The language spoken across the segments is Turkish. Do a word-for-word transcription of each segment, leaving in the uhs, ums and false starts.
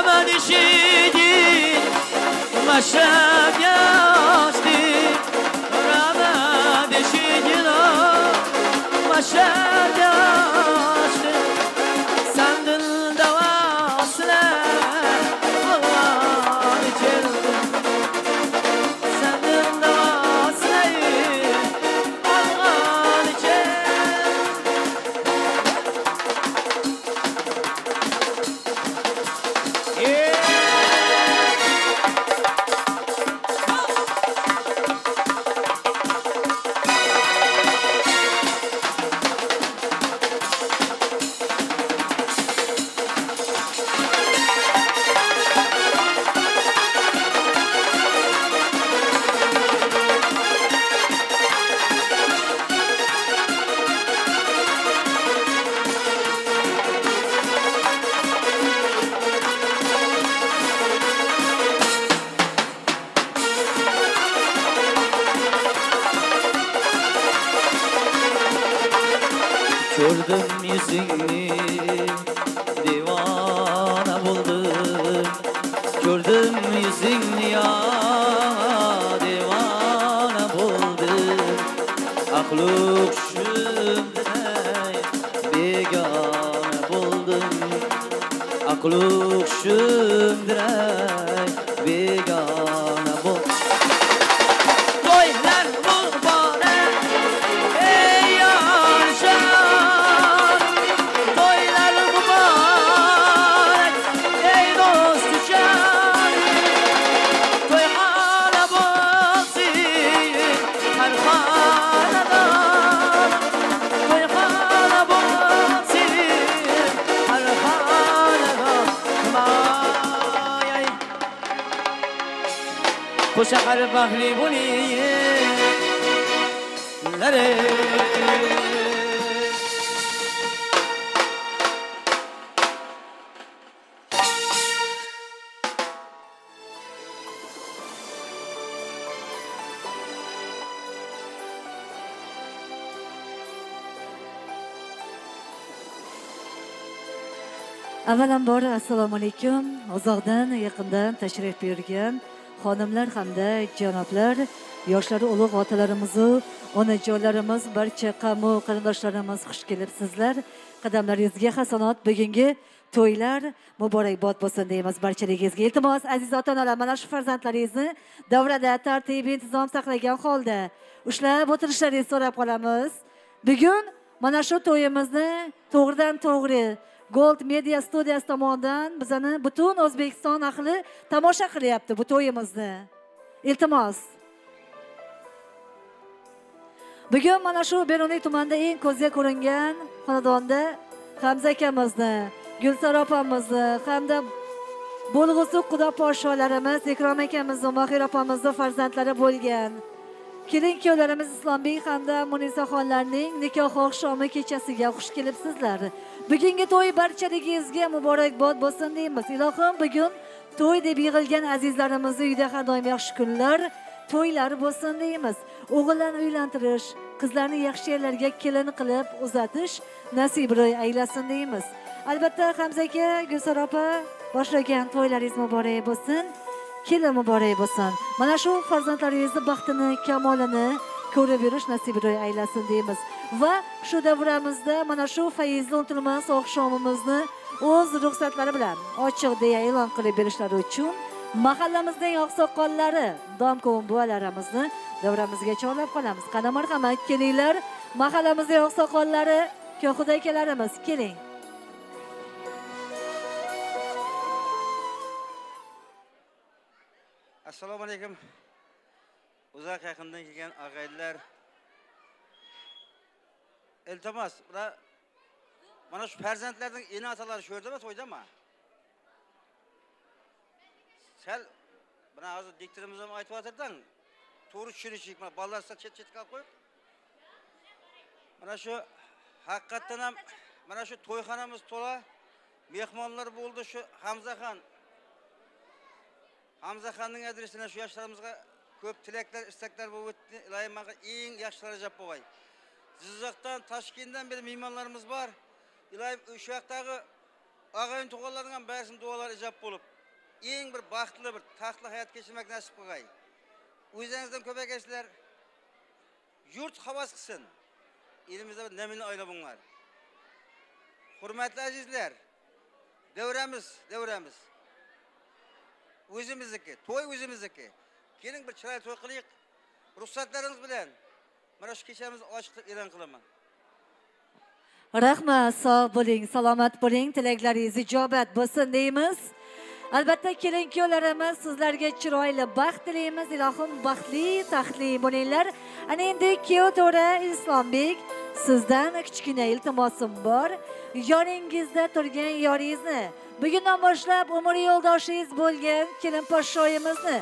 Aman işidi maşam yaştı Aman işidi maşam yaştı Sandın davasına Allah'ın içeri Sandın davasına Allah'ın içeri yeah. Gördüm yüzünü divana buldum Gördüm yüzünü ya divana buldum Akluk şümdüne bigane buldum Akluk şümdüne bigane شعر بهلی بونی نره اولم بار السلام علیکم ازادن یقیندن تشریف بیرون Xonimlar hamda janoblar, yoshlari ulug' otalarimizni, onajonlarimiz, barcha qamu qarindoshlarimiz xush kelibsizlar. Qadamlaringizga hasanat bugungi to'ylar muborakbod bo'lsin deymiz barchalaringizga. Iltimos, aziz ota-onalar, mana shu farzandlaringizni davrada tartib, intizom saqlagan holda ushlab o'tirishlaringizni so'rab qolamiz. Bugun mana shu to'yimizni to'g'ridan-to'g'ri Gold Media studiyasi tomonidan bizani butun O'zbekiston ahli tomosha qilyapti bu to'yimizni. Iltimos. Bugun mana shu Beruniy tumanida eng ko'zga ko'ringan xonadonda Hamza akamizni, Gulsara opamizni hamda Bo'lg'usi Quda podsholarimiz, Ikrom akamiz, Mahir opamizni farzandlari bo'lgan. Kelin-kuyovlarimiz Islombek hamda Munisaxonlarning nikoh shomi kechasiga xush kelibsizlar. Bugungi to'y barchalaringizga muborakbod bo'lsin deymiz. Ilohim, bugun to'y deb yig'ilgan azizlarimizni uyda har doim yaxshi kunlar, to'ylar bo'lsin deymiz. O'g'illarni uylantirish, qizlarni yaxshi yerlarga kelin qilib uzatish nasib aylasin deymiz. Albatta Hamza aka, Gulsara opa boshlagan to'ylaringiz muborak bo'lsin, kelin muborak bo'lsin. Mana shu farzandlaringizning baxtini, kamolini ko'rib yurish nasib aylasin deymiz. Va shu davramizda mana shu fayzli unutilmas oqshomimizni o'z ruxsatlari bilan ochiq deya e'lon qilib berishlari uchun mahallamizning oqsoqollari, domkom buvalarimizni davramizga chorlab qolamiz. Qani marhamat kelinglar, mahallamizning oqsoqollari, ko'hida akalarimiz, keling. Assalomu alaykum. Uzoq yaqindan kelgan og'aylar Iltimos, bura mana shu farzandlarning ena otalari shu yerdami, to'ydami? Sal mana hozir diktorimiz ham aytib o'tirdan, to'g'ri tushunishlik, mana bolalardan chet-chetga qo'yib. Mana shu haqiqatan ham mana shu to'yxonamiz to'la mehmonlar bo'ldi shu Hamzaxon. Hamzaxonning adresini shu yoshlarimizga ko'p tilaklar, istaklar bo'lib o'tdi. Iloyim, menga eng yaxshi darajab bo'lay. Jizzaxdan, Toshkentdan bir mehmonlarimiz bor. Iloyim, o'sha yoqdagi ağayın toğallarından barisim dualar icap bulup, en bir baxtılı bir tahtlı hayat geçirmek nasip kılay. Özlerinizden köpek eşler, yurt havas kısın. Elimizde bir nemini ayla bunlar. Hürmetli azizler, devremiz, devremiz. Özümüzdeki, toy özümüzdeki. Gelin bir çırayı toy kılayık, ruhsatlarınız bilen. Maraş keçemiz açıklık ilan kılaman. Rahmat, sağ bo'ling, salomat bo'ling, tilaklaringiz ijobat bo'lsin deymiz. Albatta kelin-kuyovlarimiz sizlarga chiroyli baxt tilaymiz. Ilohim baxtli, taxtli bo'linglar. Ana endi kuyov to'ra Islombek, sizdan kichkina iltimosim bor. Yoningizda turgan yoringizni, bugundan boshlab umr yo'ldoshingiz bo'lgan kelin podshoyimizni,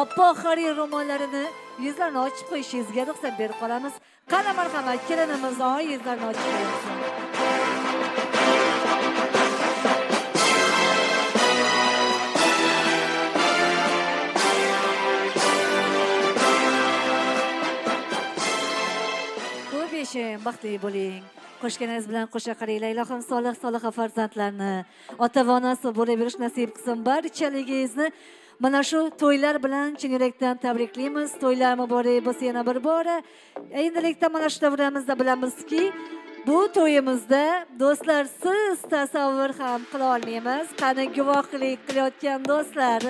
oppoq xari ro'mollarini yuzlarini ochib qo'yishingizga ruxsat berib qolamiz. Qani marhamat, kelinimiz oy yuzlarini ochib qo'ysin. Ko'p yashang, baxtli bo'ling. Qo'shganingiz bilan qo'sha qaranglar. Ilohim solih solih farzandlarni, ota-onasi bo'laverish nasib qilsin barchaligingizni. Mana shu to'ylar bilan chin yurakdan tabriklaymiz. To'ylar muborak bo'lsin yana bir bora. Endilikda mana shu davramizda bilamizki, bu to'yimizda do'stlar siz tasavvur ham qila olmaymiz. Qani guvohlik qilayotgan do'stlar,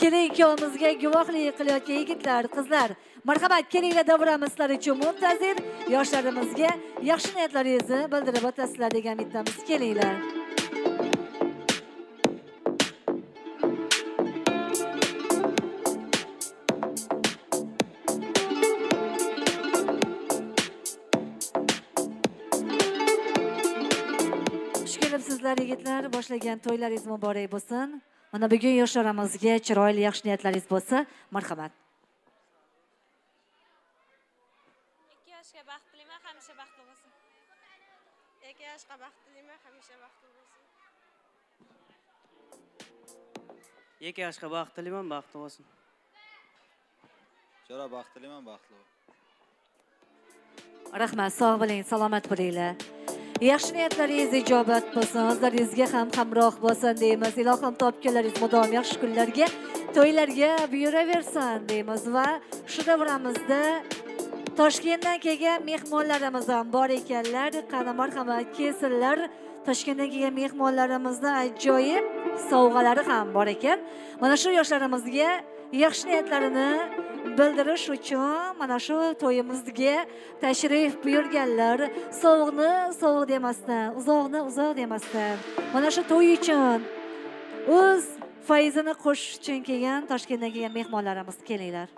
kelin-kuyovimizga guvohlik qilayotgan yigitlar, qizlar, marhamat kelinglar, davramiz sizlar uchun muntazir. Yoshlarimizga yaxshi niyatlaringizni bildirib o'tasizlar degan umiddamiz. Kelinglar. Yigitlar, boshlagan to'ylaringiz muborak bo'lsin. Mana bugun yoshlarimizga chiroyli yaxshi niyatlaringiz bo'lsa, marhamat. Ikki yoshga baxt tilayman, hamisha baxtli bo'lsin. Ikki yoshga baxt tilayman, hamisha baxtli bo'lsin. Ikki yoshga baxt tilayman, baxtli bo'lsin. Chora baxt tilayman, baxtli bo'l. Rahmat, sog' bo'ling, salomat bo'linglar. Yaxshi niyatlaringiz ijobat bo'lsin, o'zlaringizga ham hamroh bo'lsin deymiz. Ilohim topganlaringiz mudom yaxshi kunlarga, to'ylarga buyuraversin deymiz va shu davramizda Toshkentdan kelgan mehmonlarimiz ham bor ekanlar. Qani marhamat kelsinlar. Toshkentdan kelgan mehmonlarimizning ajoyib sovg'alari ham bor ekan. Mana shu yoshlarimizga yaxshi niyatlarini bildirish uchun mana shu to'yimizga tashrif buyurganlar, sovuqni sovuq demasdan, uzoqni uzoq demasdan, mana shu to'y uchun o'z foizini qo'shish uchun kelgan Toshkentdan kelgan mehmonlarimiz, kelinglar.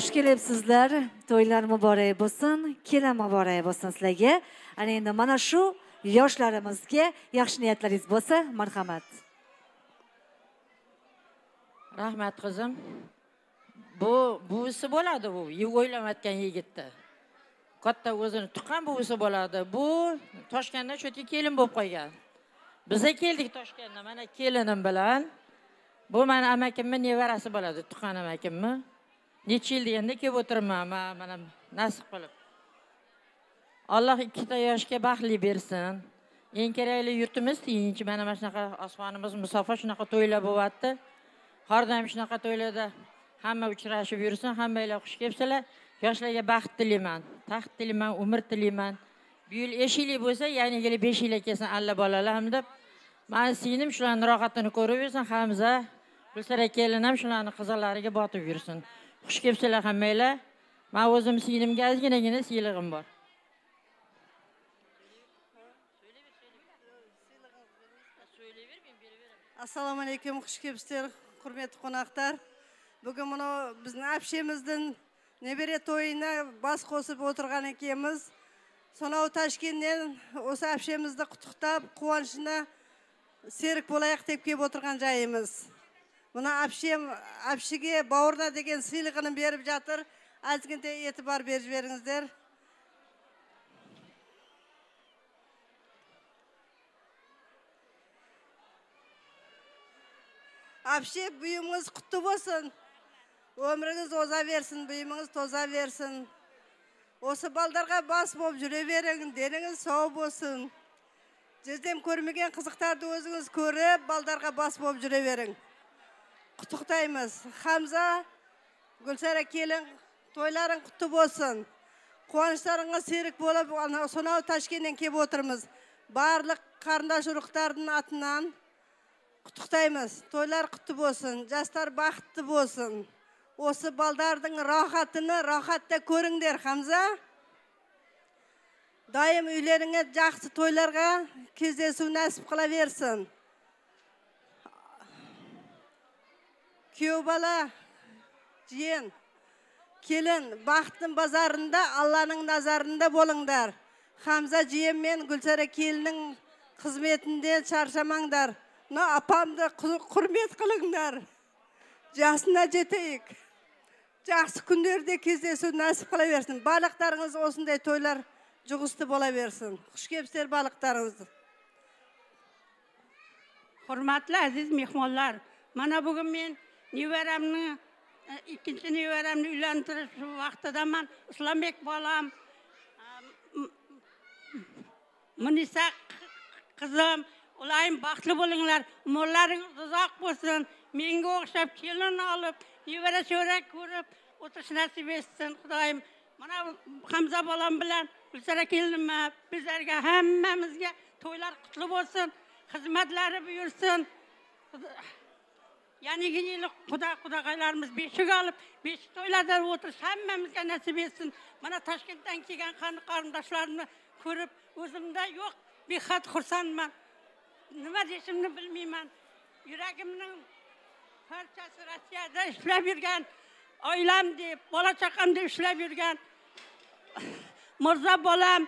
Xush kelibsizlar. To'ylar muborak bo'lsin, kelin muborak bo'lsin sizlarga. Ana endi mana shu yoshlarimizga yaxshi niyatlaringiz bo'lsa, marhamat. Rahmat qizim. Bu buvisi bo'ladi bu, o'ylamayotgan yigitda. Katta o'zini tuqqan buvisi bo'ladi. Bu Toshkentdan cho'tga kelin bo'lib qo'ygan. Biz keldik Toshkentdan, mana kelinim bilan. Bu meni amakimni nevarasi bo'ladi, tuqqan amakimni. Necha yil deganda kelib o'tirman, mana nasib qilib. Alloh ikkita yoshga baxtli bersin. Eng kerakli yurtimiz tinch, mana mana shunaqa osmonimiz musafo, shunaqa to'ylar bo'lyapti. Har doim shunaqa to'ylarda hamma uchrashib yursin, hammanglar xush kelibsizlar. Yoshlarga baxt tilayman, taxt tilayman, umr tilayman. Bu yil besh yillik bo'lsa, ya'ni yili besh yillik kelsin, alla bolalar ham deb. Men sinim shularning rohatini ko'rib yursin, Hamza, Gulsara kelinam shularning qizlariga botib yursin. Xush kelibsizlar hammanglar. Men o'zim singlimga ozginagina siylig'im bor. Assalomu alaykum, xush kelibsizlar, hurmatli qo'naqlar. Bugun mana bizning abshemizdan nebara to'yini bas qo'sib o'tirgan ekanmiz. So'nov Toshkentdan o'sha abshemizni qutlab, quvonishni serik bo'layaq deb kelib o'tirgan joyimiz. Buni abshim, abshiga ba'urna degan siyliqini berib jatir. Azgintay e'tibor berib beringizlar. Abshi buyumingiz qutlu bo'lsin. Ömrünüz oza versin, büyümünüz toza versin. Osa baldarga bas bob jüre verin, deniniz soğuk olsun. Cezdem körmegen kızıktarda özünüz körüp, baldarga bas bob jüre verin. Kutuktayımız. Hamza, Gülsara kelin, toyların kutu olsun. Kuanışlarına serik bolup, sonağı Taşkent'ten kep oturmuz. Barlık karındaş uruklarının atından kutuktayımız. Toylar kutu olsun, jastar baxtlı olsun. Osu baldardın rahatını rahatta körüngder Hamza. Daim üylerine yaxşı toylarga kezdesuv nasip qila versin. Kuyov bala, jiyen, kelin, baxtın bazarında Allah'ın nazarında bolinglar. Hamza jiyen men Gülsara kelinin xizmetinde çarşamanglar. No apamda hurmat qilinglar. Jasına jeteyik. Yaxşı günlerde kezdesuv nasip qila versin. Balıqlarınız osınday toylar jug'usdi bo'la versin. Xush kelibsizlar balıqlarınızdır. Hurmatli aziz mehmonlar, mana bugun men nevaramni, ikkinchi nevaramni uylantirish vaqtida men Islombek bolam, Munisa qizim, ularning baxtli bo'linglar, umrlaring uzoq bo'lsin. Menga o'xshab kelin olib, nevara chorak ko'rib o'tirish nasib etsin Xudoyim. Mana Hamza bolam bilan Gulsara kelinma, bizlarga hammamizga to'ylar qutlu bo'lsin, xizmatlari buyursin. Ya'ni yillik xudo xudoylarimiz beshik olib, beshik to'ylarda o'tirish hammamizga nasib etsin. Mana Toshkentdan kelgan qarindoshlarni ko'rib o'zimda yo'q behad xursandman. Nima deyishimni bilmayman. Yuragimning parçası Rossiyada ishlab yurgan, oilam deb, bola chaqam deb ishlab yurgan Mirzo bolam,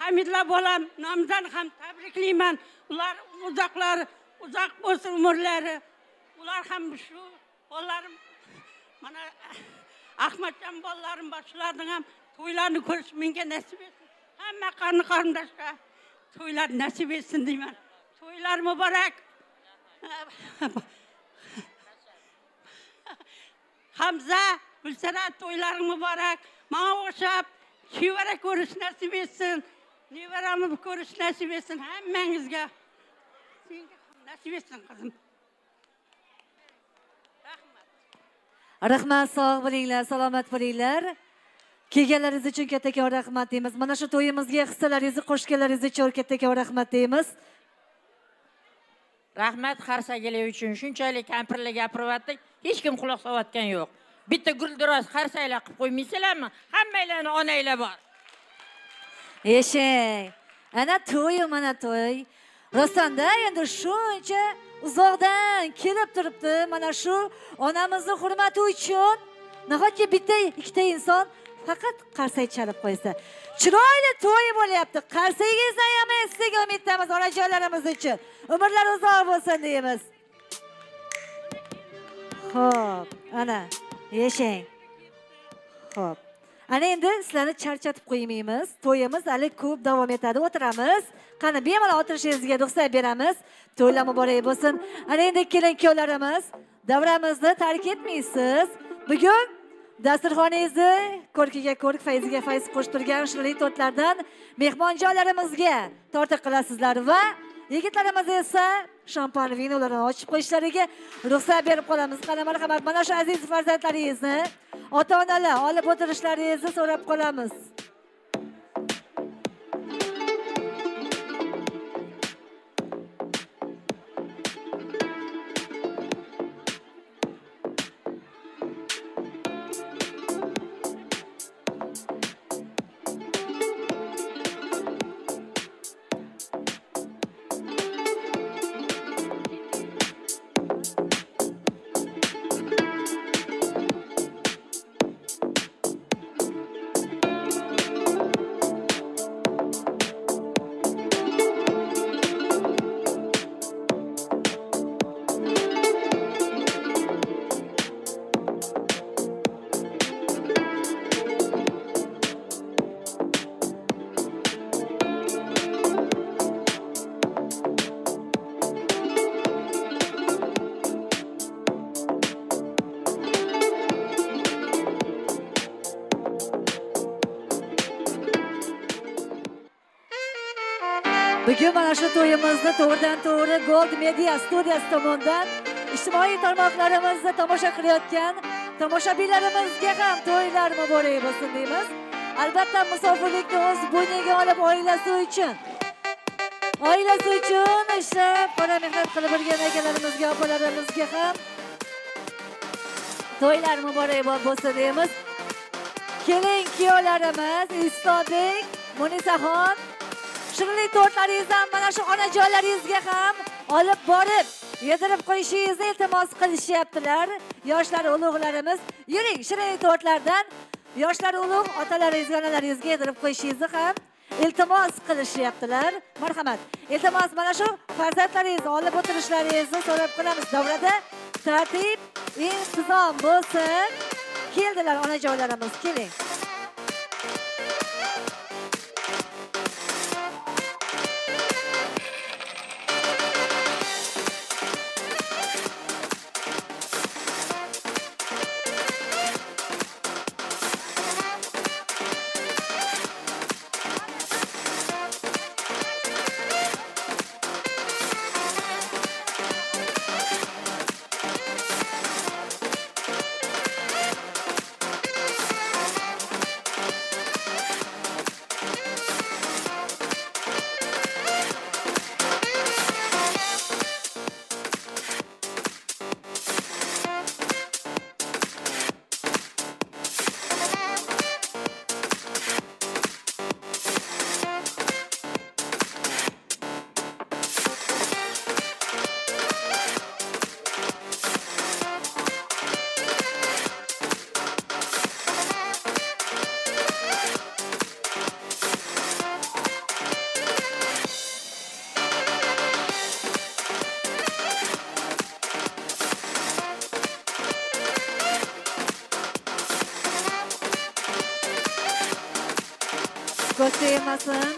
Hamidla bolam nomdan ham tabriklayman. Ular uzoqlar, uzoq bo'lsin umrlari. Ular ham shu bolalarim, mana Ahmadjon bolalarim boshlarning ham to'ylarini ko'rish menga nasib etsin. Hamma qarindoshga to'ylar nasib etsin deyman. To'ylar muborak. Hamza, Gulsara to'ylaring muborak. Menga o'xshab nevara ko'rish nasib etsin. Nevaramni ko'rish nasib etsin hammangizga. Senga nasib etsin qizim. Rahmat. Rahmat, sog' bo'linglar, salomat bo'linglar. Kelganlaringiz uchun kattakon rahmat deymiz. Mana shu to'yimizga hissalaringizni qo'shganlaringiz uchun kattakon rahmat deymiz. Rahmat xarsagilar uchun shunchalik kampirlar gapirayotdik. Hech kim quloq solayotgan yo'q. Bitta guldiroz xarsaylar qilib qo'ymaysizlarmi? Hammalarini onanglar bor. Yeshang. Ana to'y, mana to'y. Rostanda endi shuncha uzoqdan kelib turibdi. Mana shu onamizning hurmati uchun nahotki bitta ikkita inson faqat qarsay chalib qo'ysa. Chiroyli to'y bo'lyapti. Qarsagingizni ayamaysiz, sizga umidamiz, onajonlarimiz uchun. Umrlar uzoq bo'lsin deymiz. Xo'p, ana, yeshang. Xo'p. Ana endi sizlarni charchatib qo'ymaymiz. To'yimiz hali ko'p davom etadi, o'tiramiz. Qani bemalol o'tirishingizga ruxsat beramiz. To'ylar muborak bo'lsin. Ana endi kelin-kuyovlarimiz, davramizni tark etmaysiz. Bugun dasturxoningizni ko'rkiga ko'rk, fayziga fayz qo'shib turgan shirli to'tlardan mehmonjonlarimizga torta qilasizlar va yigitlarimiz esa shampan vinolarni ochib qo'yishlariga ruxsat berib qolamiz. Qani marhamat, mana shu aziz farzandlaringizni ota-onalar olib o'tirishlaringizni so'rab qolamiz. Bugün bana şu toyumuzda doğrudan doğru Gold Media Studios tomonidan ijtimoiy tarmoqlarimizda tomosha qilayotgan tomoshabinlarimizga ham to'ylar muborak bo'lsin deymiz. Albatta musofirlikni o'z bo'yniga olib oilasi uchun oilasi uchun ishlab, para mehnat qilib birga akalarimizga, opalarimizga ham to'ylar muborak bo'lsin deymiz. Kelin kuyovlarimiz Istonbek, Munisaxon shirli tortlaringizdan mana shu onajonlaringizga ham olib borib, yedirib qo'yishingizni iltimos qilishyaptilar. Yoshlar ulug'larimiz, yuring shirli tortlardan yoshlar ulug' otalaringizga, onalaringizga yedirib qo'yishingizni ham iltimos qilishyaptilar. Marhamat. Iltimos mana shu farzandlaringizni olib o'tirishlaringizni so'rab qolamiz. Davrada tartib, intizom bo'lsin. Keldilar onajonlarimiz, keling.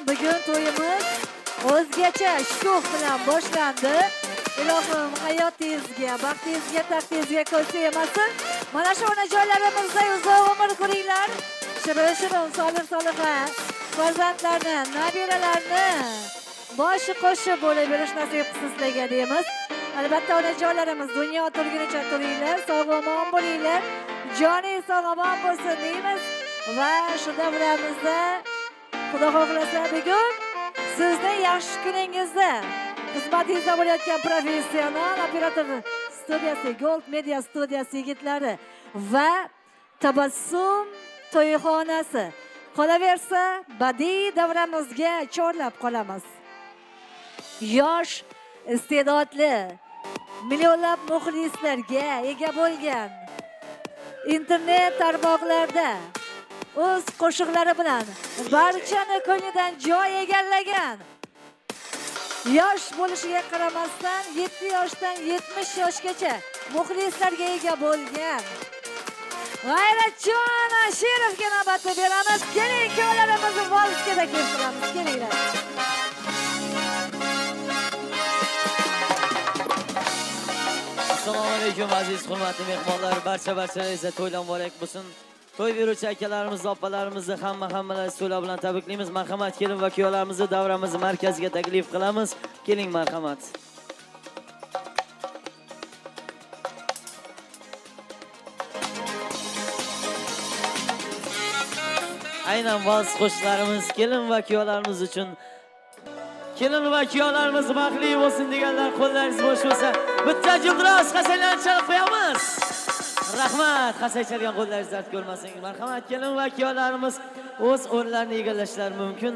Bugün to'yimiz o'zgacha shukuh bilan boshlandi. Ilohim, hayotingizga, baxtingizga, taxtingizga ko'z tegmasin. Mana shu onajonlarimizda uzoq umr ko'ringlar. Shirin-shirin, solih-soliha farzandlarni, nabiralarni boshi qo'shib bo'lib yurish nasib qilsinlarga deymiz. Albatta onajonlarimiz dunyo turgunicha turinglar, sog'lom bo'linglar, joningiz sog'lom bo'lsin deymiz va shu davramizda Xudo xohlasa bugun sizda yaxshi kuningizda xizmatingizda bo'layotgan professional operator studiyasi Gold Media studiyasi yigitlari va Tabassum to'yxonasi qolaversa badiiy davramizga chorlab qolamiz. Yosh, iste'dodli, millionlab muxlislarga ega bo'lgan internet tarmoqlarda o'z qo'shiqlari bilan barchani ko'nglidan joy egallagan. Yosh bo'lishiga qaramasdan yetti yoshdan yetmish yoshgacha muxlislarga ega bo'lgan. G'ayratjon Ashirovga navbatni beramiz. Keling, ikkovlarimizni valsga keltiramiz. Kelinglar. Assalomu alaykum aziz hurmatli mehmonlar. Barcha-barchalaringizga to'ylar muborak bo'lsin. To'y beruvchi akalarimiz, opalarimizni hamma-hammalar so'la bilan tabriklaymiz. Marhamat, kelin va kuyovlarimizni davramizning markaziga taklif qilamiz. Keling, marhamat. Aynan vals qo'shiqlarimiz kelin va kuyovlarimiz uchun. Kelin va kuyovlarimiz baxtli bo'lsin deganlar, qo'llaringiz bo'sh bo'lsa, bitta jildroz qasaylani chalib qo'yamiz. Rahmat, qasay chalgan qo'llaringiz dard ko'rmasin. Marhamat, kelin va kuyovlarimiz o'z o'rinlarini egallashlari mumkin.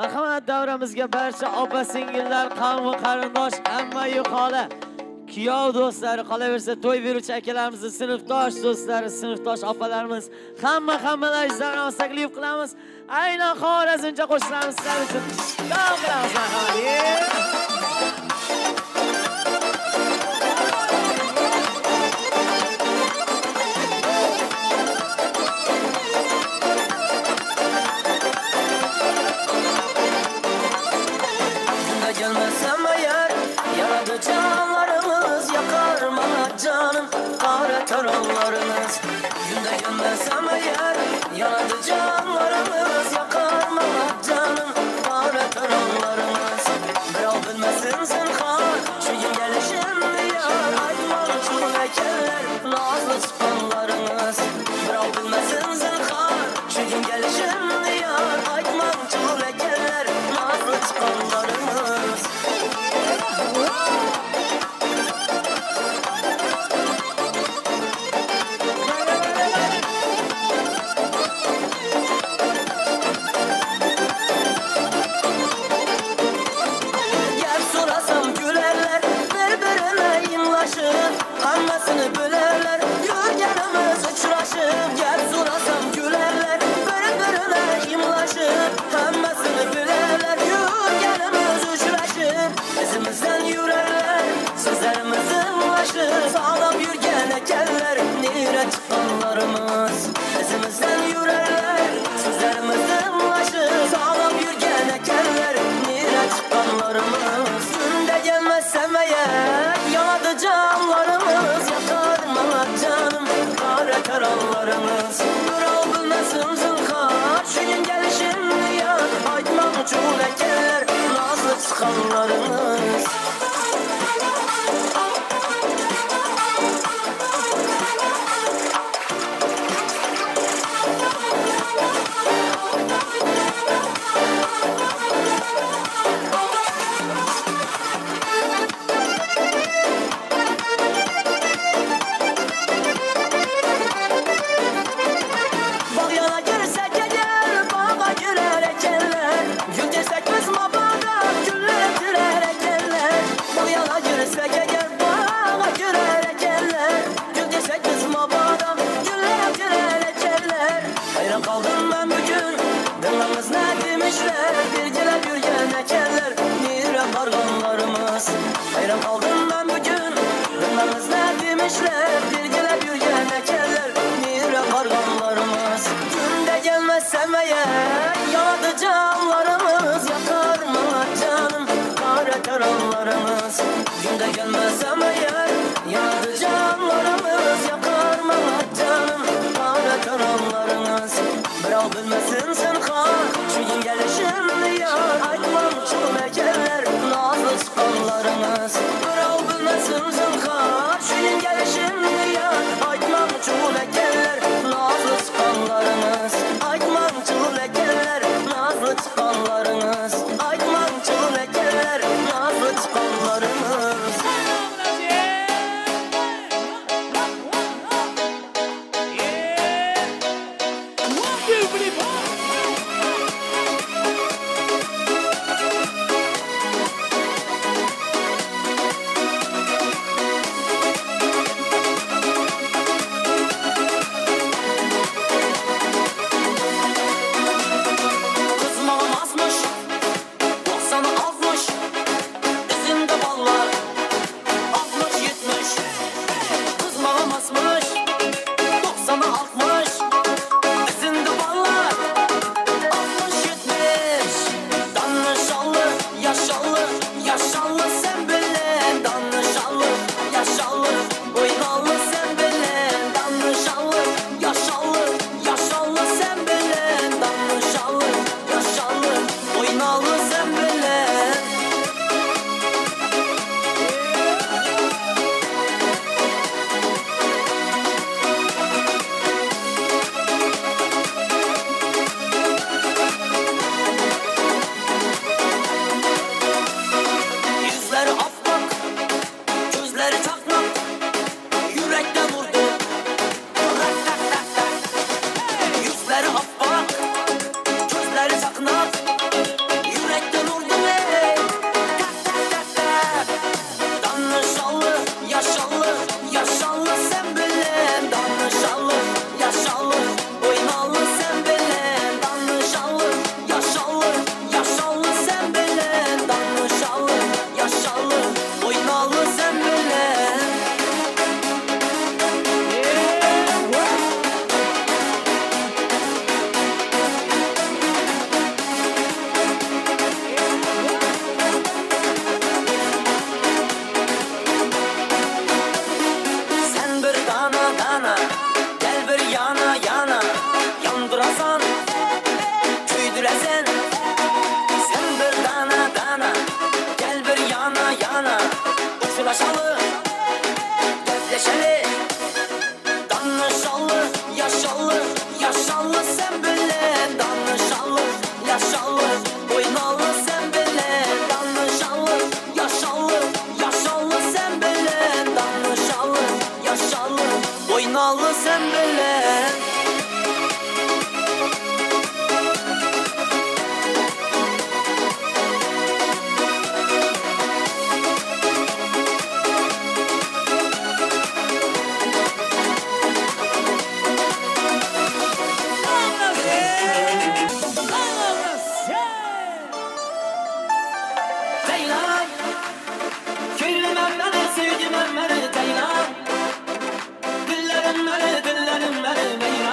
Marhamat, davramizga barcha opa singillar, qavm, qarindosh, amma yu xola, kuyov do'stlari, qolaversa to'y beruvchi akalarimiz, sinfdosh do'stlari, sinfdosh opalarimiz, hamma hammalaringizni davramizga taklif qilamiz. Aynan Xorazmcha qo'shiqlarimiz sizlar uchun. Davramizga marhamat. Yanadı canlarımız yakar. sevmeye yağdı canlarımız. Yakar mı canım kara karanlarımız? Günde gelmez ama yer yağdı canlarımız. Yakar mı canım kara karanlarımız? Bırak bilmesin sen kan şu gün gelişimli ya. Aytmam şu mekeller nazlı çıkanlarımız. Bırak bilmesin sen kan şu gün gelişimli ya. Aytmam şu mekeller nazlı çıkanlarımız. Aytmam şu mekeller nazlı çıkanlarımız. Aytmam şu mekeller nazlı çıkanlarımız. Dillerim meri, dillerim meri, meri.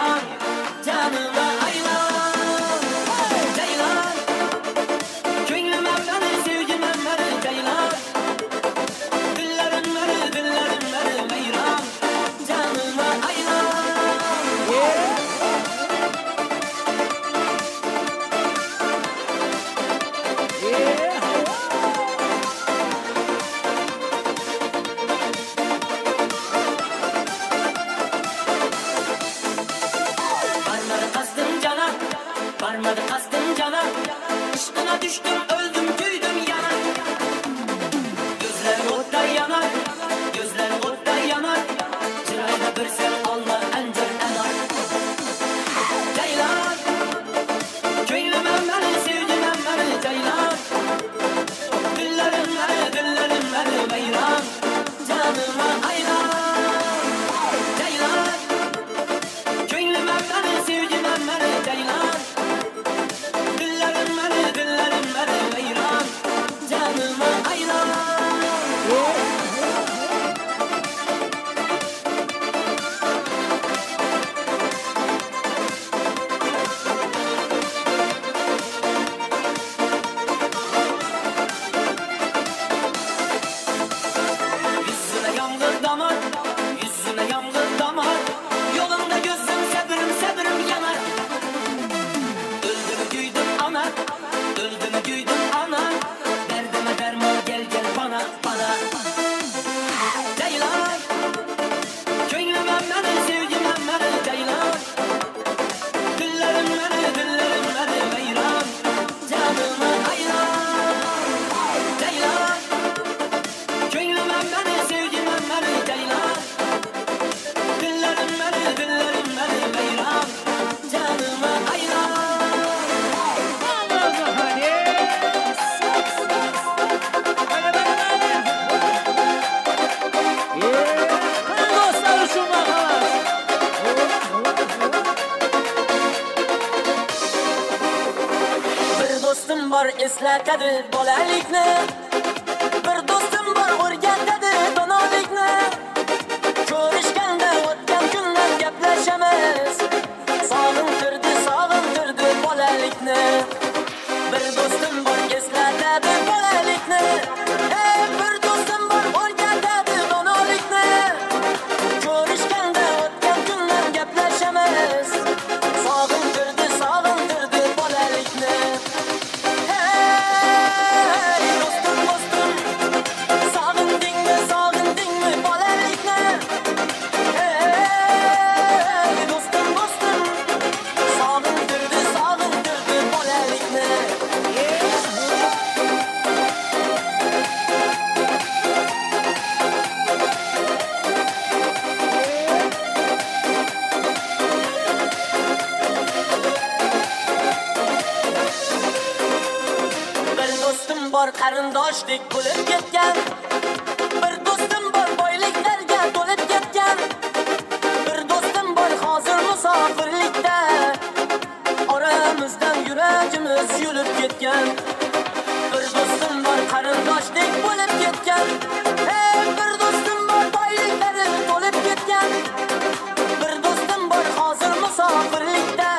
var eslatadi bolalikni, bir do'stim var o'rgatadi donolikni. Ko'rishganda o'tgan kunlar gaplashamiz, sog'intirdi sog'intirdi bolalikni. Bir do'stim var eslatadi bolalikni, ey bir do'stim var o'rgatadi donolikni. Ko'rishganda o'tgan kunlar gaplashamiz, sog'intirdi sog'intirdi bolalikni. Bor qarindoshlik bo'lib ketgan, bir do'stim bor boyliklarga to'lib ketgan, bir do'stim bor hozir musofirlikda, oramizdan yuragimiz yulib ketgan. Bir do'stim bor qarindoshlik bo'lib ketgan, ey bir do'stim bor boyliklari to'lib ketgan, bir do'stim bor hozir musofirlikda,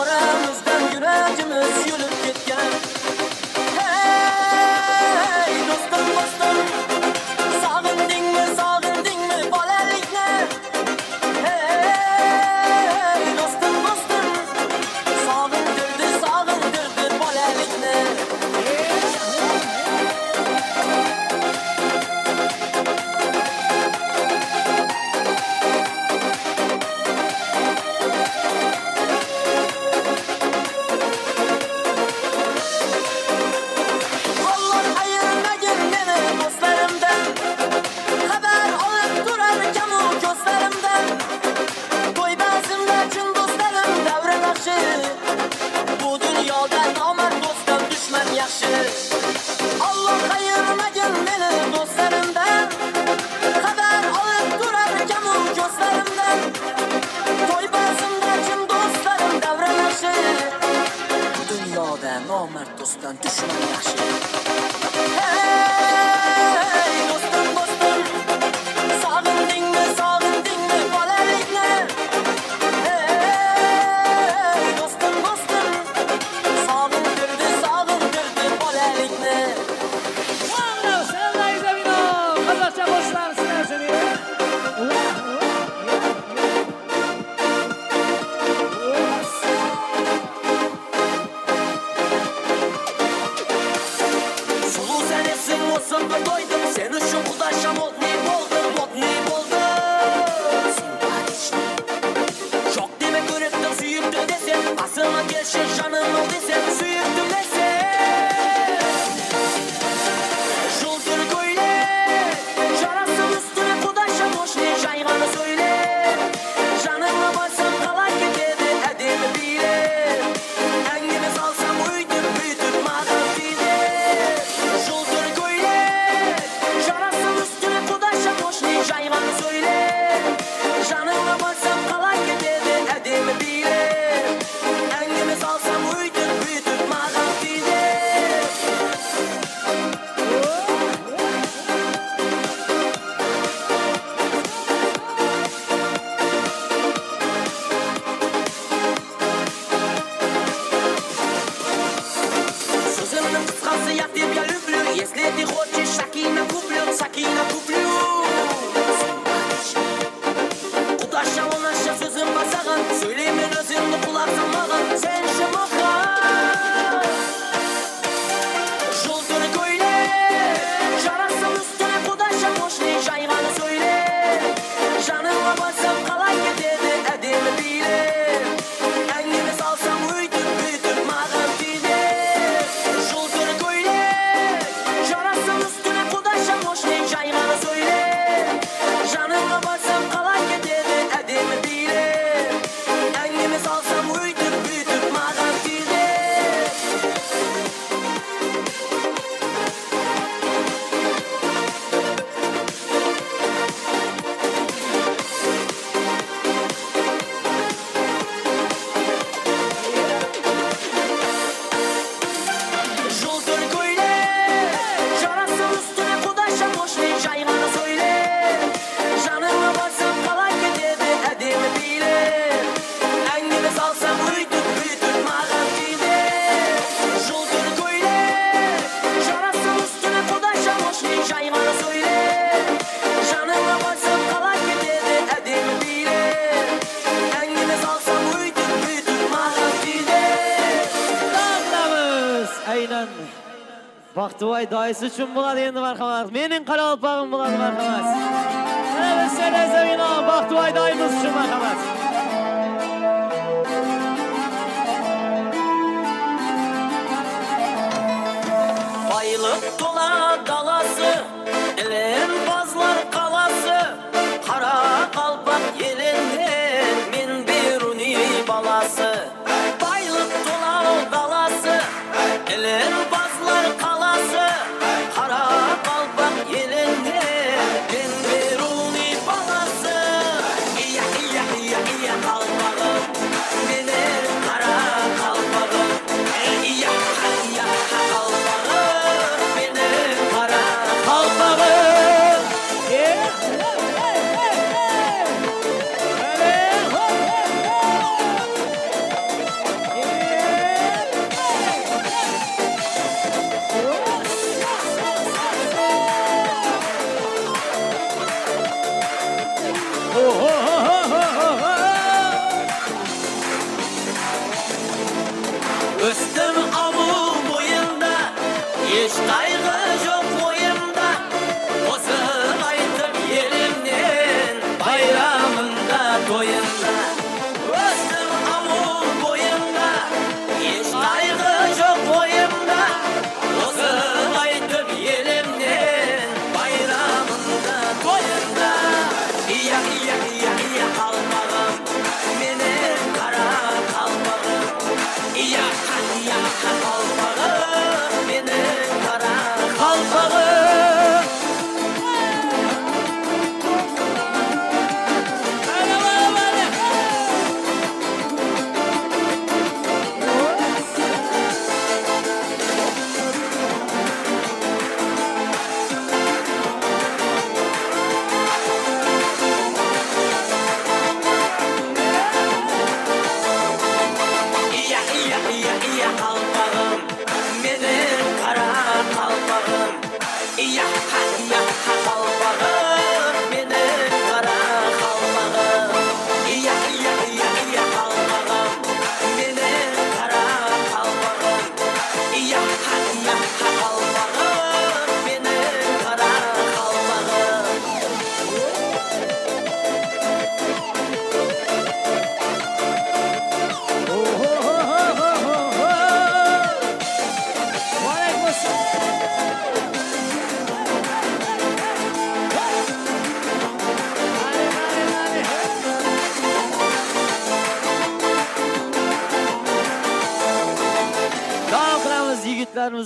oramizdan yuragimiz yulib ketgan. Allah hayırına gelmeli dostlarımdan, haber alıp durar kamu gözlerimden. Toy bazımda tüm dostlarım davranışı, bu dünyada nomert dosttan düşman yaşı. Hey dostum dostum, sağındın mı sağındın mı bolalikni? Alsam uydur büyütüp Baktıvay dayısı üçün buladı endi marhamat. Menin qara alpağım buladı marhamat. Mana biz senese bina Baktıvay dayımız üçün marhamat. Baylık tola dalası, elbazlar kalası, kara kalpak elinde men beruni balası. Baylık tola dalası, elbazlar kalası, kara kalpak elinde men beruni balası. İya iya iya iya kalpağım, benim kara kalpağım. İya iya kalpağım.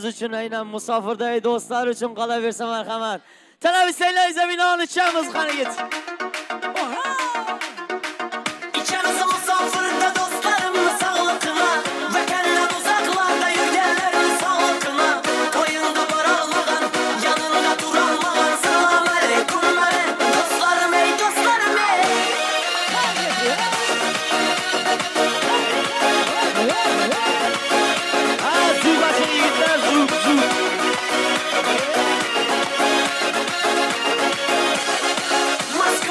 Üçün aynen musafirdayı dostlar üçün kalaversem arkaman. Telabi senle zemin alın içen mızıkhane git. İçenize musafirde dostlarımın sağlıkına, vekenle uzaklarda yürgenlerin sağlıkına. Koyunda baralmağın, yanında duralmağın. Selam aleyküm benim dostlarım ey dostlarım ey. Let's go.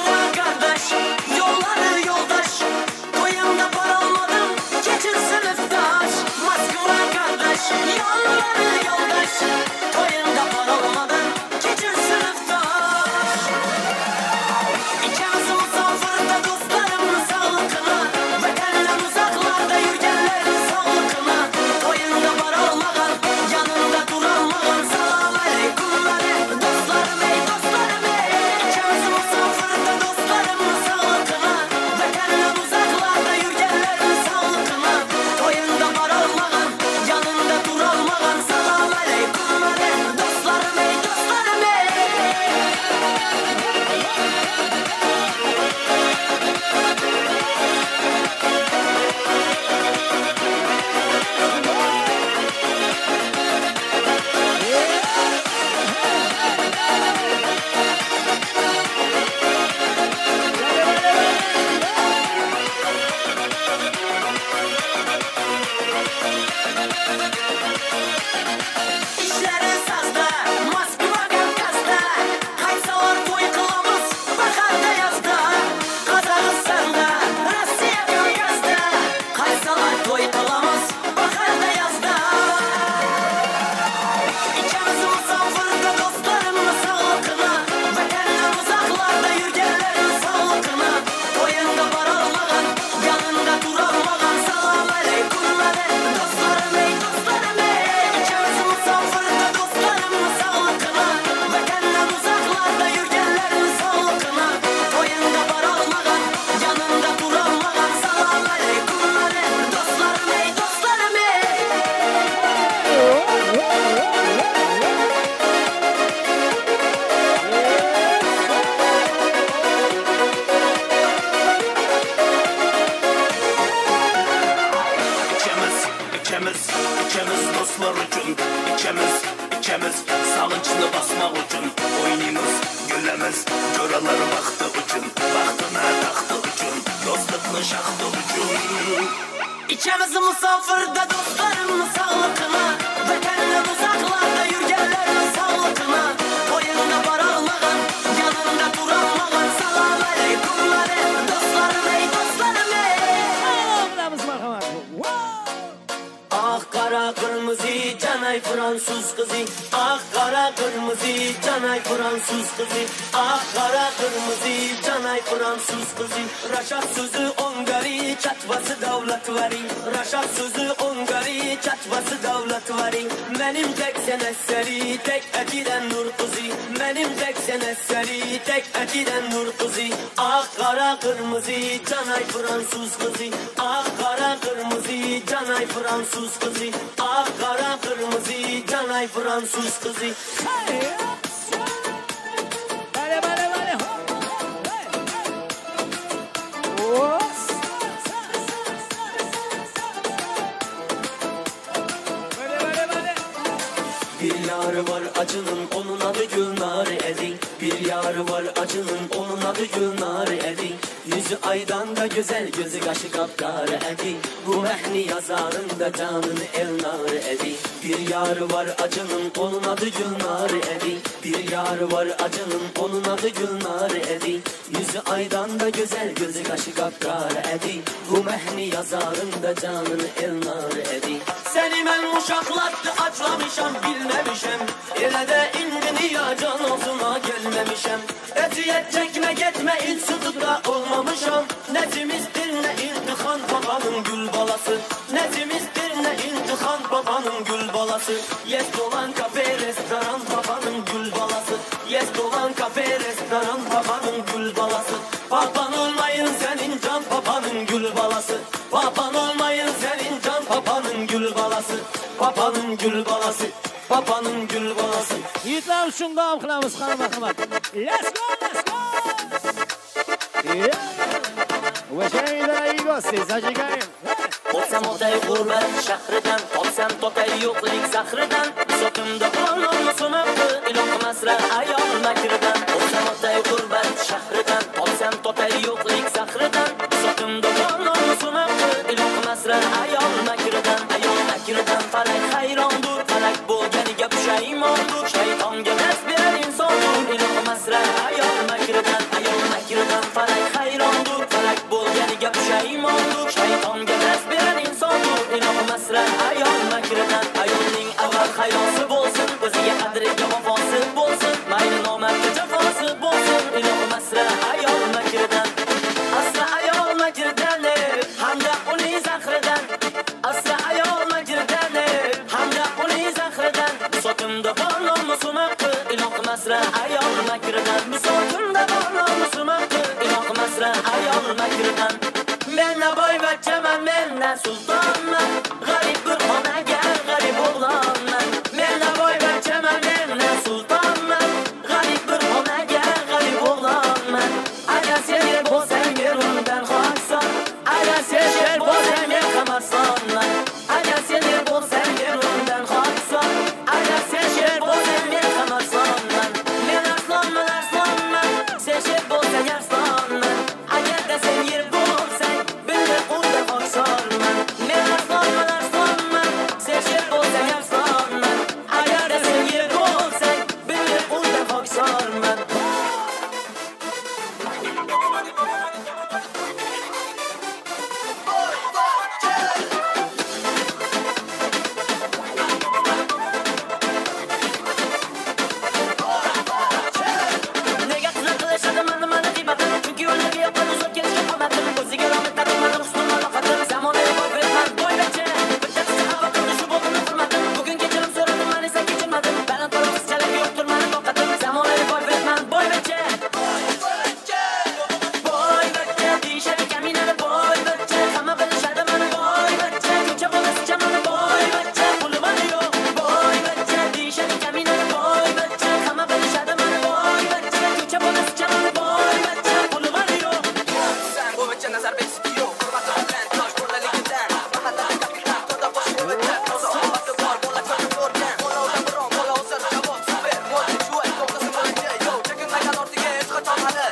oraları baktı ucun, baktına taktı ucun, dostluklu şaktı ucun. İçimizin musafırda dostlarımın sağlıkına, vetenin uzaklarda yürgenlerin sağlıkına, boyunda barağlağın, yanında duranlağın, salam aleykumlar et, dostlarım ey dostlarım ey. Ah kara kırmızı canay Fransız kızı, ah kara kırmızı canay Fransız kızı, ah kara kırmızı canay Fransız kızı. Raşat sözü Ongari çatvası davlat varin, Raşat sözü Ongari çatvası davlat varin. Benim tek senesseri tek ekilen nur kızı, benim tek senesseri tek ekilen nur kızı. Ah kara kırmızı canay Fransız kızı, ah kara kırmızı canay Fransız kızı, ah kara kırmızı canay Fransız kızı. Hey, vale, vale, vale, hop, hey, hey. Oh. Vale, vale, vale. Bir yarı var acının, onun adı Gülnar edin. Bir yarı var acının, onun adı Gülnar edin. Yüzü aydan da güzel, gözü kaşı kapkara edin. Bu mehni yazarında canını elnar edin. Bir yarı var acının, onun adı Gülnar edin. Bir yarı var acının, onun adı Gülnar edin. Yüzü aydan da güzel, gözü kaşı kapkara edin. Bu mehni yazarında canını elnar edin. Seni ben uşaklattı, açlamışam, bilmemişem. Ele de indi ya can olsuna gelmemişem. Eziyet çekme, gitme, iç sütüda olmamışam. Necimizdir ne intihan babanın gül balası, necimizdir ne intihan babanın gül balası. Yes dolan kafe restoran babanın gül balası, yes dolan kafe restoran babanın gül balası. Baban olmayın senin can babanın gül balası, baban olmayın senin can babanın gül balası, babanın gül balası, babanın gül balası. Yiğitler şunda amklamız hanım hanım. Let's go, let's go. Уважаемые дорогие гости, зажигаем! Olsam odayı gurbet şahrıdan, olsam totayı yokluk zahrıdan. Sotumda burnum sunabı, ilok masra ayol makrıdan. Olsam odayı gurbet şahrıdan, olsam totayı yokluk zahrıdan. Sotumda burnum sunabı, ilok masra ayol makrıdan. Ayol makrıdan falak hayrandur, falak bu geliga püşaymondur. Şeytan gelmez birer insondur, ilok masra ayol makrıdan. Ayol makrıdan falak hayrandur, falak bu geliga püşaymondur. Şeytan gelmez birer insondur, ilok masra ayol makrıdan. Ayolning avval hayrosi bo'lsin, o'ziga qadri jamoasi bo'lsin. Mayli nomardga jafosi bo'lsin, ilok masra ayol makrıdan. Asla ayol makrıdan, hamda uning zahridan. Asla ayol makrıdan, hamda uning zahridan. Sotimda bormi sumaqi, ilok masra ayol makrıdan. Sotimda bormi sumaqi, ilok masra ayol makrıdan. Ben ne boy baccaman, ben ne sultanman. Garip bir ona gel, garip oğlanman. Ben ne boy baccaman, ben ne sultanman. Garip bir ona gel, garip oğlanman. Ayla seyir bozan yerim ben haksan. Ayla seyir bozan yerim ben haksanman. Ayla seyir bozan yerim ben haksan. Ayla seyir bozan yerim ben haksanman. Ben aslanman, aslanman. Seyir bozan yarslanman. Ayla da sen yerim I'm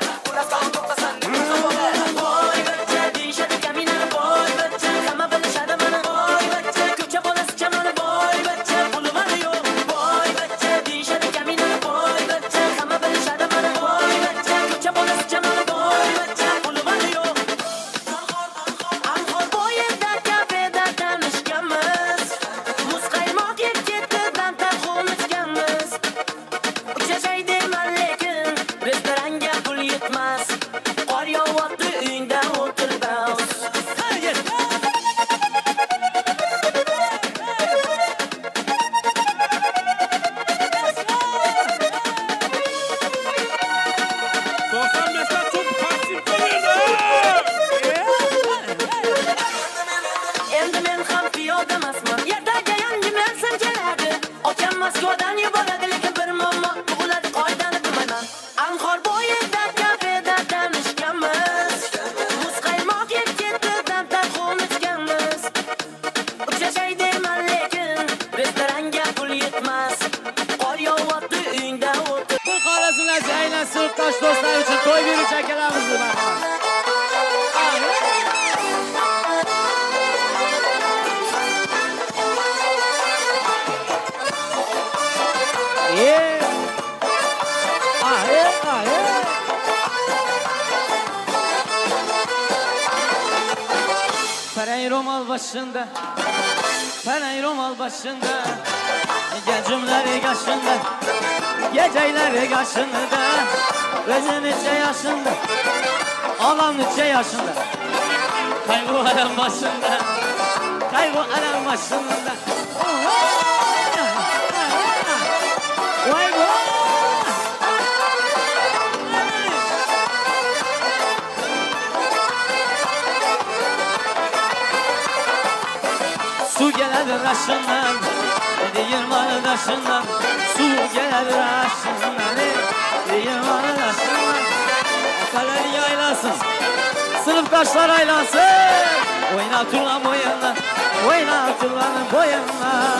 Ferey romal başında, ferey romal başında, gencimleri kaşında, geceleri kaşında, gözün içe yaşında, ağlam içe yaşında, kaygı alem başında, kaygı alem başında. Su gelir aşından, değirmanı taşından. Su gelir aşından, değirmanı taşından. Akalar yaylasın, sınıftaşlar aylansın. Oyna turlan boyundan, oyna turlanın boyundan.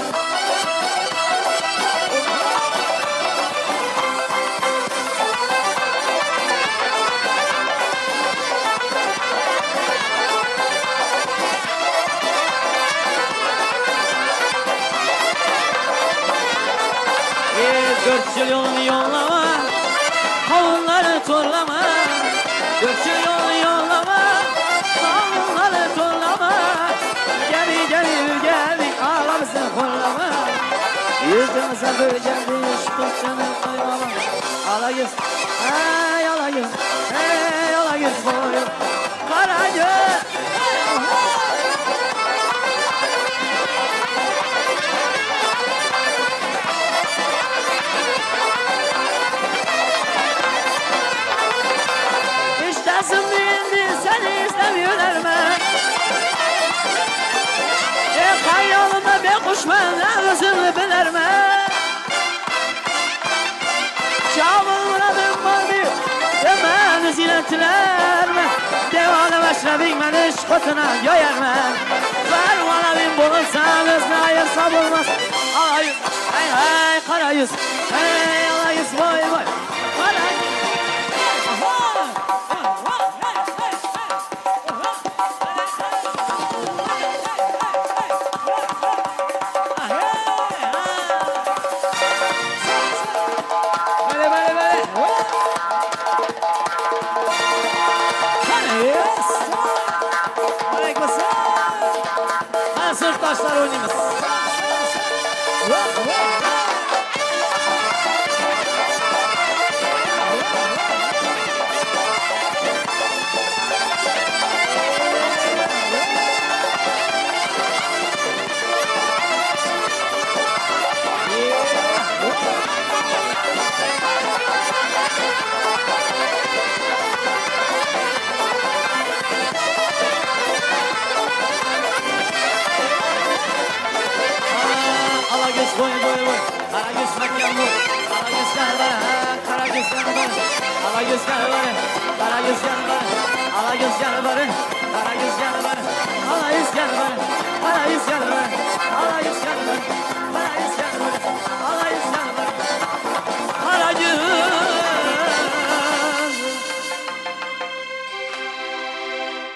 Dört yıl yolunu yollama, kavunları torlama. Dört yıl yolunu yollama, kavunları torlama. Gel gel gel, ağlamızı kollama. Yüzümüze böceldi, şıkçanı koymama. Alagöz, ey alagöz, ey alagöz boyu, karagöz. Düşmanlar özünü bilir mi? Çamuradım vardı, hemen ziletler mi? Devalı başladım ben iş kutuna yoyar mı? Var bana bin bulursanız hayır sabılmaz. Alayız, hey hey karayız, hey alayız boy boy. Sırttaşlar oynayınız.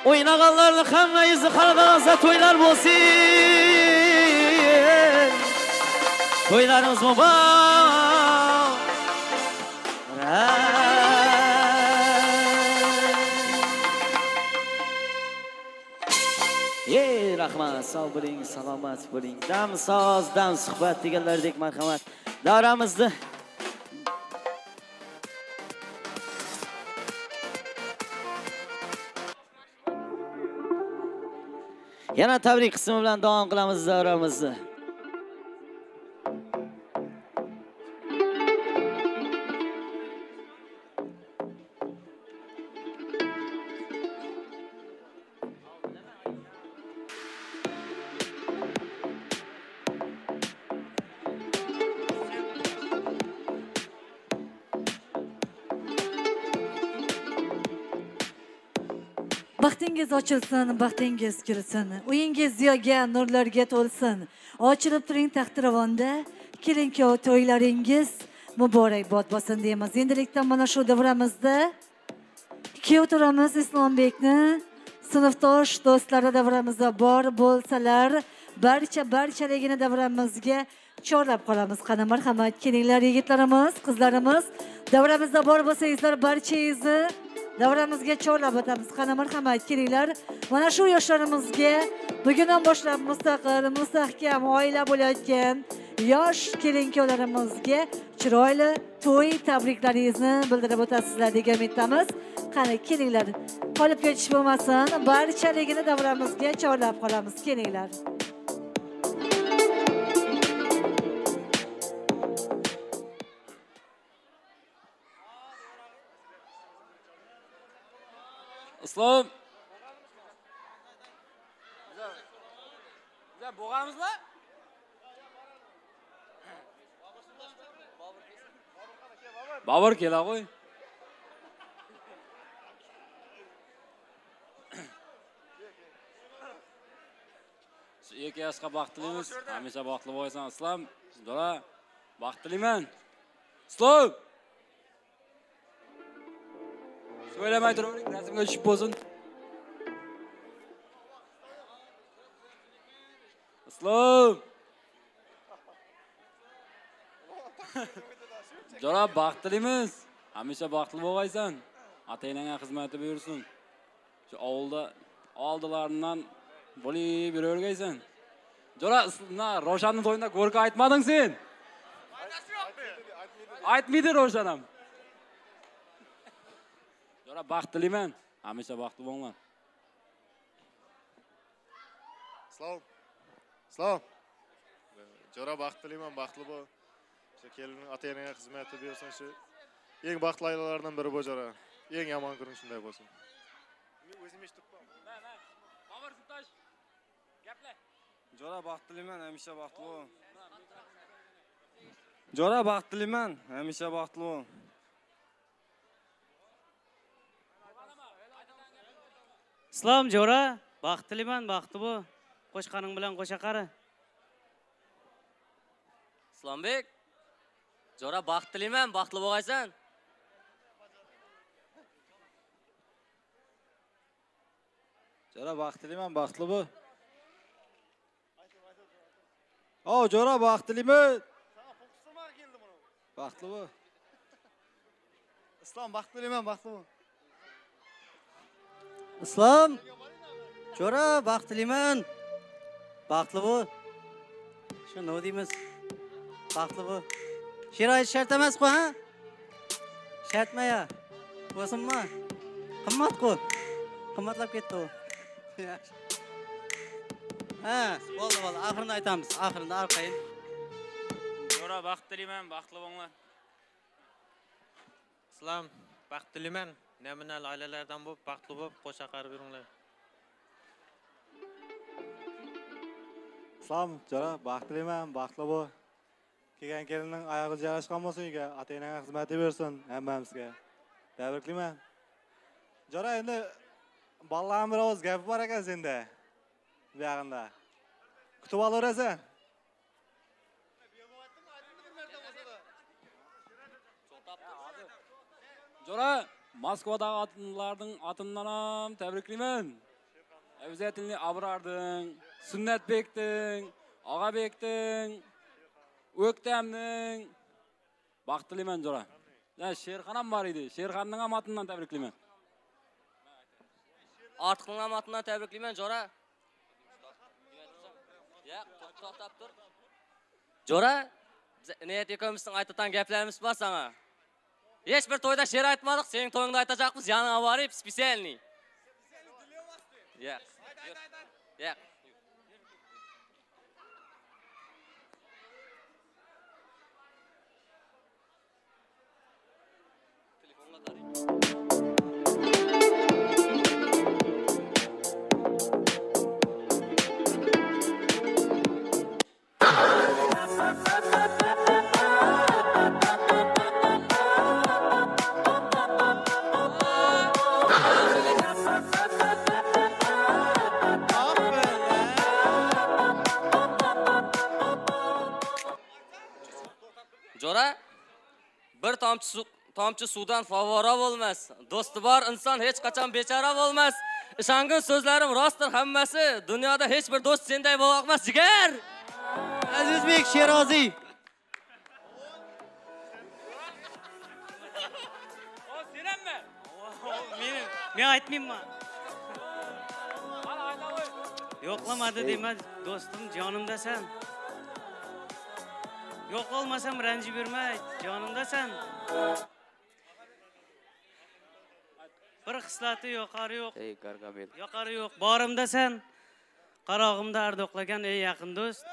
Oynağanlarla hamlayızı Karadağızda toylar bolsun. Toylarımız mübarek. Ey rahmat, sağ bo'ling, salomat bo'ling. Dam soz, dam suhbat deganlardek marhamat. Davramizda yana tabrik kısmı bilan davom qilamiz davramızda. Baxtingiz ochilsin, baxtingiz kirsin. Uyingiz ziyoga, nurlarga to'lsin. Ochilib turing taxtiravonda, keling-ku to'ylaringiz muborakbod bo'lsin deymiz. Endilikdan mana shu davramizda kiyov turamiz Islombekni sinfdosh do'stlari davramizda bor bo'lsalar, barcha barchaligini davramizga chorlab qolamiz. Qani marhamat, kelinglar yigitlarimiz, qizlarimiz, davramizda bor bo'lsangizlar barchangizni davramizga chorlab o'tamiz. Qani marhamat kelinglar. Mana shu yoshlarimizga bugundan boshlab mustaqil, mustahkam oila bo'layotgan yosh kelinkolarimizga chiroyli to'y tabriklaringizni bildirib o'tasizlar degan umiddamiz. Qani kelinglar. Qolib ketish bo'lmasin. Barchaligini davramizga chorlab qolamiz. Kelinglar. Islom. Bizlar bo'g'amizlar. Bobur kela qo'y. Sizga yaxshi baxt tilaymiz. Hamisha baxtli bo'lsin Islom. Sizlarga baxt tilayman. Islom. Söylemeye durumdayım, resimde düşüp bozun. Islom! Jora, baxtlimiz. Hamisha baxtli bo'lgaysan. Ata-enangga xizmati buyursin. Şu avulda oldilardan bo'lib yuravergaysan. Jora, Roshanning to'yinda go'rka aytmading sen. Aytmaydi Roshan ham. Jora baxt tilayman. Hamisha baxtli bo'linglar. Islom. Islom. Jora baxt tilayman, baxtli bo'l. Shu kelinning ota-onasiga xizmat bersin, shu eng baxtli oilalardan biri bo'l Jora. Eng yomon kun shunday bo'lsin. Men o'zim eshitdim. Na, na. Bobur Sultosh. Gapla. Jora baxt tilayman, hamisha baxtli bo'l. Jora baxt tilayman, hamisha baxtli bo'l. Islom Jora, baxt tilayman, baxti bu. Qo'shqaning bilan qo'sha qari. Islombek, Jora baxt tilayman, baxtli bo'lgaysan. Jora baxt tilayman, baxtli bo'l. O, Jora baxt tilayman. Sana fokusuma keldi buni. Baxtli bo'l. Islom baxt tilayman, baxtli bo'l. Islom, Jora baxt tilayman. Baxtli bo'l. Shu nima deymiz? Baxtli bo'l. Sharoit shart emas-ku, ha? Shartmaya. Bo'lsinmi? Qimmat-ku. Qimmatlab ketdi u. Ha, bo'ldi, bo'ldi. Oxirini aytamiz. Oxirida arqayin. Jora baxt tilayman, baxtli bo'linglar. Islom baxt tilayman. Namunal ailalardan bo'lib, baxtli bo'lib, qo'sha qarib yuringlar. Islom, Jora, baxtli bo'l, baxtli bo'l. Kelgan kelinning oyog'i yarashgan bo'lsin, uyga ota-onaga xizmat bersin hammamizga. Tabriklayman. Jora, endi bolalarning bir o'z gapi bor ekan senda. Bu yaqinda. Kutib olaverasan. Jora Moskvadagi otinlarning otindan ham tabriklayman. Avzatinli Abrarding, Sunnatbekning, Og'abekning, O'ktamning baxt tilayman Jora. Ya Sherxon ham bor edi. Sherxonning ham otindan tabriklayman. Ortiqning ham otindan tabriklayman Jora. Ya, to'xtab tur. Jora, biz niyat ekomizning aytadigan gaplarimiz bor senga. Hech bir to'yda she'r aytmadik, sening to'yingda aytacaqmiz, yanına varib, spesialni. Ya. Ya. Telefonla qarang. Jora, bir tomchi su, tomchi suvdan favvora bo'lmas. Do'sti bor inson hech qachon bechora bo'lmas. Ishongin so'zlarim rostdir hammasi. Dunyoda hech bir do'st senday bo'la olmas, jigar. Azizbek Sheroziy. O senammi? Men Ben etmeyeyim mi? Yoklamadı demez dostum, canımda sen. Yok olmasam renciberme, canımda sen. Bir kıslatı yok, arı yok. Ey Gargamel. Yok arı yok, bağrımda sen. Karağımda ardoklagan ey yakın dost.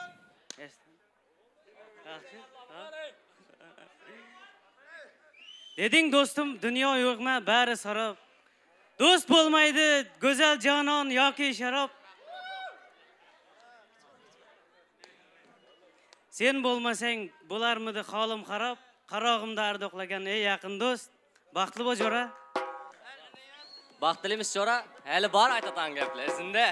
Dedin dostum, dünya yokma, bari sarap. Dost bulmaydı, güzel canan, yaki şarap. Sen bulmasan, bular mıydı halim harap? Karağımda ardoklagan ey yakın dost. Baxtlı bojora. Baxtlimiz jora, hali bar aytatan gaplar sizda.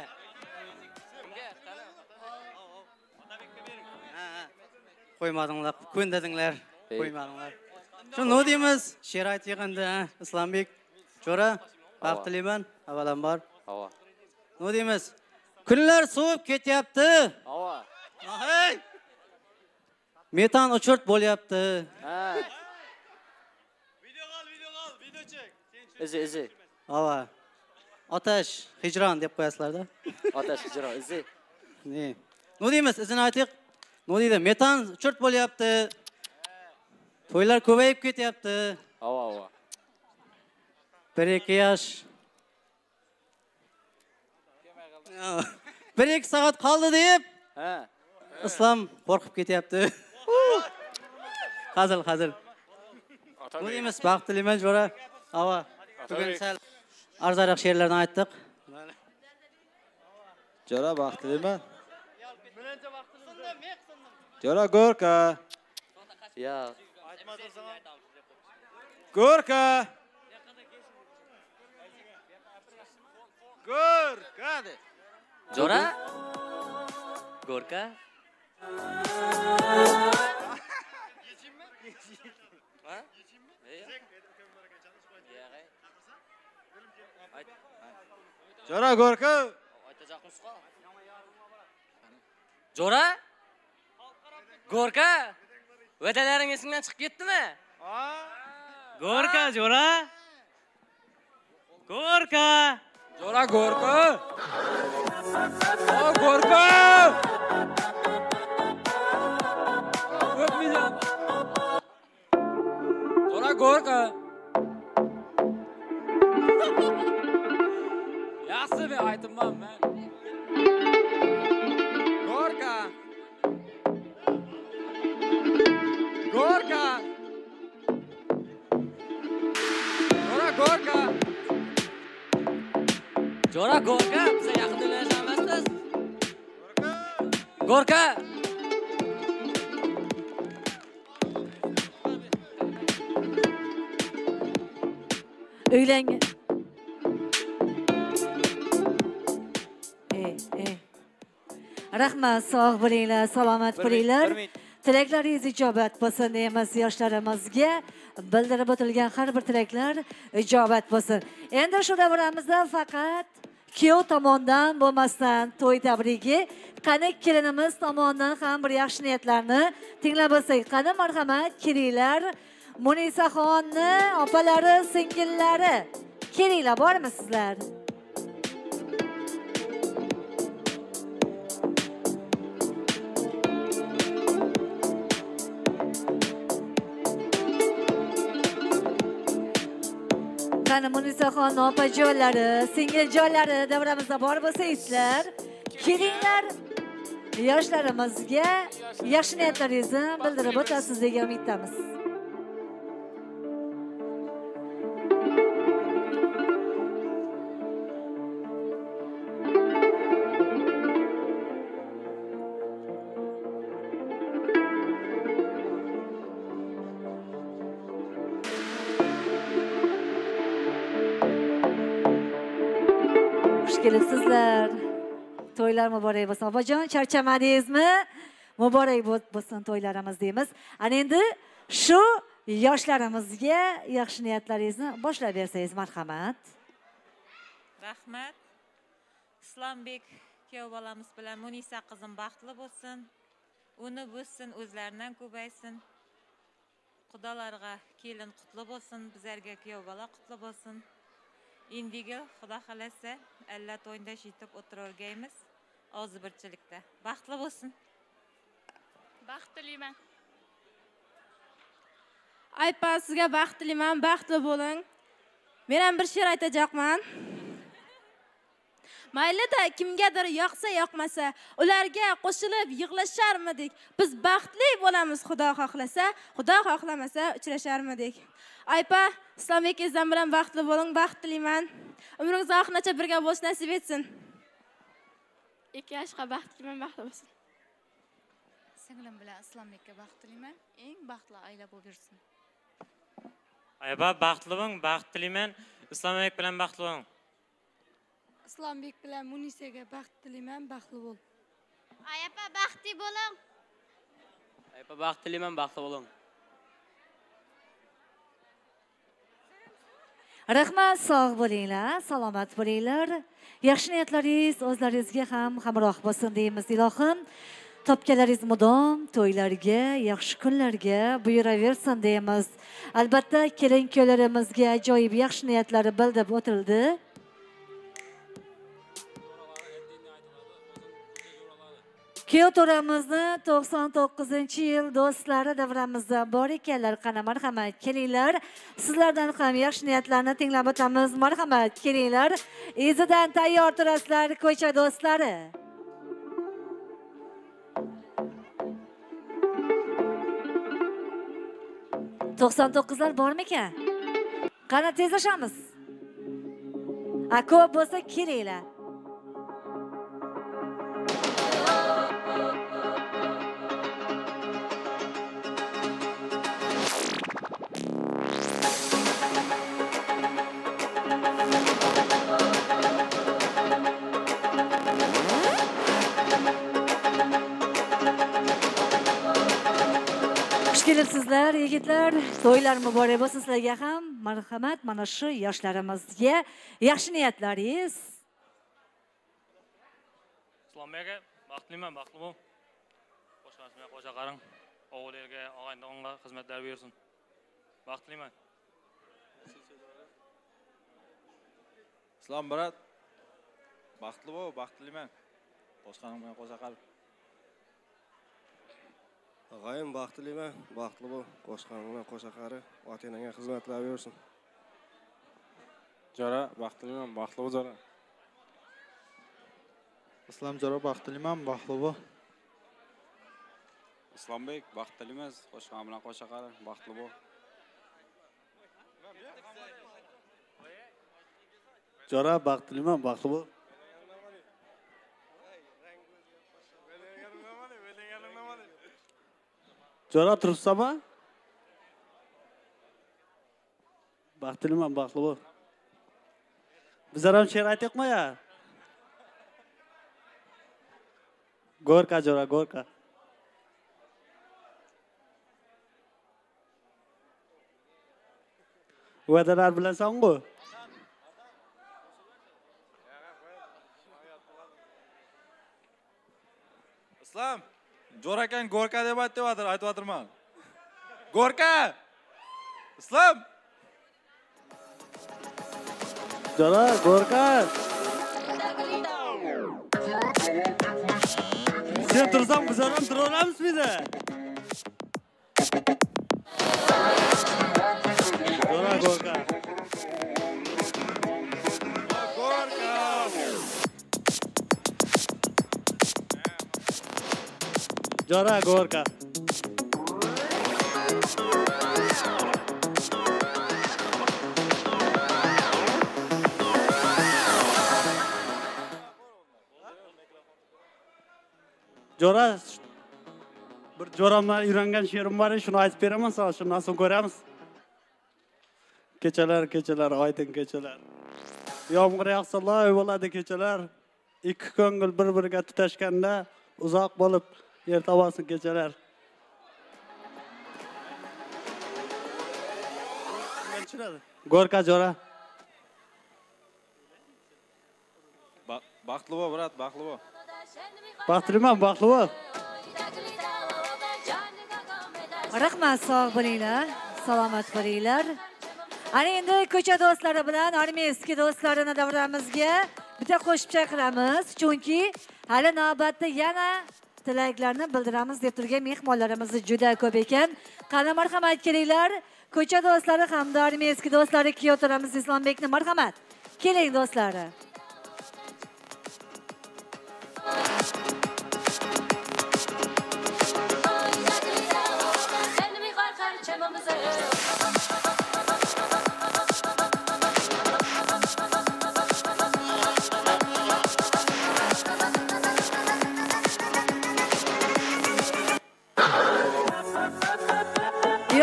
Qo'ymadinglar, ko'ndadinglar, qo'ymadinglar. Shuni deymiz, she'r aytganda, Islombek jora, baxtliman, avvalambor. Havo. Nima deymiz? Kunlar so'yib ketyapti. Havo. Hey! Metan uchurt bo'lyapti. Ha. Video qol, video qol, video chek. Izi, izi. Havo. Otash, hijron deb qo'yasizlar-da. Otash, hijron, izi. Ne? Nima deymiz? Izini aytiq. Ne dedi? Metan çört bol yaptı. Toylar ko'payib ketyapti. Hava hava. Bir iki yaş. Bir iki saat kaldı deyip. Ha. İslam korkup ketyapti. Hazır hazır. Ne deymiz? Baxtliman jora. Hava. Bugün sal arzaraq she'rlarni aytdik. Jora Baxtliman. Jora Gorka. Ya. Gorka. Gorka. Jora? Gorka. Geçeyim mi? Ha? Geçeyim mi? Jora Gorka. Jora? Gorka, vətələrin esindən çıxıb getdi mi? Gorka, Jora. Gorka. Jora, Gorka. O, Gorka. Öpmeyeceğim. Jora, Gorka. Yaxşı bir aytınmam mən. Gorka! Jora Gorka! Jora Gorka! Bize yakın dinleyeceğimizsiniz. Gorka! Gorka! Öğlen... Ey, ey. Rahmat, sağ bileyler, salamat bileyler. Tilaklaringiz ijobat bo'lsin deymiz yoshlarimizga. Bildirib o'tilgan har bir tilaklar ijobat bo'lsin. Endi shu davramizda faqat kuyov tomonidan bo'lmasdan to'y tabrigi, qani kelinimiz tomonidan ham bir yaxshi niyatlarni tinglab olsak. Qani marhamat, kelinglar. Munisaxonni opalari, singillari, kelinglar, bormi sizlar? Qani Munisaxon opajonlari, singiljonlari davramizda bor bo'lsangizlar, kelinglar, yoshlarimizga yaxshi niyatlaringizni bildirib o'tasiz degan umiddamiz. Sizlar to'ylar muborak bo'lsin. Opajon, charchamadingizmi? Muborak bo'lsin to'ylarimiz deymiz. Ana endi shu yoshlarimizga yaxshi niyatlaringizni boshlab bersangiz, marhamat. Rahmat. Islombek kuyov bolamiz bilan Munisa qizim baxtli bo'lsin. Uni bo'lsin, o'zlaridan ko'paysin. Xudolarga kelin qutli bo'lsin, bizlarga kuyov bola qutli bo'lsin. Indigi Xudo xolasa alla to'yinda shitib o'tiravergaymiz ozibirchilikda. Baxtli bo'lsin. Baxt tilayman. Aypa sizga baxt tilayman, baxtli bo'ling. Men ham bir she'r aytacaqman. Mayli-da kimgadir yoqsa yoqmasa, ularga qo'shilib yig'lasharmidik? Biz baxtli bo'lamiz Xudo xohlasa, Xudo xohlamasa uchrasharmidik. Aypa, Islombek ezdan bilan baxtli bo'ling, baxt tilayman. Umringiz oxirigacha birga bo'lish nasib etsin. Ikki yoshga baxt tilayman, baxtli bo'lsin. Singlim bilan Islombekka baxt tilayman, eng baxtli oila bo'lib yursin. Aypa, baxtli bo'ling, baxt tilayman, Islombek bilan baxtli bo'ling. Islombek bilan Munisaga baxt tilayman, baxtli bo'l. Ayapa baxtli bo'ling. Ayapa baxt tilayman, baxtli bo'ling. Rahmat, sog' bo'linglar, salomat bo'linglar. Yaxshi niyatlaringiz o'zlaringizga ham hamroh bo'lsin deymiz, ilohim. Topganlaringiz mudom, to'ylarga, yaxshi kunlarga buyuraversin deymiz. Albatta, kelin-kuyovlarimizga ajoyib yaxshi niyatlari bildirib o'tildi. Kuyov to'ramizni to'qson to'qqizinchi yil do'stlari davramizda bor ekanlar. Qani marhamat kelinglar. Sizlardan ham yaxshi niyatlarni tinglab o'tamiz. Marhamat kelinglar. Izidan tayyor turasizlar ko'cha do'stlari. to'qson to'qqizlar bormi-ekan? Qani tezlashamiz. A ko'p bo'lsa kelinglar. Sizlar yigitlar, to'ylar muborak bo'lsin sizlarga ham. Marhamat, mana shu yoshlarimizga yaxshi niyatlaringiz. Islombekga baxtliman, baxtli bo'l. Qo'shmasmay qo'sha qaring. O'g'illarga, og'aynilarga xizmatlar bersin. Baxtliman. Islom brat, baxtli bo'l, baxtliman. Qo'shqanimga qo'sha qaring. G'ayim baxtliman, baxtli bo'l, qo'shqaningga qo'sha qari, ota-onaga xizmatlar bersin. Jora, baxtliman, baxtli bo'l Jora. Islom Jora, baxtliman, baxtli bo'l. Islombek, baxtliman, qo'shqaning bilan qo'sha qari, baxtli bo'l. Jora, baxtliman, baxtli bo'l. Jora turibsanmi? Baxtliman, baxtli bo'l. Bizlar ham she'r aytaymiz-ya. Gorka Jora, Gorka. Vadalar bilasan-ku? Islom Jo'rakan Gorka deb aytayotdir, aytayotdirman. Gorka! Islom! Jora, Gorka! Sen tursam biz ham tura olamiz miydi? Jora, Gorka! Jora, Gorka. Jora, bir Joramdan uyrangan she'rim bor, shuni aytib beraman sana, shundan so'ng ko'ramiz. Kechalar, kechalar, oydin kechalar. Yomg'ir yog'sa loy bo'ladi kechalar. Ikki ko'ngil bir-biriga tutashganda uzoq bo'lib yer tavasın geceler. Gorka Jora. Ba baklı bu Murat, baklı bu. Baktırmam, baklı bu. Rahmat, sağ olun. Selamat olun. Ana endi ko'cha do'stlari bilan, armeyski do'stlarini davramizga bitta qo'shimcha qilamiz, chunki hali navbatda yana tilaklarni bildiramiz deb turgan mehmonlarimiz juda ko'p ekan. Qani marhamat kelinglar, ko'cha do'stlari hamda armeyski do'stlari kiyotiramiz Islombekni, marhamat. Keling do'stlari.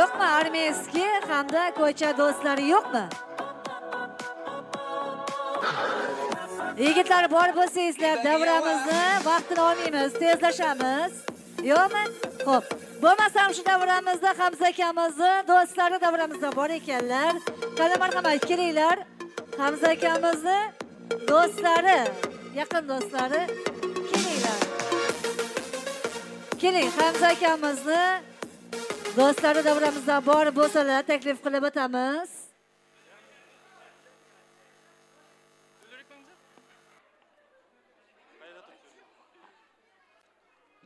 Yok mu armeyski hamda ko'cha do'stlari yok mu? Yigitlar bor bo'lsangizlar, davramizda vaqtini olmaymiz, tezlashamiz. Yo'qmi? Xo'p. Bo'lmasa ham shu davramizda Hamza akamizni do'stlari davramizda bor ekanlar. Qani marhamat kelinglar. Hamza akamizni do'stlari, yaqin do'stlari kelinglar. Keling, Hamza akamizni do'stlari davramizda bor bo'lsalar taklif qilib o'tamiz.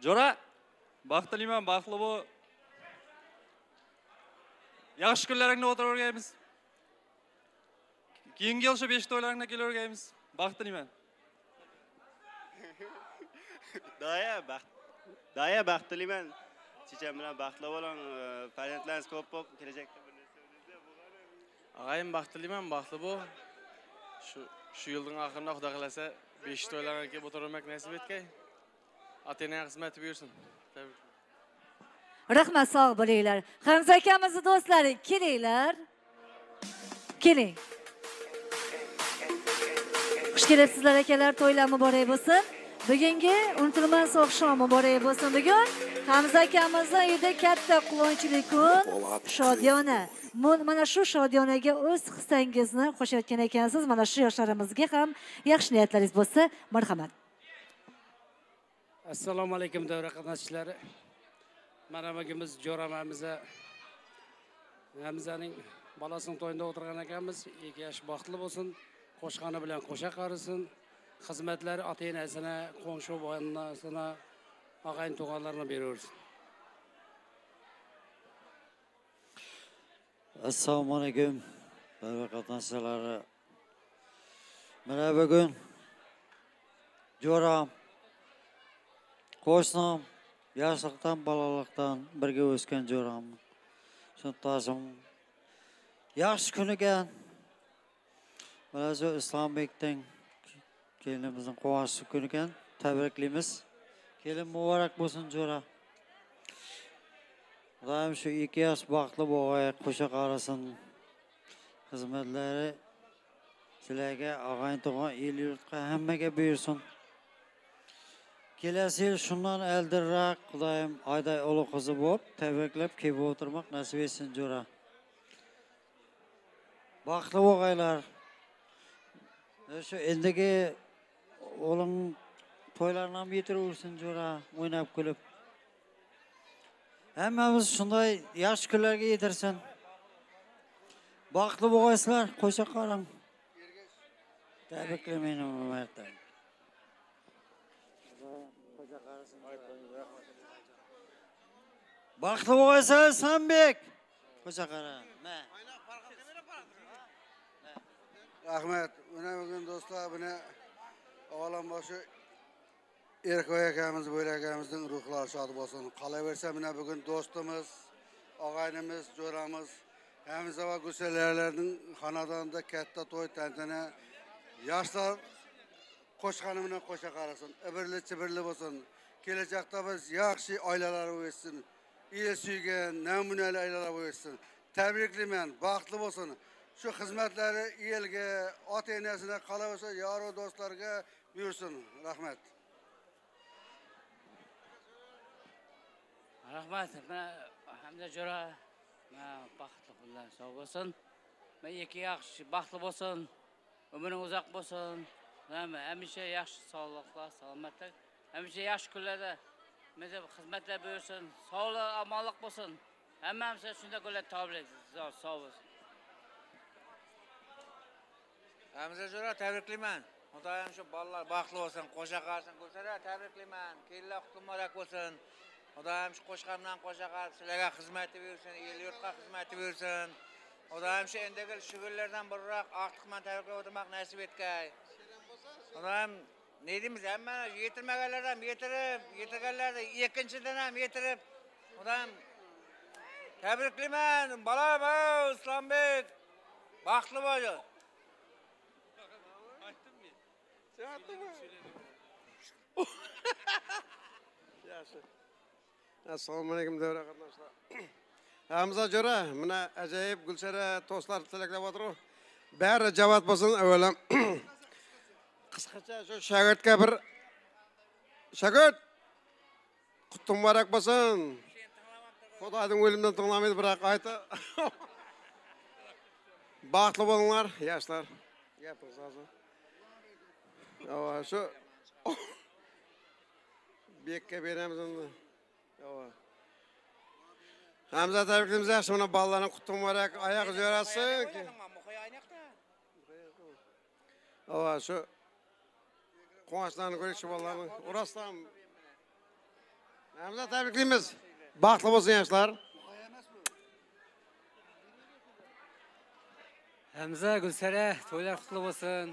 Jora, baxtliman, baxtli bo'l. Yaxshi kunlaringda o'tirib o'rganamiz. Keyingi yil shu besh to'ylaringda kelib o'rganamiz. Baxtliman. Daya baxt. Daya baxtliman. Checham bilan baxtli bo'ling, farzandlaringiz ko'p bo'lib, kelajakda bir narsa bo'lsa bo'lgani. Og'ayim baxtliman, baxtli bo'l. Shu shu yilning oxirida Xudo xolasa besh to'ylarga kelib o'tirmak nasib etgay. Atena'ya xizmat buyursin. Rahmat, sog' bo'linglar. Hamza akamizni do'stlari kelinglar. Keling. Xush kelibsizlar akalar, to'ylar muborak bo'lsin. Bugungi unutilmas oqshom muborak bo'lsin. Bugun Hamza akamizning uyida katta quvonchli kun, shodiyona. Mana shu shodiyonaga o'z hissangizni qo'shayotgan ekansiz. Mana shu yoshlarimizga ham yaxshi niyatlaringiz bo'lsa, marhamat. Assalomu alaykum davra qatnashchilari. Mana bugunimiz Jo'ramamiza Hamzaning balasining to'yida o'tirgan ekanmiz. Ikki yosh baxtli bo'lsin, qo'shqani bilan qo'sha qarisin, xizmatlari ota-onasini, qo'ng'sho boyonasini, og'ayn tog'alarini beraversin. Assalomu alaykum davra qatnashchilari. Mana bugun Jo'ram Qo'shnim, yoshlikdan, balalikdan birga o'sgan jo'ram. Shundoshim. Yaxshi kuniga mana shu Islombekning kelinimizning quvonchli kuniga tabriklaymiz. Kelin muborak bo'lsin jo'ra. Xudoyim shu ikki yosh baxtli bo'g'ay, qo'sha qarasin. Xizmatlari sizlarga, og'ayn tog'on, el yurtga hammaga buyursin. Kelasi yil shundan eldirroq Xudoyim oyday ulug' qizi bo'lib, tabriklab kelib o'tirmoq nasib etsin jo'ra. Baxtli bo'linglar. Shu endigi o'lim to'ylarni ham yetiraversin jo'ra, o'ynab kulib. Hammamiz shunday yaxshi kunlarga yetirsin. Baxtli bo'lasizlar, qo'sha qaring. Tabriklayman marhamat. Baxtli bo'lsang, Sambek. Qo'sha qara. Men. Rahmat. Mana bugun do'stlar, buni avvalamboshu Erkoy akamiz, Bo'yra akamizning ruhlari shod bo'lsin. Qolaversa, mana bugun do'stimiz, og'aynimiz, jo'ramiz, Hamza va Gusellarning xonadonida katta to'y tantana, yoshlar qo'shqani bilan qo'sha qarasin, ibirli-chibirli bo'lsin. Kelajakda biz yaxshi oilalar bo'lsin. El suygan, namunali oilalar bo'lsin. Tabriklayman, baxtli bo'lsin. Shu xizmatlari elga, ota-onasiga, qolaversa yor va do'stlarga buyursin. Rahmat. Rahmat. Men Hamza jo'ra, men baxtli bo'lsin, sog' bo'lsin. Men ikki yaxshi baxtli bo'lsin. Umring uzoq bo'lsin. Nima, hamisha yaxshi sog'liqlar, salomatlik. Hamisha yaxshi kunlarda menga xizmatlar buyursin, sog'lik, omonlik bo'lsin. Hammamiz shunday kunlar toblaymiz. Sog' bo'lsin. Hamize Jura təbrikliyim mən. Xudayam şu ballar baxlı olsun, qoşa qarşın qoşara təbrikliyim mən. Keyinlə xutlu mübarək olsun. Xudayam şu qoşqamdan qoşa qarşı sizlərə xizməti versin, el-yurtqa xizməti versin. Xudayam şu endəgil şügürlərdən buraraq artıq mən təbrikliyib oturmaq nəsib etkəy. Xudayam ne deyimiz hem mən yetirməgənlərdən yetirib, yetirgənlərdən ikinciden hem yetirib. Xudayam təbrikliyim mən. Balam ey İslombek baxlı boyu. Sen attın mı? Yaşı. Assalamu alaikum devre arkadaşlar. Hamize Jura, bana acayip Gülşere dostlar tilekler vardır. Bari cevap basın evvela. Kısaca şu şagirdga bir şagird kutum varak basın. Xudoning o'limdan tinglamaydi biroq aytib. Baxtli bo'linglar, yoshlar. Gapingiz hozir. Yo'q, shu bekka beramiz endi. Yo'q. Hamza tabriklarimiz yaxshi, mana bolalarning quti muborak, oyoq jo'rasin. Yo'q, shu quvonchlarni ko'ring shu bolalarni. Urasdan Hamza tabriklaymiz. Baxtli bo'lsin yoshlar. Hamza, Gulsara, to'ylar qutlu bo'lsin.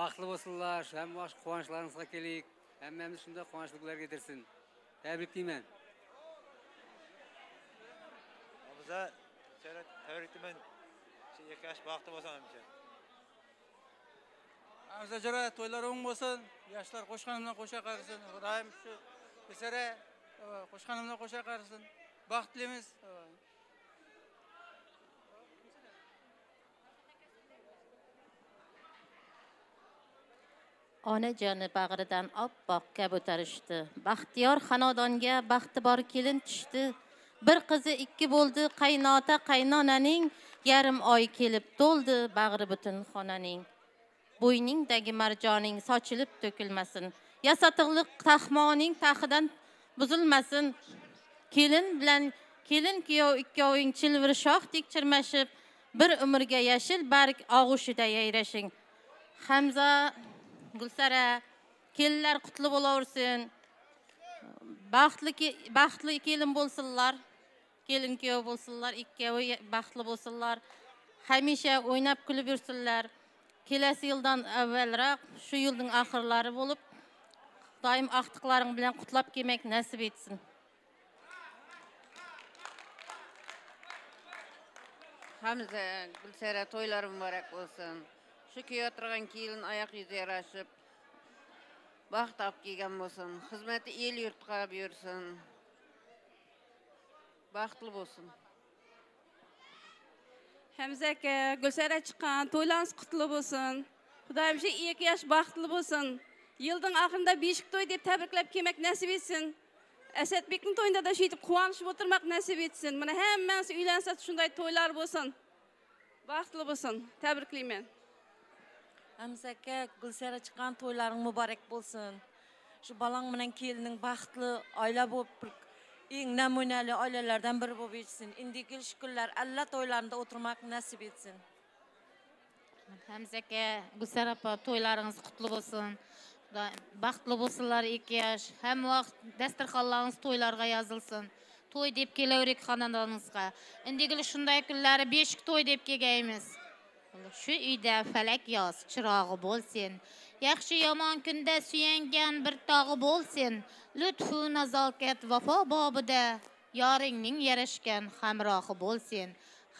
Baxtli bo'lsinlar, hamma yaxshi quvonçlaringizga keling. Hammamiz shunda quvonchliklar getirsin. Tabriklayman. Hamza, sizlarga tabriklayman. Yaxshi baxtli bo'lsangiz. Hamza Jura, to'ylaring bo'lsin. Yoshlar qo'shqanimdan qo'sha qarsin. Xudoyim shu bizlarga qo'shqanimdan qo'sha qarsin. Baxtlimiz. Onajonim bag'ridan oppoq kabutarishdi. Baxtiyor xonadonga baxti bor kelin tushdi. Bir qizi ikki bo'ldi, qaynota qaynonaning yarim oy kelib to'ldi bag'ri butun xonaning. Bo'yningdagi marjoning sochilib to'kilmasin. Yasatiqlik taxmoning taxidan buzilmasin. Kelin bilan kelin kuyov ikkoving chilvirshoqdek chirmashib, bir umrga yashil barg og'ushida yayrashing. Hamza Gulsara, kelinlar qutlu bo'laversin. Baxtli baxtli kelin bo'lsinlar. Kelin kuyov bo'lsinlar, ikkovi baxtli bo'lsinlar. Hamisha o'ynab kulib yursinlar. Kelasi yildan avvalroq, shu yilning oxirlari bo'lib, doim ahtiqlaring bilan qutlab kelmak nasib etsin. Hamza, Gulsara to'ylaring muborak bo'lsin. Şu kiyotırgan kelin ayak yüzü yarashib, baxt topib kelgan bo'lsin, xizmati el yurtqa bersin, baxtli bo'lsin. Hamza aka, Gulsara chiqqan, to'ylaringiz qutli bo'lsin. Xudoyim shu ikki yosh baxtli bo'lsin. Yilning oxirida beshik to'y deb tabriklab kelmak nasib etsin. Asadbekning to'yida da shuytib quvonishib o'tirmoq nasib etsin. Mana hammasi uylansa shunday to'ylar bo'lsin. Baxtli bo'lsin. Tabriklayman. Hamza aka, Gulsara chiqqan to'ylaring muborak bo'lsin. Shu balang bilan kelining baxtli oila bo'lib, eng namunali oilalardan biri bo'lib yetsin. Indiki shuklar Alla to'ylarida o'tirmak nasib etsin. Hamza aka, Gulsara opa, to'ylaringiz qutlu bo'lsin. Baxtli bo'lsinlar ikki yosh. Hamma vaqt dasturxonlaringiz to'ylarga yozilsin. To'y deb kelaverik xonadoningizga. Indiki shunday kunlari beshik to'y deb kelganmiz. Şu uyda falak yoz chirogi bo'lsin. Yaxshi yomon kunda suyangan bir tog'i bo'lsin. Lutfu nazokat vafo bobida yoringning yarashgan hamrohi bo'lsin.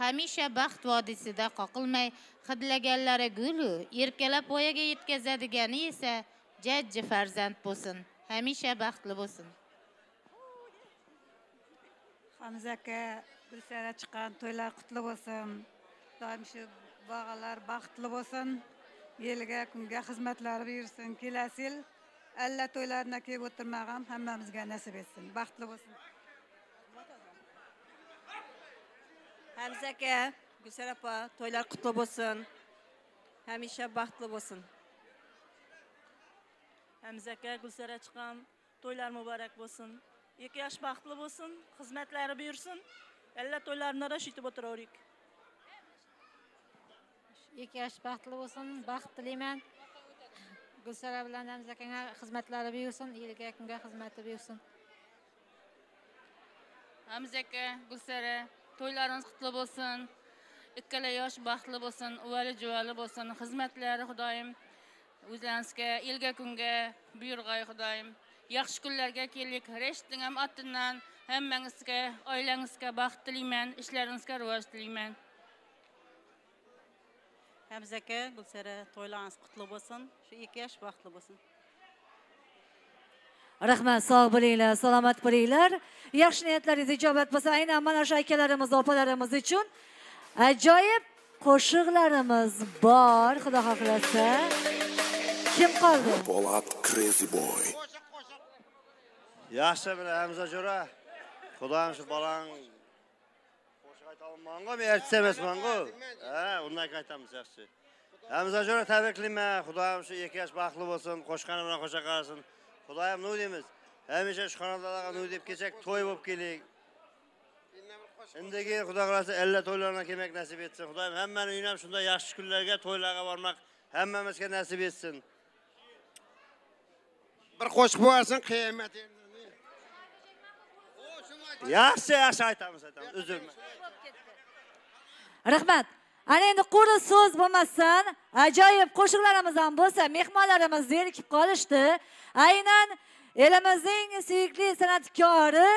Hamisha baxt vodisida qoqilmay, hidlaganlari gulu erkalab voyaga yetkazadigani esa jajji farzand bo'lsin. Hamisha baxtli bo'lsin. Hamza aka, Gulsara chiqqan to'ylar qutli bo'lsin. Doim shu bağlar baxtli bo'lsin. Yelga kunga xizmatlari bersin. Kelasi yil alla to'ylarida kelib o'tirmag'am hammamizga nasib etsin. Baxtli bo'lsin. Hamza aka, Gulsara opa, to'ylar qutlu bo'lsin. Hamisha baxtli bo'lsin. Hamza aka, Gulsara chiqqan, to'ylar muborak bo'lsin. Ikki yosh baxtli bo'lsin, xizmatlari bersin. Alla to'ylarida shitib o'tiraverik. iki yaş baxtlı olsun, baxt dileyman. Gülsara bilan Hamzakanga xizmatlari buyursun, iyilikka kimga xizmati buyursun. Hamzaka, Gulsara, to'ylaringiz qutlu bo'lsin. Ikkala yosh baxtli bo'lsin, uvali juvali bo'lsin. Xizmatlari Xudoyim o'zlaringizga, elga kunga buyurg'ay Xudoyim. Yaxshi kunlarga kelik. Reshting ham otindan hammangizga, oilangizga baxt tilayman, ishlaringizga rivoj tilayman. Hamzaka, Gulsara, to'ylaringiz qutlu bo'lsin. Shu ikki yosh baxtli bo'lsin. Rahmat, sog' bo'linglar, salomat bo'linglar. Yaxshi niyatlaringiz ijobat bo'lsa, aynan mana shu akalarimiz, opalarimiz uchun ajoyib qo'shiqlarimiz bor, Xudo xohlasa. Kim qoldi? Polat Crazy Boy. Yaxshi bilan Hamzajo'ra. Xudoyim shu balang qo'shiq aytalib menga, men aytsa emas menga. Ha, undan aytamiz yaxshi. Hamzajo'ra tabriklayman. Xudoyim shu ikki yosh baxtli bo'lsin, qo'shqani bilan qo'sha qarasin. Xudoyim nima deymiz? Hamisha shu xonadonlarga nima deb kechak to'y bo'lib keling. Indiki Xudo xolasi elli to'ylarga kelmak nasib etsin. Xudoyim hammani uyini ham shunday yaxshi kunlarga, to'ylarga bormoq hammamizga nasib etsin. Bir qo'shiq bo'lsin, qiyomat endi. Yaxshi, yaxshi aytamiz, aytamiz. Uzilma. Rahmat. Ana endi qo'ri so'z bo'lmasin, ajoyib qo'shiqlarimiz ham bo'lsa, mehmonlarimiz zerikib qolishdi. Aynan elimizning suyukli san'atkori,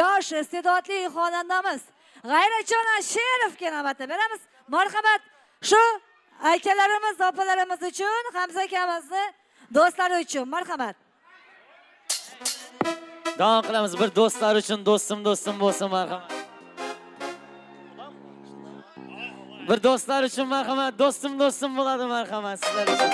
yosh iste'dodli xonandamiz G'ayrajon Sherovga navbatni beramiz. Marhamat, shu akalarimiz, opalarimiz uchun, Hamza akamizni do'stlari uchun marhamat. Davom qilamiz bir do'stlar uchun, do'stim do'stim bo'lsin marhamat. Bir dostlar için merhamet, dostum dostum buladım merhamet sizler için.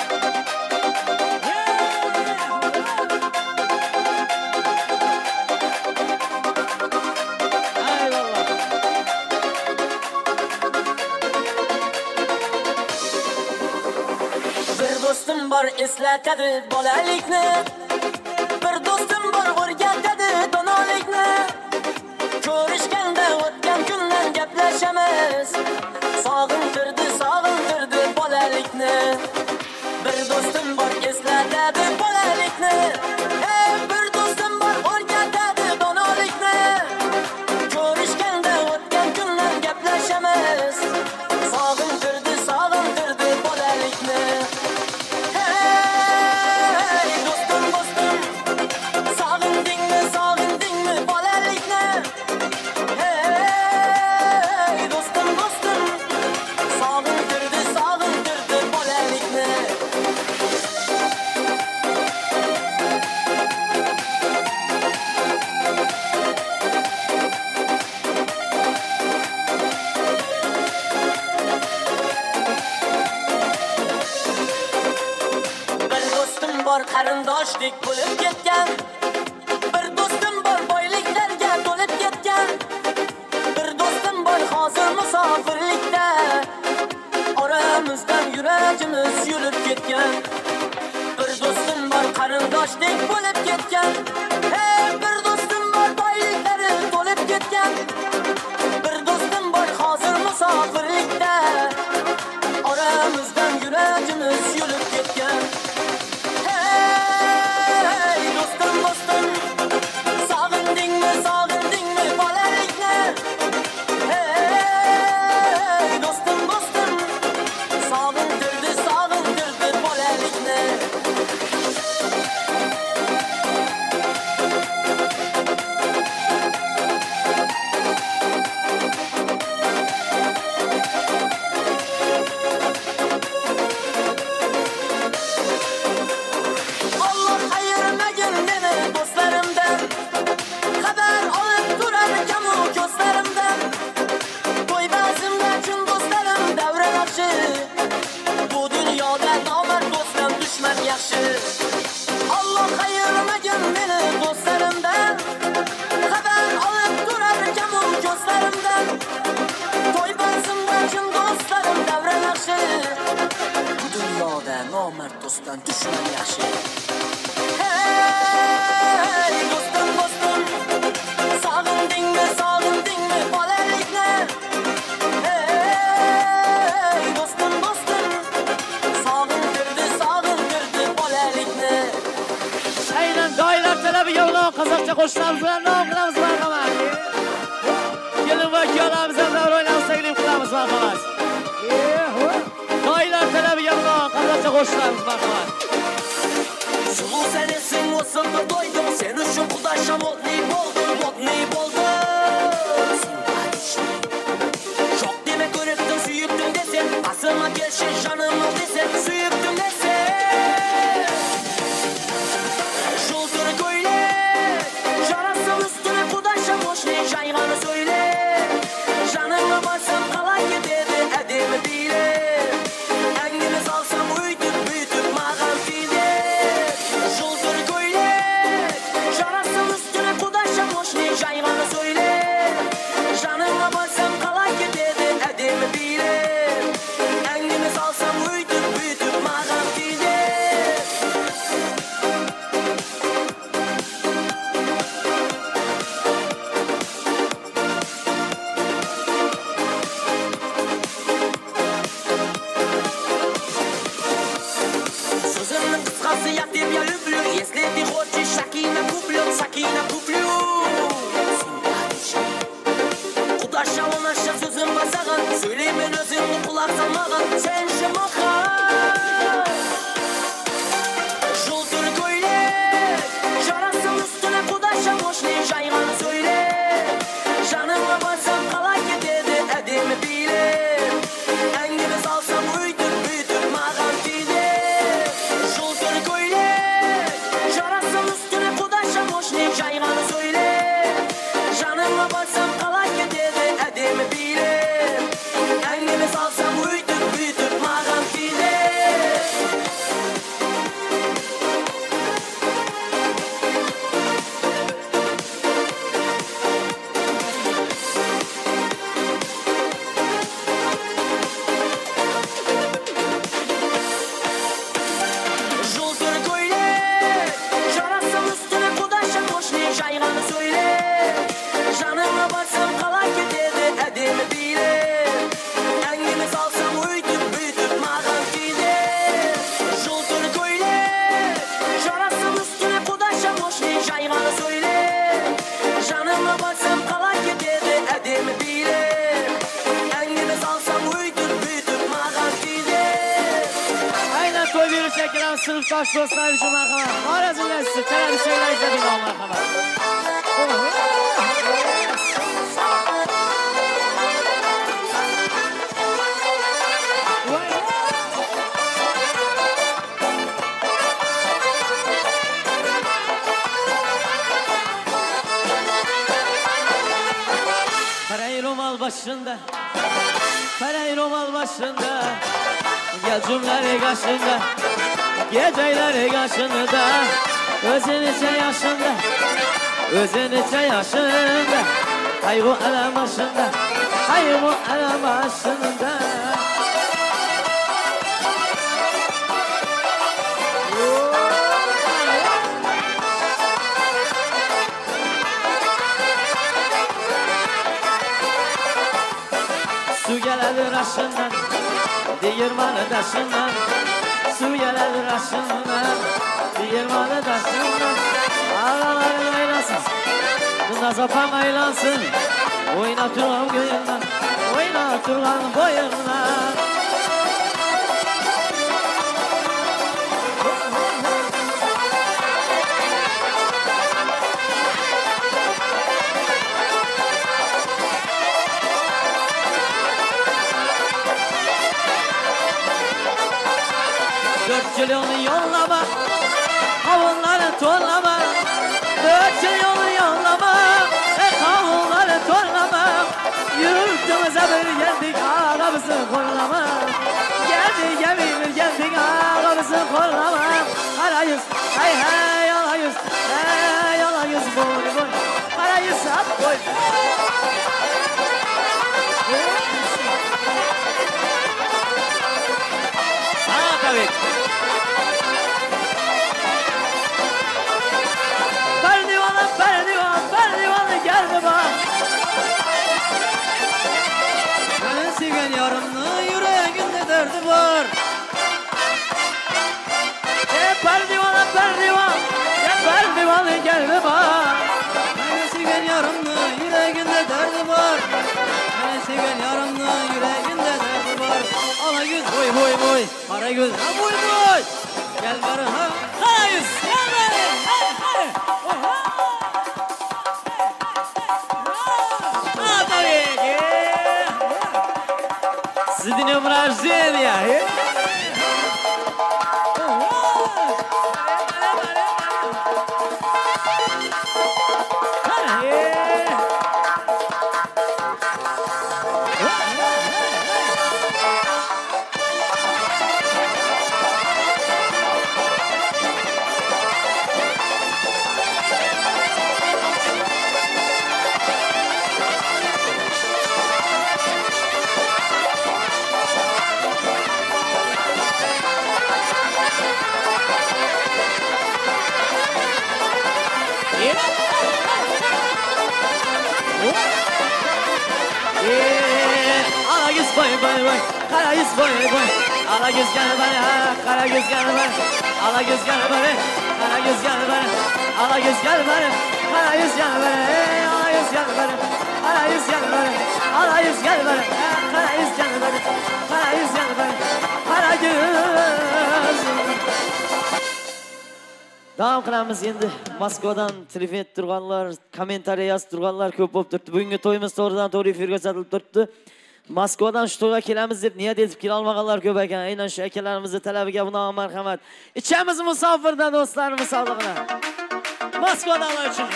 Bir dostum var eslatadi bolalikni, bir dostum var o'rgatadi donolikni. Ko'rishganda o'tgan kunlar gaplashamiz. Sağındırdı, sağındırdı bolalikni. Bir dostum var eslatadi bolalikni. Hey, bir dostum var o'rgatadi donolikni. Ko'rishganda o'tgan kunlar gaplashamiz. Sağındırdı, sağındırdı bolalikni. Hey, dostum Mana Qozog'cha qo'shilamiz bilan nom qilamiz marhamat. Kelin va kelamiz bilan o'ynamiz, taklif qilamiz marhamat. To'ylar talabiga Mana Qozog'cha qo'shilamiz marhamat. Suvosenesin o'simni do'ydim, sen uchun qudasham o'tni bo'ldim, o'tni bo'ldim. Shoq demak ko'rdim, suyibdim desam, asma kelsin jonimni desam, suyibdim desam. Şayganı söyle, canımı basam kalan gidedi, edimi bile. Engimiz alsam uydup büyütüp mağam fili. Şoldur köyle, şarasın üstüne kudaşam hoş ne? Şayganı söyle, canımı basam kalan gidedi, edimi bile. Engimiz alsam uydup büyütüp mağam fili. Gel bana boy boy, para göz, ha boy boy. Gel bari ha, ha yüz, gel bari, ha ha, oha. Ha tabii ki. Sizi dinliyorum Rajin ya. Karagöz boy boy, Karagöz gel bana, Karagöz gel bana, Karagöz gel bana, Karagöz gel bana, Karagöz gel bana, Karagöz gel bana, Karagöz gel bana, Karagöz gel bana, Karagöz gel bana, Karagöz gel bana, Karagöz gel bana, Karagöz. Devam qilamiz endi Moskvadan trifet turganlar, kommentariya yozib turganlar ko'p bo'lib turibdi. Bugungi to'yimiz to'g'ridan-to'g'ri efirga uzatilib turibdi. Moskvadan shu to'yga kelamiz deb niyat etib kela olmaganlar ko'p ekan. Aynan shu akalarimizning talabiga bundan marhamat. Ichamiz musofirdan do'stlarimiz sog'lig'ini. Moskvadan uchun.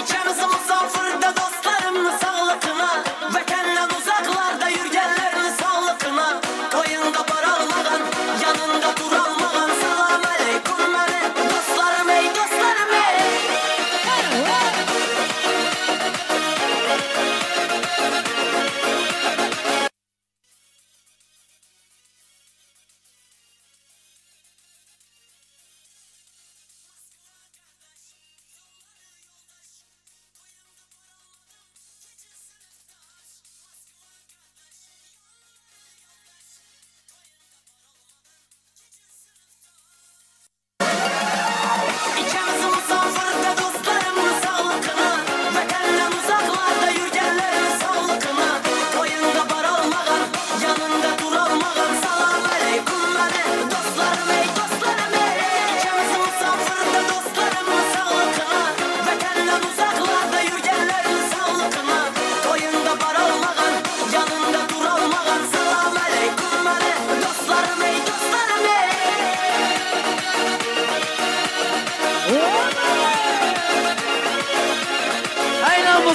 Ichamiz musofirdan do'stlarimiz sog'lig'ini. Vatandan uzoqlarda yurganlarni sog'lig'ini. To'yinda bora olmagan, yanında tura olmagan. Assalomu alaykum mana do'stlarim, ey do'stlarim.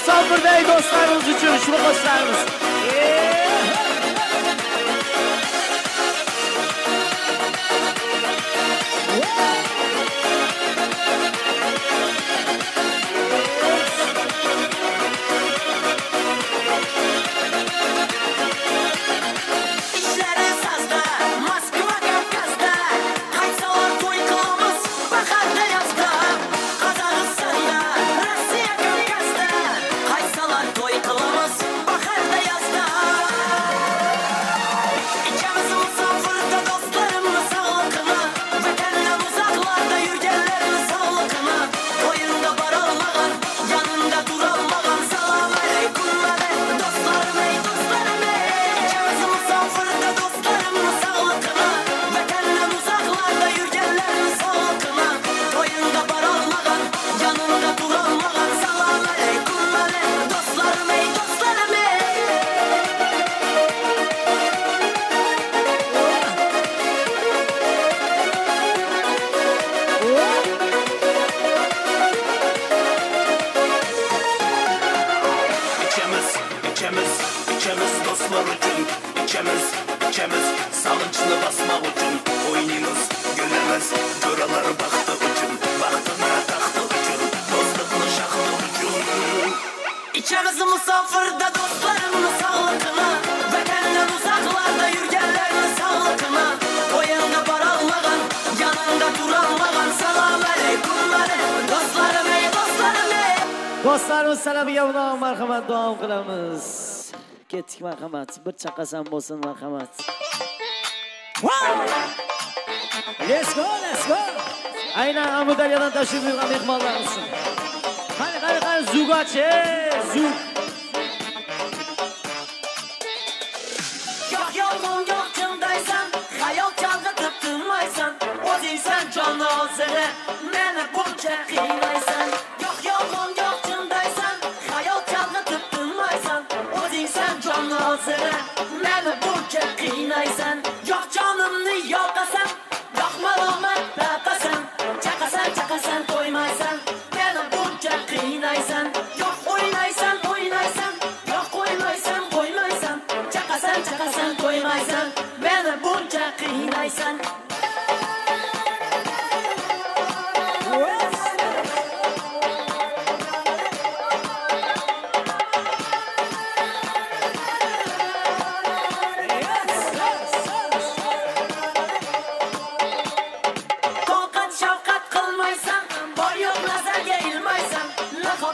Musafirday dostlarımız için şunu dostlarımız. Kettik marhamat, bir chaqasam bo'lsin marhamat. Let's go, let's go. Aynan Amudaryodan tashrif buyurgan mehmonlar uchun. Qani, qani, qani zugachi, zug. Yo'q, yo'q, yo'q, qanday qılaysan, o deysən canlı azərə, mənə qoca qılaysan. Yox yolun yoxcundaysan, xayal canlı tıptınlaysan, o deysən canlı azərə, mənə qoca qılaysan. Yox canımını yoxasan, yaxmalama bəqasan, çakasan çakasan doymaysan, mənə qoca qılaysan. Yox oynaysan oynaysan, yox qoymaysan qoymaysan, çakasan çakasan doymaysan, mənə qoca qılaysan.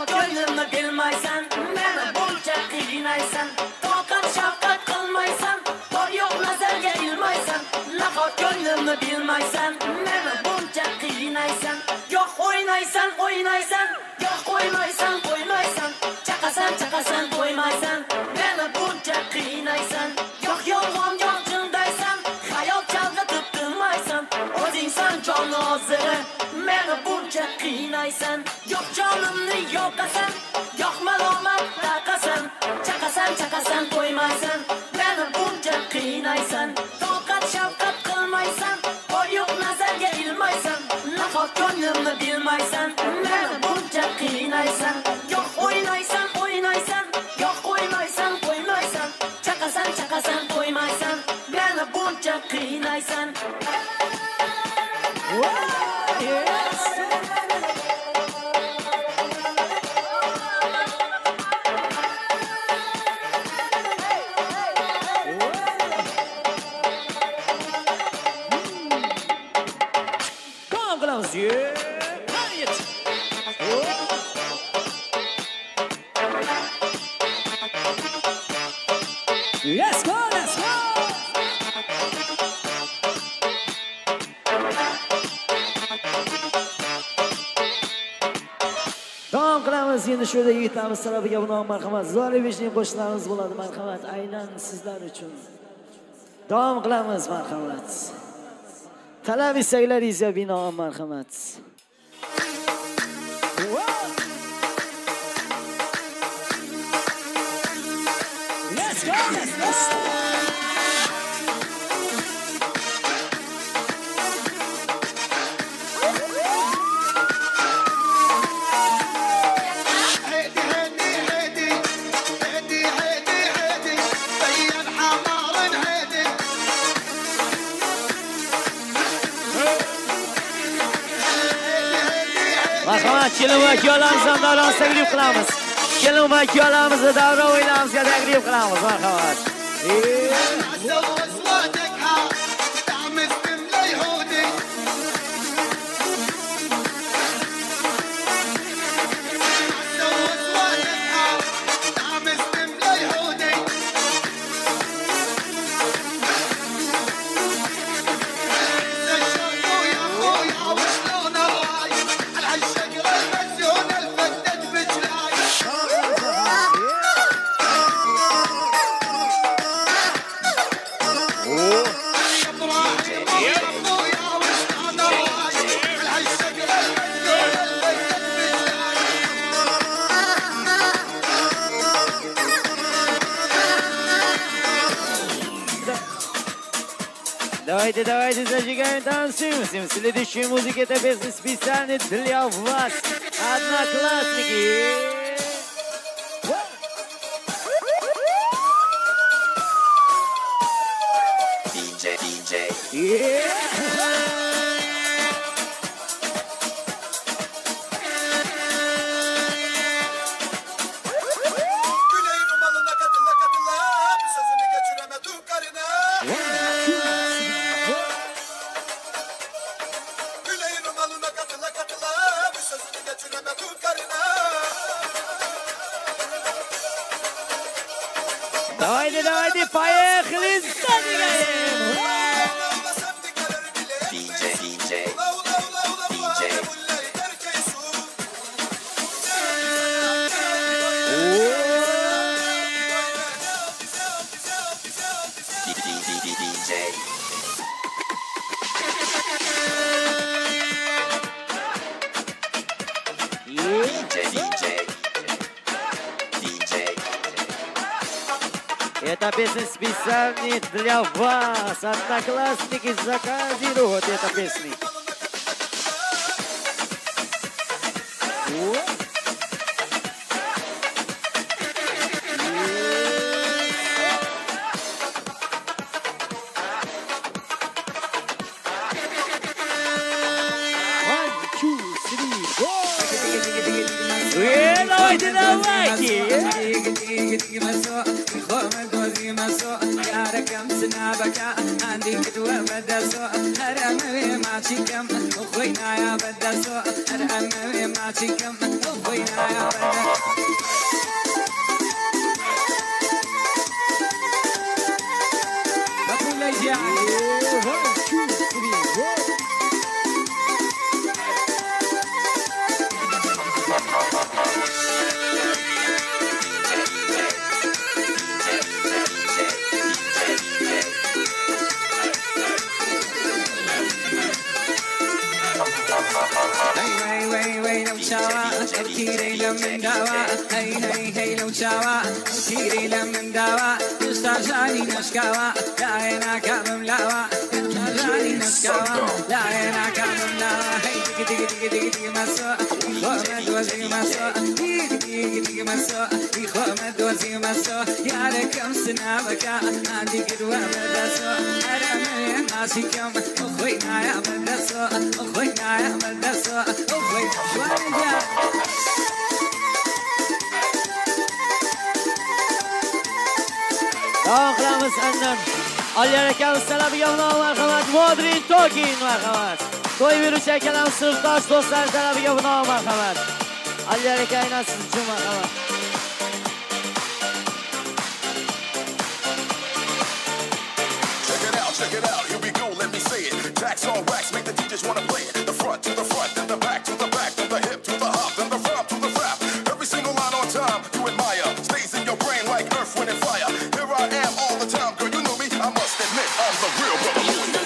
Gönlümü bilmeysen, mene bunca kıyınaysan. Yok oynaysan, oynaysan, yok koymaysan, koymaysan, çakasan, çakasan, koymaysan, mene bunca kıyınaysan. Yok yolun yolcundaysan, hayal çalgı tıptınmaysan, o insan canlı hazırı, mene bunca kıyınaysan. Yok canını yokasan, yok mal olmak takasan, çakasan, çakasan, koymaysan, mene bunca kıyınaysan. Tokat şapkat kılmaysan, o yok nazar gerilmaysan, lafak gönlümü bilmaysan, ben bunca kıyınaysan. Yok oynaysan oynaysan, yok koymaysan koymaysan, çakasan çakasan koymaysan, ben bunca kıyınaysan. Yeah. Let's go, let's go. Tamam kılavuz yine şöyle yiğitlerimiz tarafıya buna marhamat. Zali Vişne'nin koşularımız buladı marhamat. Aynen sizler için. Tamam kılavuz marhamat. Talab istekler izle bina merhamet. Let's go, let's go. Kelin va kuyovlarimizdan davron taklif qilamiz. Kelin va kuyovlarimizni davron o'ynamizga taklif qilamiz. Marhamat. Давайте, давайте зажигаем, танцуем, всем следующей музыке это песня специально для вас, одноклассники. Диджей, диджей. Yeah. Давайте, давайте, поехали! Диджей, диджей, диджей. Диджей, диджей, диджей. Это песня специально для вас, одноклассники заказируют эту песню. Sırdaş dostlar tarafiga binoan marhamat. Ali aka aynasiz uchun marhamat. Check it out, check it out. Here we go, let me say it. Jacks on wax, make the D Js wanna play it. The front to the front, then the back to the back, then the hip to the hop, then the rap to the rap. Every single line on time you admire stays in your brain like earth, wind and fire. Here I am all the time, girl, you know me. I must admit I'm the real brother Louie.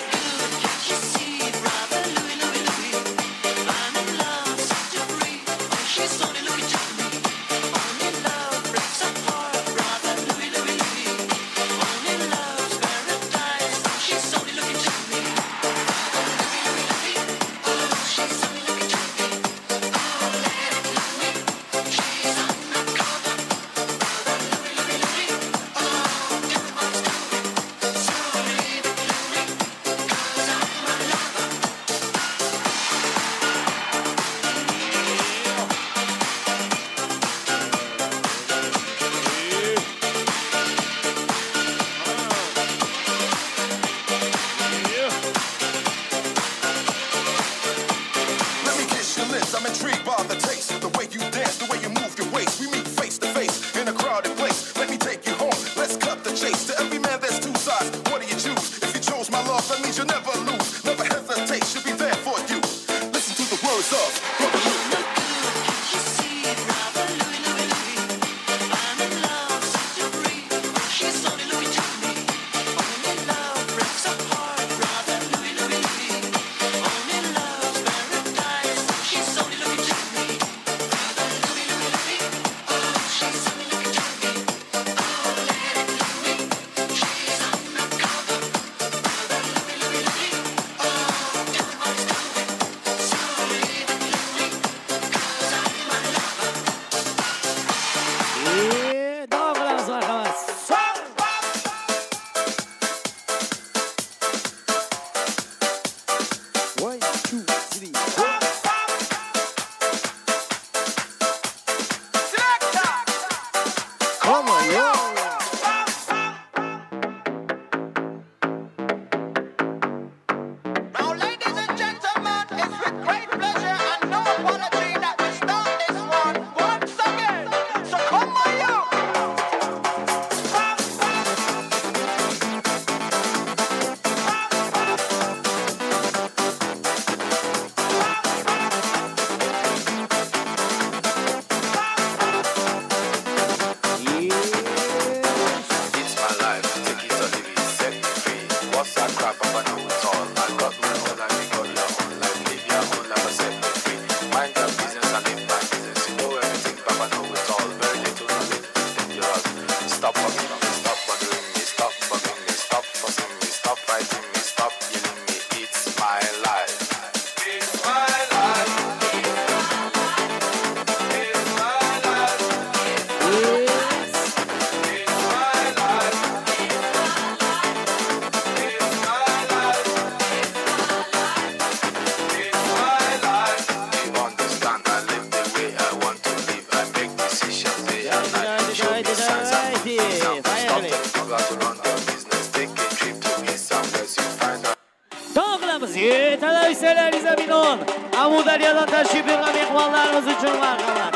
Oilalaringizga binon Amudaryodan tashrif buyurgan mehmonlarimiz uchun marhamat.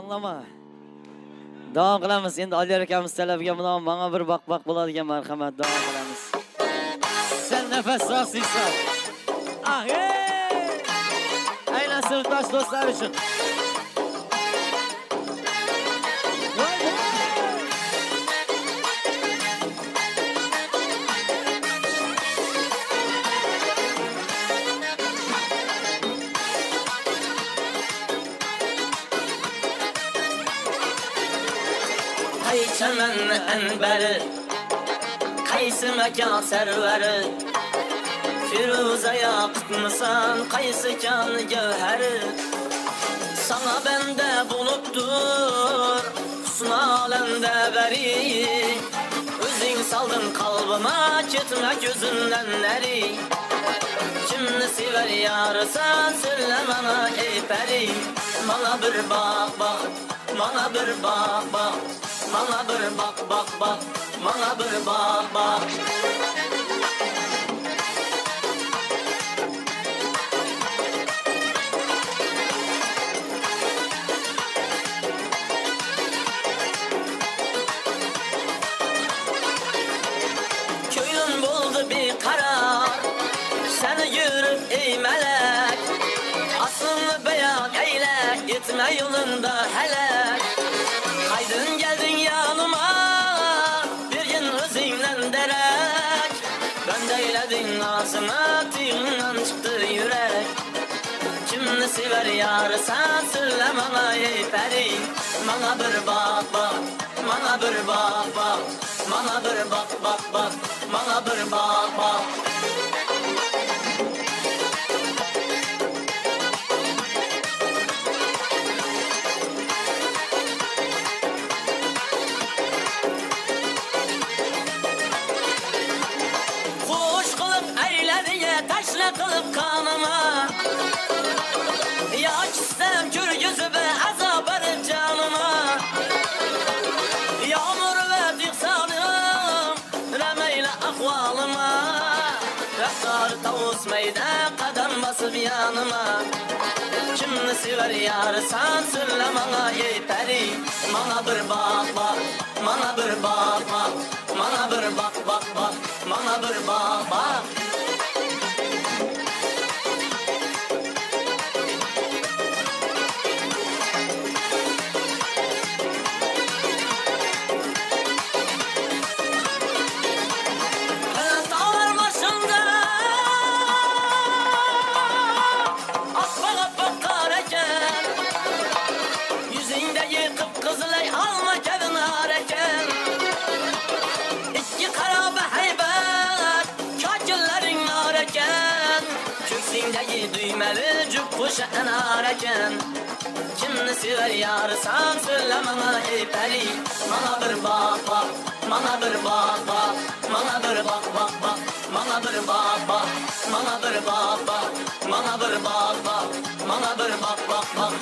Anlama. Devam qilamiz. Endi Odiyar akamiz talabiga binoan bana bir bak bak bo'ladigan marhamat. Devam qilamiz. Sen nefes olsingsan. Ah hey! Aylansin yurtdosh do'stlar uchun. Çaman enberi, kayısı mekan serveri, Firuza'ya kıtmısan kayısı kan gevheri. Sana bende buluttur, husna alende beri, öz Sensizin saldım kalbıma, acıtma gözünden neri. Kimni sever yarısan söyle bana ey peri. Bana bir bak bak, bana bir bak bak, bana bir bak bak bak, bana bir bak bak. Gitme yolunda hele. Haydın geldin yanıma, bir gün özünden derek. Ben deyledin ağzına, tüyünden çıktı yürek. Kimni sever yarısan söyle bana ey peri. Bana bir bak bak, bana bir bak bak, bana bir bak bak bak, bana bir bak bak. Taşla kılıp kanıma, ya açsam gür yüzüme, azap edip canıma. Yağmur ve diksanım, remeyle akvalıma. Rehtar tavus meydan, kadem basıp yanıma. Kimni sever yarısan söyle bana ey peri. Bana bir bak bak, bana bir bak bak, bana bir bak bak bak, bana bir bak bak. Kimni sever yarısan söyle bana ey peri. Bana bir bak bak, bana bir bak bak, bana bir bak bak bak, bana bir bak bak, bana bir bak bak, bana bir bak bak, bana bir bak bak bak.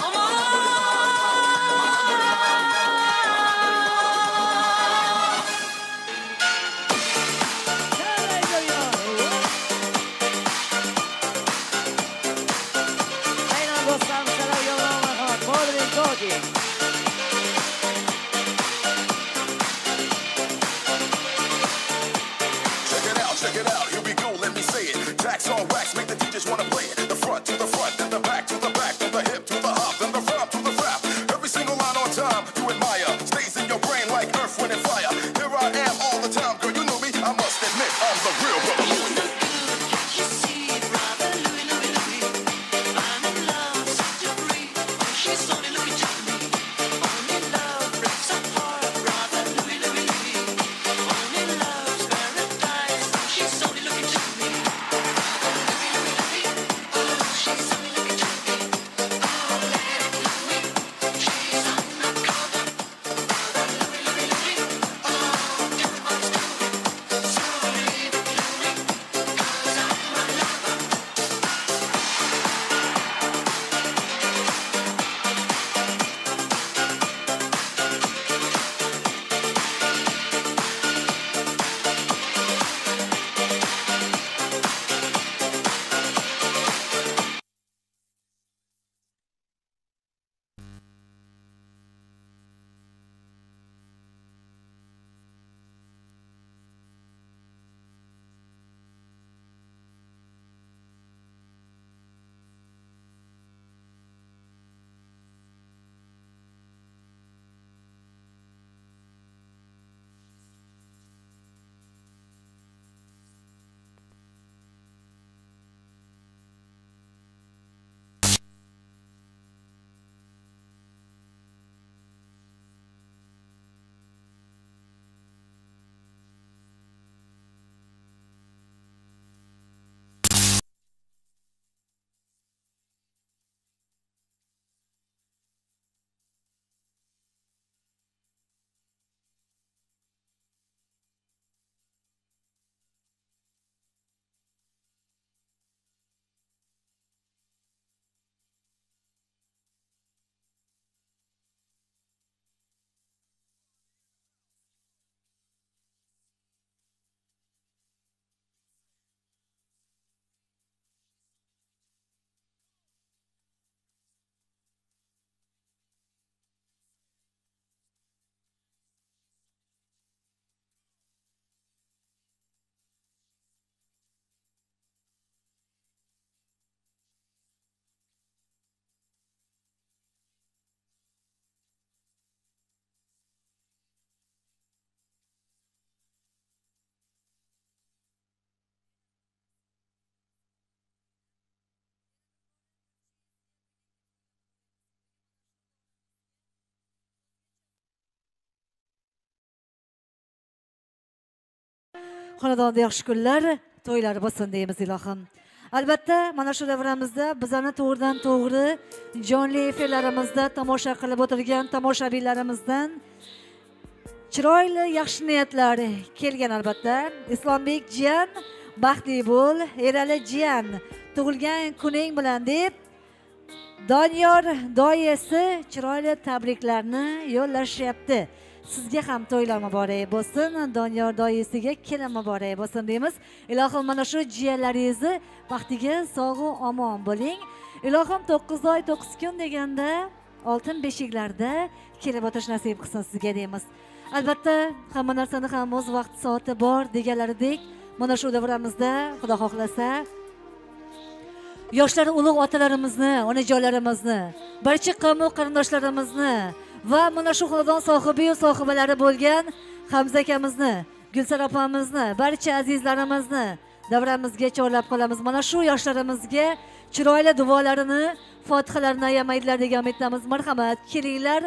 She's only Louis Johnny. xonadonda yaxshi kunlar, to'ylar bo'lsin deymiz ilohim. Albatta, mana shu davramizda bizlarni to'g'ridan-to'g'ri jonli efirlarimizda tomosha qilib o'tirgan tomoshabinlarimizdan chiroyli yaxshi niyatlar kelgan albatta. Islombek jiyan, baxtli bo'l, Erali jiyan, tug'ilgan kuning bilan deb Doniyor doyasi chiroyli tabriklarni yo'llashyapti. Sizga ham to'ylar muborak bo'lsin, Doniyor doyasiga kelin muborak bo'lsin deymiz. Ilohim, mana shu jiyanlaringizni baxtiga sog'u omon bo'ling. Ilohim, to'qqiz oy to'qqiz kun deganda oltin beshiklarda kelib o'tish nasib qilsin sizga deymiz. Albatta, hamma narsani ham o'z vaqt soati bor deganlaridek, mana shu davramizda Xudo xohlasa yoshlar ulug' otalarimizni, onajonlarimizni, barcha qavm va qarindoshlarimizni va mana shu xonadon sohibi va sohibalari bo'lgan Hamza akamizni, Gulsar opamizni, barcha azizlarimizni davramizga chorlab qolamiz. Mana shu yoshlarimizga chiroyli duolarini, fotihalarni ayamaydilar degan umidamiz. Marhamat, kelinglar,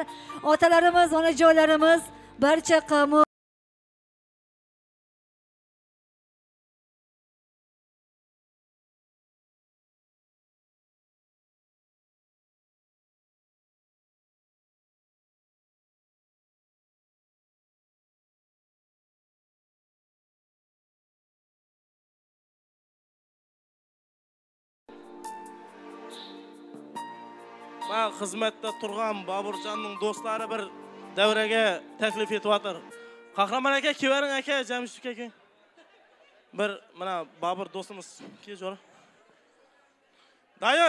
otalarimiz, onajonlarimiz, barcha qavm Ben hizmette turgan Baburcan'ın dostları bir devrege teklif etvatır. Kahraman eke kiverin eke Cemşik eke. Bir bana Babur dostumuz kez ola. Dayı,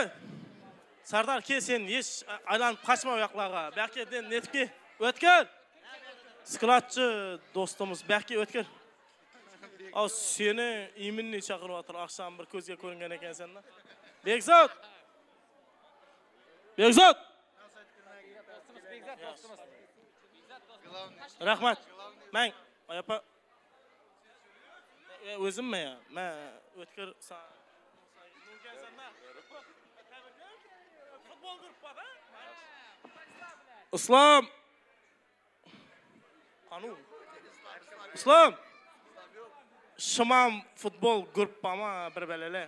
Sardar ki sen hiç aylanıp kaçma yaklarına. Belki de net ki ötkür. Sıkılatçı dostumuz belki ötkür. O seni iminli çakırvatır akşam bir közge körüngen eken seninle. Bekzat. Bekzat! Rahmat. Ben, ayapa... Özüm mü ya? Ben ötkür sana... İslam! Kanun. İslam! Şımam futbol grup ama bir belele.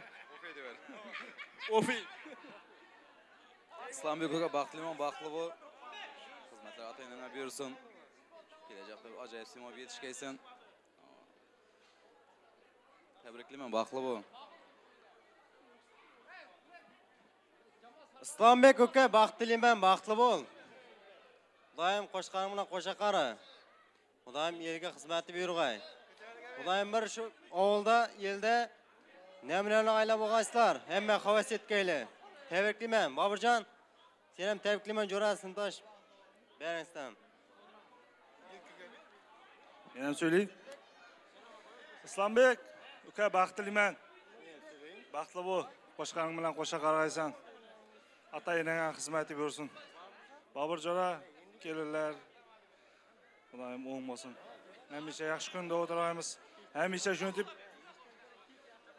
Ofi. İslam Büyük'a baklıyım, baklı bu. Hizmetler atayınlarına buyursun. Gelecekte acayip simo bir yetişkeysin. Tebrikliyim, baklı bu. İslam Büyük'a baklıyım ben, baklı bu. Kudayım koşkanımla koşakarı. Kudayım yerine hizmetli buyurgay. Kudayım bir şu oğulda, yılda nemlerle aile boğazlar. Hem ben havas etkeyle. Tebrikliyim, Baburcan. Selam tebrikler Jorasın taş. Beğensem. Yine söyleyeyim. İslambek, uka baxtlıyım ben. Baxtlı bu. Başkanım bilan qo'sha qaraysan. Atayinga xizmati bersin. Babur Jora kelinlar. Xudoyim o'ng bo'lsin. Hamisha yaxshi kunda o'tiramiz. Hamisha shunday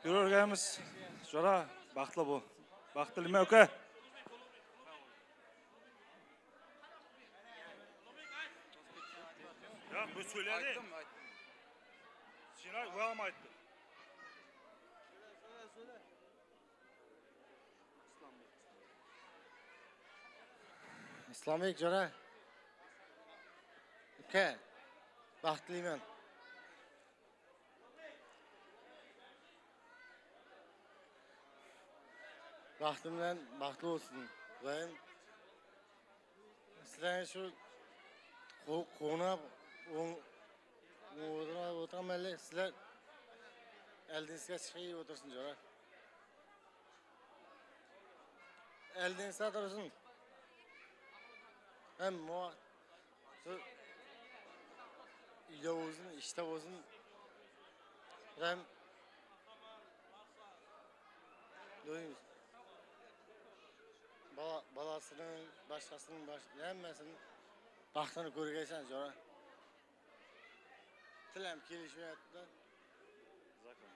yurorganmiz. Jora, baxtlı bu. Baxtlıyım uka. Bu söyledi. Ayttım, ayttım. Sinay uyağım ayttı. Söyle, söyle, söyle. İslamik Jora. Okey. Baxtlıyım ben. Baxtımdan baxtlı olsun. Kudayım. Sizden şu koğuna O otura oturmalı sizler eldinizde şey otursun Jora. Eldinizde otursun. Hem muha ile olsun işte olsun. Hem doyum. Bala balasının başkasının baş yenmesin. Bahtını görgeysen Jora. Selam gelişmeyatlar. Zakon.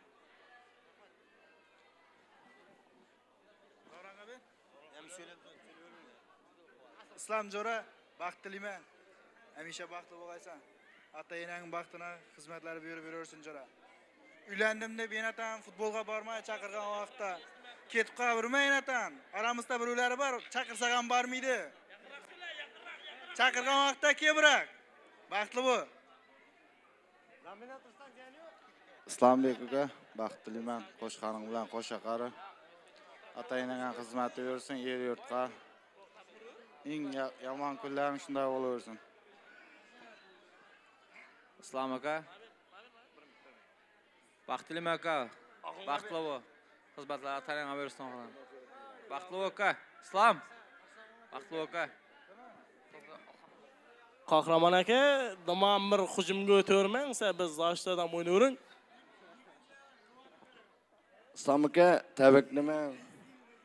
Davran abi. Hem söyledim. İslam Jora, baxtlıyım ben. Hemişe baxtlı olaysan. Ata yengenin baxtına hizmetleri buyur buyurursun Jora. üylendimde ben atam futbolga barmaya çakırgan vakta ketip kaburmayın atam. Aramızda biruları var, çakırsagan barmıydı. Çakırgan vakta ke bırak. Baxtlı bu. Islombek uka, baxt tilayman, qo'shqaning bilan qo'sha qari. Atayinga xizmat bersin, yer yurtga. Eng yomon kunlaring shunday bo'laversin. Islom aka. Baxtli aka, baxtli bo'l. Xizmatlar atayinga bersin xolam. Baxtli aka, Islom. Baxtli aka. Kahraman aka, tamam bir hücumga o'tavermang, siz biz zashtadan o'ynavering. Islom aka, tabriklayman.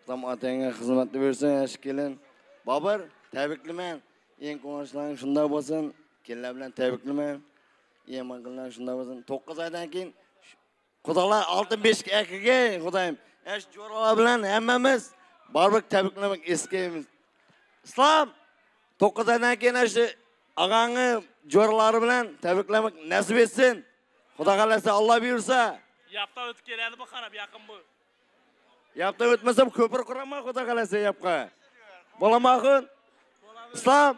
Tam atangga xizmat bersin, yaxshi kelin. Bobur, tabriklayman. Eng quvonchlarning shunda bo'lsin. Kelinlar bilan tabriklayman. Yomon kunlar shunda bo'lsin. to'qqiz oydan keyin Xudolar altın beşik akaga, Xudoyim, yash jo'ralar bilan hammamiz baribir tabriklamak eskaymiz. Islom, to'qqiz oydan keyin shu Ağanı jo'ralari bilan tabriklamak nasip etsin. Xudo xolasa, Alloh buyursa. Yaptan o'tib keladi bu qarab yaqin bu. Yaptan o'tmasam ko'pir quraman, Xudo xolasa yapqa. Bolam Axun. Islom.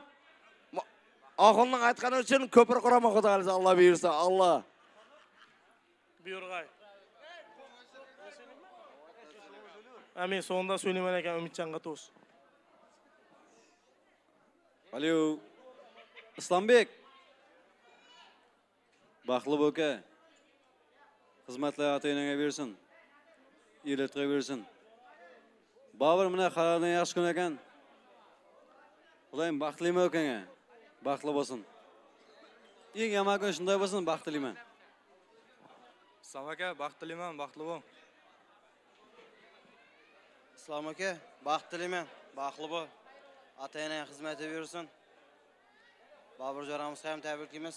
Axunning aytgani uchun ko'pir quraman, Xudo xolasa, Alloh buyursa, Alloh. Buyurg'ay. Amin, sonda so'ylayman ekan Umidjonga to's. Alo. Islombek, baxtli bo'ka, xizmatlar atayinga bersin, yelatga bersin. Bobur mana qarordan yaxshi kun ekan. Xudoyim baxtlimi o'kanga, baxtli bo'lsin. Eng yomon kun shunday bo'lsin, baxtliman. Islom aka, baxtliman, baxtli bo'l. Islom aka, baxtliman, baxtli bo'l. Atayinga xizmat bersin. Bobur jo'ramizga ham tabriklaymiz.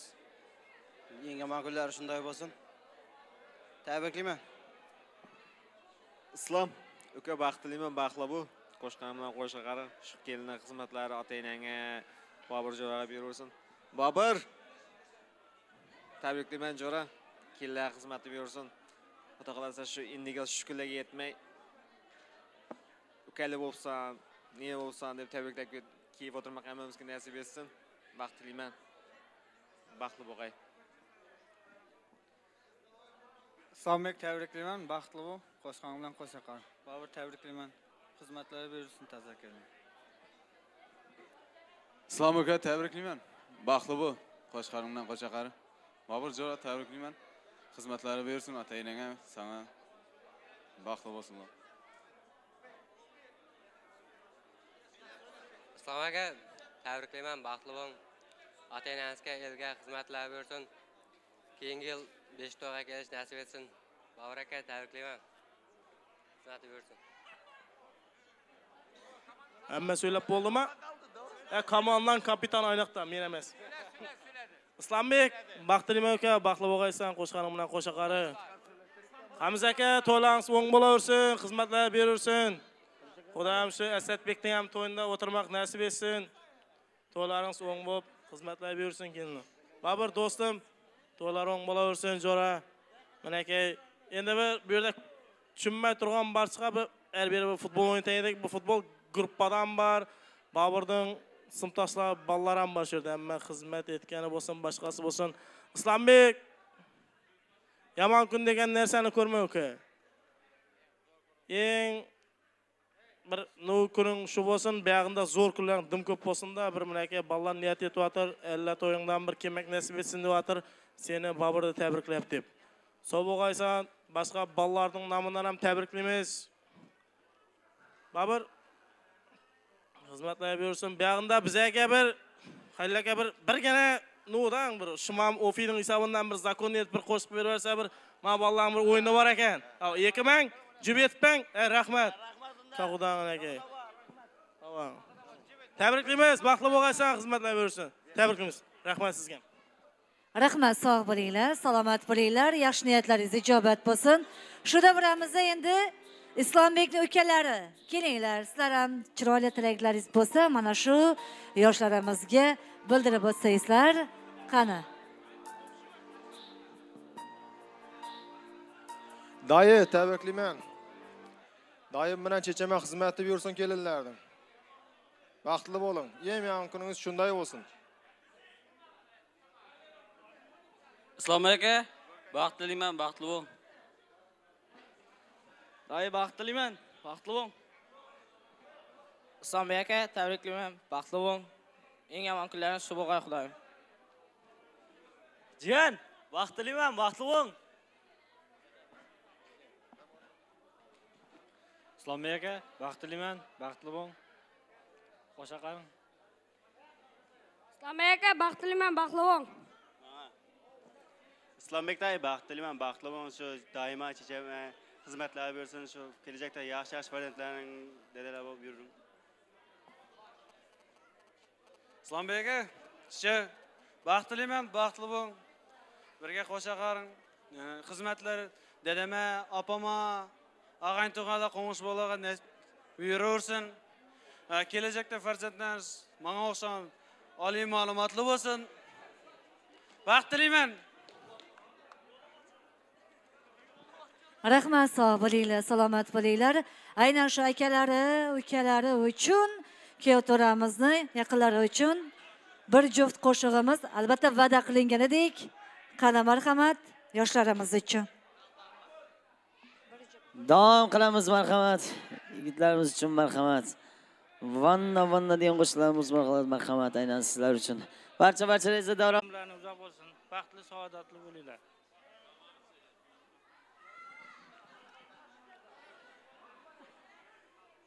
Yangi ma'qullari shunday bo'lsin. Tabriklayman. Islom, uka baxtliman, baxtli bo'l. Qo'shqan bilan qo'sha qari, shuq kelinlar xizmatlari ota-enangga Bobur jo'raga beraversin. Bobur, tabriklayman jo'ra, kelinlar xizmati beraversin. Xudo xolasa shu indiga shu kunlarga yetmay ukali bo'lsan, ne bo'lsan deb tabriklab kiyib o'tirmoq hammamizga nasib etsin. Baxtliyman. Baxtli bo'g'ay. Islomga tabriklayman, baxtli bo'l. Qo'shqon bilan qo'sha qor. Bobur tabriklayman. Xizmatlari bersin, tazakkaring. Islomga tabriklayman, baxtli bo'l. Qo'shqon bilan qo'sha qor. Bobur jo'ra tabriklayman. Xizmatlari bersin, ota-enangga, senga baxtli bo'lsinlar. Islomga tabriklayman, baxtli bo'l. Ota-enangizga, elga xizmatlar bersin. Keyingi yil besh to'g'a kelish nasib etsin. Bobur aka, tabriklayman. Xizmat bersin. Hamma so'ylab bo'ldimi? E, komandan kapitan ayniqda, men emas. Islombek, baxtliman aka, baxtli bo'lg'aysan, qo'shqaning bilan qo'sha qari. Hamza aka, to'langiz o'ng bo'laversin, xizmatlar beraversin. Xudoyim shu Asadbekning ham to'yinda o'tirmoq nasib etsin. To'laringiz o'ng bo'lib, xizmatlar bersin kelinlar. Bobur do'stim, to'laring o'ng bo'laversin jo'ra. Menakay, endi bir bu yerda tushunmay turgan barchaga bir albatta bir futbol o'ynaydik. Bu futbol guruhidan bor. Boburning sinfdoshlari, bolalar ham bor shu yerda. Hamma xizmat etgani bo'lsin, boshqasi bo'lsin. Islombek, yomon kun degan narsani ko'rmay o'ka. Eng bir nov kuning shu bo'lsin, buyog'inda zo'r kunlar dim ko'p bo'lsin-da, bir minaka ballar niyat etib o'tir, ellar to'yingdan bir kelmak nasib etsin deb o'tir, seni Boburda tabriklayap deb. Sog' bo'lg'aysan, boshqa ballarning nomidan ham tabriklaymiz. Bobur xizmatlar bersin. Buyog'inda bizga bir xayrlaka bir birgina novdan bir Shimam Ofining hisobidan bir zakon etib bir qo'shib bersa bir mana ballarning bir o'yini bor ekan. ikki ming jubetpang, rahmat. Xudodan aka. Tamam. Tabriklaymiz, baxtli bo'lg'aysan, xizmatlar bersin. Tabriklaymiz. Rahmat sizga. Rahmat, sog' bo'linglar, salomat bo'linglar, yaxshi niyatlaringiz ijobat bo'lsin. Shunda biramizda endi Islombekning ukalari, kelinglar, sizlar ham chiroyli tilaklaringiz bo'lsa, mana shu yoshlarimizga bildirib o'tsangizlar, qani. Dayı, təbrikliman. Dayım bilan chechama xizmat qilib yursin kelinlardim. Baxtli bo'ling. Yem-yam kuningiz shunday bo'lsin. Islom aka, baxtliman, baxtli bo'l. Dayı, baxtliman, baxtli bo'l. Islom aka, təbrikliman, baxtli bo'l. Eng yomon kunlaringiz shubh bo'lgay xudoyim. Jiyan, baxtliman, baxtli bo'l. Islom aka, baxtliman, baxtli bo'l. Qo'sha qaring. Islom aka, baxtliman, baxtli bo'l. Islom aka, baxtliman, baxtli bo'l. Shu doimo chechama xizmatlar bersin, shu kelajakda yaxshi-yaxshi farzandlaring dedalar bo'lib yursin. Islom aka, shu baxtliman, baxtli bo'l. Birga qo'sha qaring. Xizmatlar dedama, opama Ağayın tuğanda konuş bolağa buyurursun. Gelecekte farzandlar bana o'xshab oliy ma'lumotli bo'lsin. Baxtliman. Rahmat, sog' bo'linglar, salomat bo'linglar. Aynan shu akalari, ukalari uchun, kuyovtoramizni yaqinlari uchun bir juft qo'shig'imiz albatta va'da qilingan edik. Qani marhamat yoshlarimiz uchun. Davom qilamiz marhamat. Yigitlarimiz uchun marhamat. Vanna vanna degan qo'shiqlarimiz marhamat, marhamat aynan sizlar uchun. Barcha-barcha reza davralarni uzoq bo'lsin. Baxtli, saodatli bo'linglar.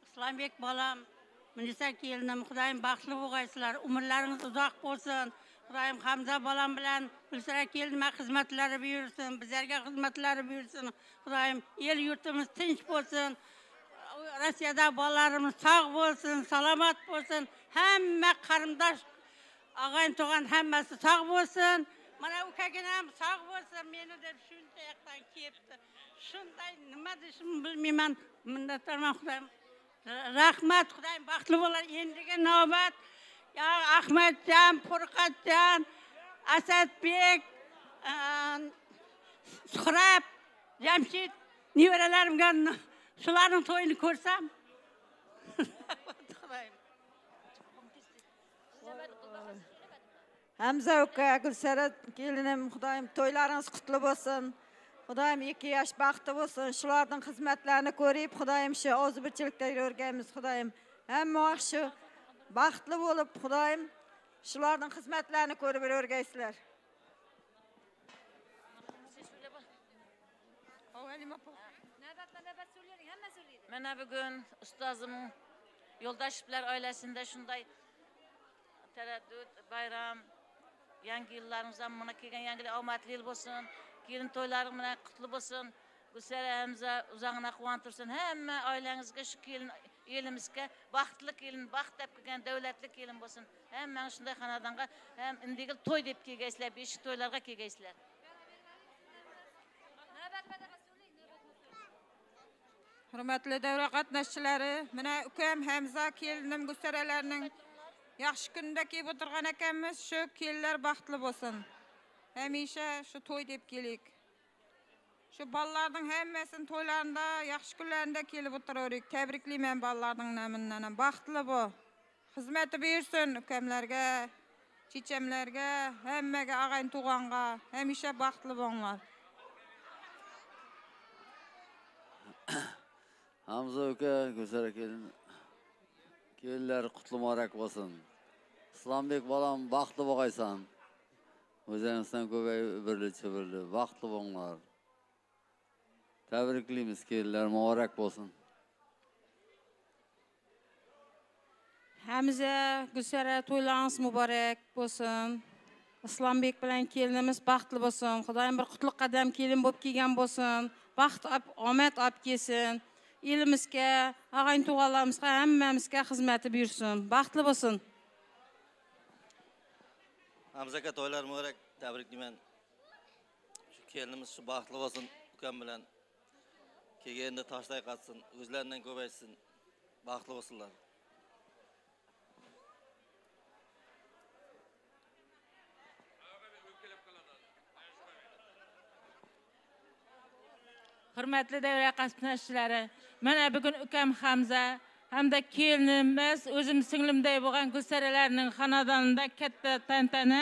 Islombek bolam, Munisa kelinim, Xudoyim baxtli bo'lgaysizlar. Umrlaringiz uzoq bo'lsin. Xudoyim Hamza bolam bilan Gulsara kelinimga xizmatlari buyursin, bizlarga xizmatlari buyursin. Xudoyim el yurtimiz tinch bo'lsin. Rossiyada bolalarimiz sog' bo'lsin, salomat bo'lsin. Hamma qarindosh, og'ayn tog'an hammasi sog' bo'lsin. Mana ukaginam sog' bo'lsin. Meni deb shuncha yoqdan kelibdi. Shunday nima deshim bilmayman. Minnatdorman Xudoyim. Rahmat Xudoyim baxtli bo'lar. Endigi navbat ya Ahmadjon, Furqatjon, Asadbek, Suhrab, Jamshid nevaralarimga shularning to'yini ko'rsam. Hamza uka, Gulsara kelinim, Xudoyim to'ylaringiz qutlu bo'lsin. Xudoyim ikki yosh baxtli bo'lsin. Shularning xizmatlarini ko'rib, Xudoyim shu o'zbirchilikda yurganmiz, Xudoyim. Hamma yaxshi, baxtli bo'lib, Xudoyim shularning xizmatlarini ko'rib yurgaysizlar. Mana bugun ustozim yo'ldoshlar oilasida shunday taraddud, bayram, yangi yillarimizdan mana kelgan yangi omadli yil bo'lsin. Kelin to'ylaring bilan qutlu bo'lsin. Gulsara Hamza uzog'ina quvontirsin. Hamma oilangizga shu kelin elimizga baxtli kelin, baxt deb kelgan davlatli kelin bo'lsin. Hammangiz shunday xonadonga ham indigi to'y deb kelgaysizlar, besh to'ylarga kelgaysizlar. Hurmatli davra qatnashchilari, mana ukam Hamza kelinim Gulsaralarning yaxshi kunda kelib o'tirgan ekanmiz. Shu kelinlar baxtli bo'lsin. Hamisha shu to'y deb kelik. Shu bolalarning hammasini to'ylarida, yaxshi kunlarida kelib o'tiraverik. Tabriklayman bolalarning nomidan. Baxtli bo'l. Xizmati bersin ukamlarga, chechamlarga, hammaga, og'ayn tug'onga. Hamisha baxtli bo'linglar. Hamza uka, Gulsara kelin. Kelinlar qutlu muborak bo'lsin. Islombek bolam, baxtli bo'lgaysan. O'zingizdan ko'p birli-chirli, vaqtli bo'linglar. Tabriklaymiz, kelinlar muborak bo'lsin. Hamza, Gulsara to'ylaringiz muborak bo'lsin. Islombek bilan kelinimiz baxtli bo'lsin. Xudoyim bir qutlug' qadam kelin bo'lib kelgan bo'lsin. Baxt, omad olib kelsin. Elimizga, og'ayn-tug'onlarimizga, hammamizga xizmati buyursin. Baxtli bo'lsin. Hamzaka to'ylar muborak, tabriklayman. Shu kelinimiz shu baxtli bo'lsin, ukam bilan kelganda toshday qatsin, o'zlaridan ko'paysin, baxtli bo'lsinlar. hürmetli devre qasbnashchilari, mana bugun ukam Hamza hamda kelinimiz, o'zim singlimday bo'lgan Gulsaralarning xonadonida katta tantana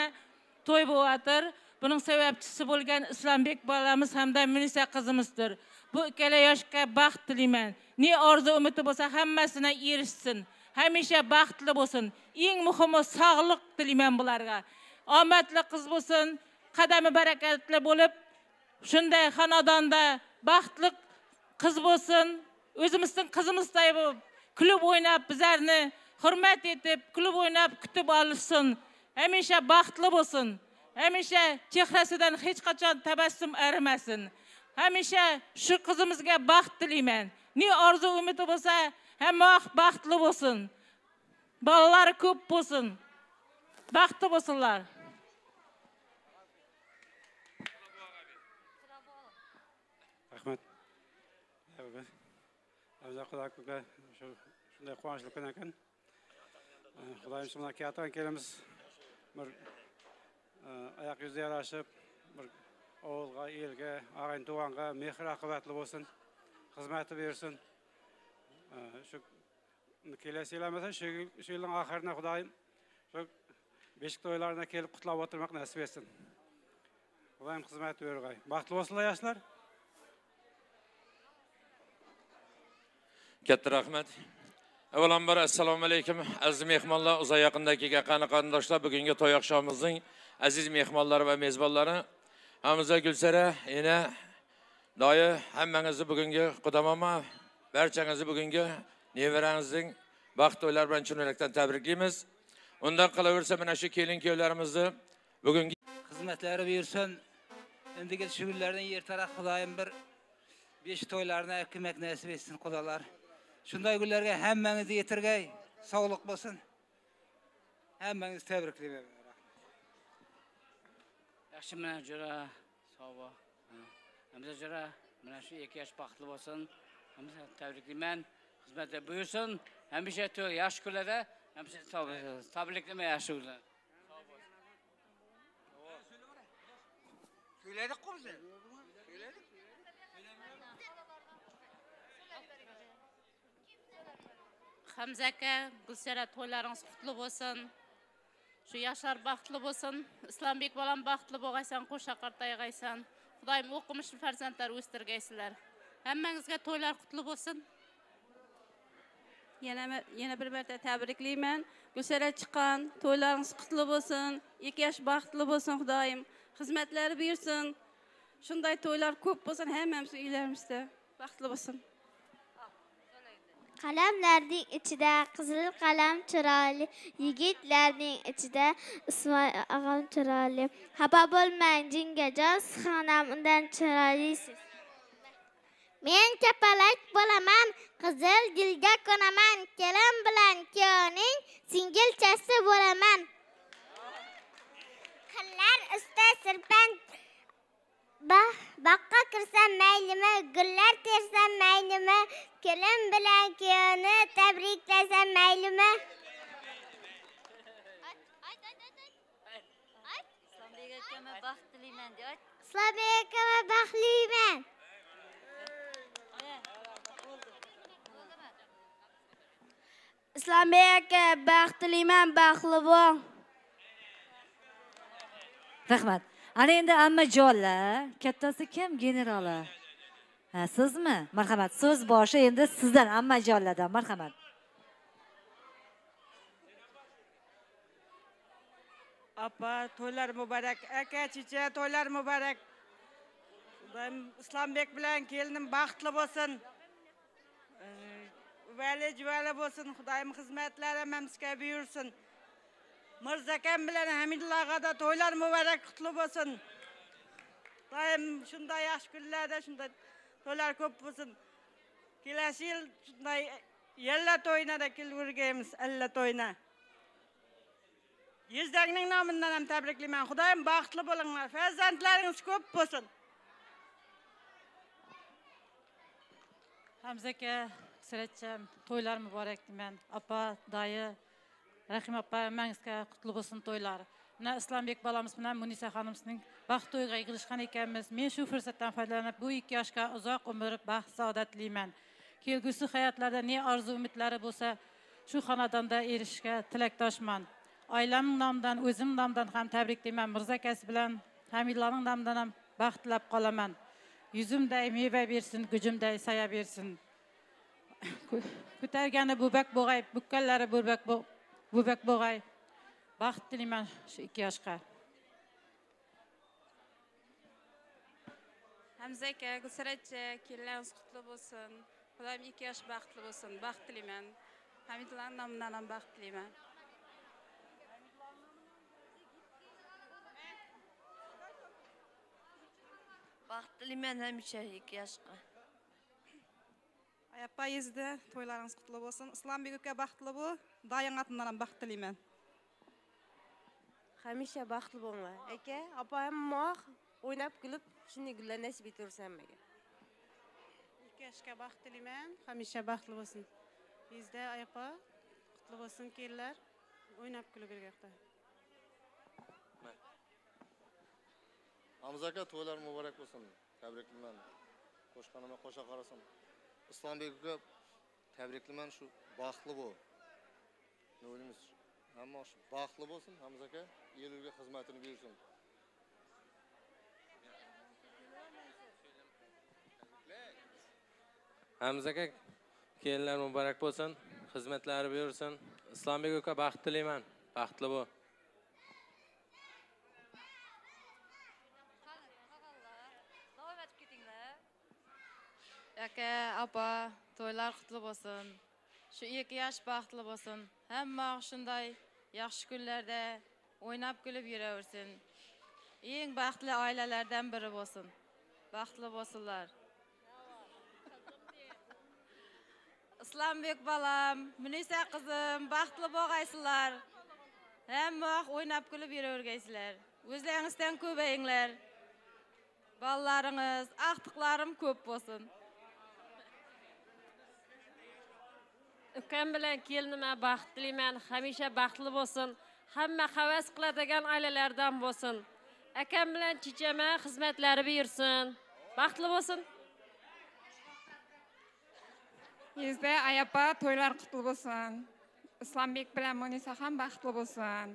to'y bo'latir. Buning sababchisi bo'lgan Islombek bolamiz hamda Munisa qizimizdir. Bu ikkala yoshga baxt tilayman. Ne orzu umidi bo'lsa hammasini erishsin. Hamisha baxtli bo'lsin. Eng muhimi sog'liq tilayman bularga. Omadli qiz bo'lsin, qadami barakatli bo'lib shunday xonadonda baxtli qiz bo'lsin. O'zimizning qizimizday bo'lib kulib o'ynab bizlarni hurmat etib, kulib o'ynab kutib olsin. Hamisha baxtli bo'lsin. Hamisha chehrasidan hech qachon tabassum arimasin. Hamisha shu qizimizga baxt tilayman. Ne orzu umidi bo'lsa, hamma baxtli bo'lsin. Bolalari ko'p bo'lsin. Baxtli bo'lsinlar. Rahmat. Alloh xudokka shunday quvonchli kun ekan. Xudoyim shunday qiyatan kelamiz. Bir oyoq yuzda yarashib, bir o'g'ilga, elga, og'ayn to'g'anga mehr oqibatli bo'lsin. Xizmati bersin. Shu kelasi yil bo'lsa, shu yilning oxirida Xudoyim shu beshik to'ylarida kelib qutlab o'tirmoq nasib etsin. Xudoyim xizmat berg'ay. Baxtli bo'lsinlar yoshlar. Katta rahmat. Avvalambor assalomu alaykum aziz mehmonlar, uzoq yaqindagi qani qarindoshlar, bugungi to'y oqshomimizning aziz mehmonlari va mezbonlari Hamza Gulsara, ena, doya hammangizni bugungi qudamoma, barchangizni bugungi nevarangizning baxt to'ylari bilan chin yurakdan tabriklaymiz. Undan qolaversa mana shu kelin-kuyovlarimizni bugungi xizmatlari bersin. Endigi shug'ullardan ertaroq Xudoyim bir besh to'ylarni ko'mak nasib etsin xudolar. Shunday günlerge hemeniz yetirgey, sağlık basın. Hemeniz tebrikliyim. Yaxşı mene cüra, sağba. Hemze cüra, mene şu iki yaş baklı basın. Hemze tebrikliyim ben. Hizmete buyursun. Hem bir şey tüyo yaş küllere, hem bir şey tebrikliyim yaş küllere. Söyledik mi bize? Söyledik. Hamza aka, Gulsara to'ylaringiz qutlu bo'lsin. Shu yoshlar baxtli bo'lsin. Islombek bolam baxtli bo'lgaysan, qo'sha qartayg'aysan. Xudoyim o'qimishli farzandlar o'stirgaysizlar. Hammangizga to'ylar qutlu bo'lsin. Yana yana bir marta tabriklayman. Gulsara chiqqan, to'ylaringiz qutlu bo'lsin. Ikki yosh baxtli bo'lsin Xudoyim. Xizmatlari bersin. Shunday to'ylar ko'p bo'lsin, hammamiz uylarimizda baxtli bo'lsin. Qalamlarning ichida qizil qalam chiroyli, yigitlarning ichida Ismoil og'am chiroyli. Xafa bo'lmang, jingajoz xonam undan chiroylisiz. Men kapalak bo'laman, qizil gulga qo'naman, kelin bilan kuyovning singilchasi bo'laman. Qillar usta sirpan Bah, bakka kirsam maylimi, gullar tersam maylimi, kelin bilan kuyovni tabriklasam maylimi. Islombek akama baxt tilayman de. Islombek akama baxtliman. Islombek aka baxt tilayman, baxtli bo'l. Rahmat. Ana endi ammajonlar, kattasi kim? Generali. Ha, sizmi? Marhamat, so'z boshi endi sizdan, ammajonlardan. Marhamat. Opa, to'ylar muborak. Aka, chicha, to'ylar muborak. Xudoyim Islombek bilan kelinim baxtli bo'lsin. Vali juvali bo'lsin. Xudoyim xizmatlari hammamizga buyursin. Mirzakam bilan Hamidulloh da to'ylar muborak qutlu bo'lsin. Doim shunday yaxshi kunlarda shunday to'ylar ko'p bo'lsin. Kelasi yil shunday yalla to'ynada kelvergaymiz, alla to'yna. Yezdagning nomidan ham tabriklayman. Xudoyim baxtli bo'linglar, farzandlaringiz ko'p bo'lsin. Hamza aka, sizlarga to'ylar muborak deyman. Opa, doya Rahim opa, mengizga qutlu bo'lsin to'ylar. Mine İslambek balamız, mine Munisa hanımsının baxt toyga yig'ilishgan ekanmiz. Men shu fursatdan foydalanib bu iki yoshga uzoq umr baxt saodatlayman. Kelgusi hayotlarda ne orzu umidlari bo'lsa, shu xonadonda erishishga tilakdoshman. Oilam nomidan, o'zim nomidan ham tabriklayman. Mirza akasi bilan Hamillaning nomidan ham baxt tilab qolaman. Yuzimday meva bersin, gücümday saya bersin. Ko'targani bo'bak bo'g'ay, bukkanlari bo'bak bo'bak bo'g'ay. Baxt tilayman shu iki yoshga. Hamza aka, Gulsaratchi, kelinlaringiz qutlu bo'lsin. Xudoyim iki yosh baxtli bo'lsin. Baxt tilayman. Hamidlarning nomidan ham baxt tilayman. Baxt tilayman hamisha iki yoshga. Aya poyezdda to'ylaringiz qutlu bo'lsin. Islombek aka baxtli bo'l. Dayang otimdan ham baxt tilayman. Hamisha baxtli bo'linglar. Aka, opam moq o'ynab kulib, shunday gullar nasib etaversin menga. İki yaşka baxt tilayman, hamisha baxtli bo'lsin. Bizda opa, qutli bo'lsin kelinlar, o'ynab kulib birgalikda. Hamza aka, to'ylar muborak bo'lsin. Tabriklayman. Qo'shqanimga qo'sha qarasin. Islombek aka, tabriklayman shu baxtli bo'l. Yo'limiz hamma shu baxtli bo'lsin. Hamza aka, elga xizmatini bersin. Hamza aka, kelinlar muborak bo'lsin, xizmatlari buyursin. Islombek aka, baxt tilayman, baxtli bo'l. Davom etib ketinglar. Aka, opa, to'ylar qutli bo'lsin. Şu iki yaş baxtlı olsun. Hamma shunday yaxshi kunlarda o'ynab kulib yuraversin. Eng baxtli oilalardan biri bo'lsin. Baxtli bo'lsinlar. Islombek balam, Munisa qizim, baxtli bo'lgaysizlar. Hamma o'ynab kulib yuravergaysizlar. O'zlaringizdan ko'payinglar. Ballalaringiz, axtiqlarim ko'p bo'lsin. Ukam bilan kelinimga baxt tilayman, hamisha baxtli bo'lsin. Hamma havas qiladigan oilalardan bo'lsin. Akam bilan chechama xizmatlari buyursin. Baxtli bo'lsin. Yuzda ayapa to'ylar qutli bo'lsin. Islombek bilan Munisa ham baxtli bo'lsin.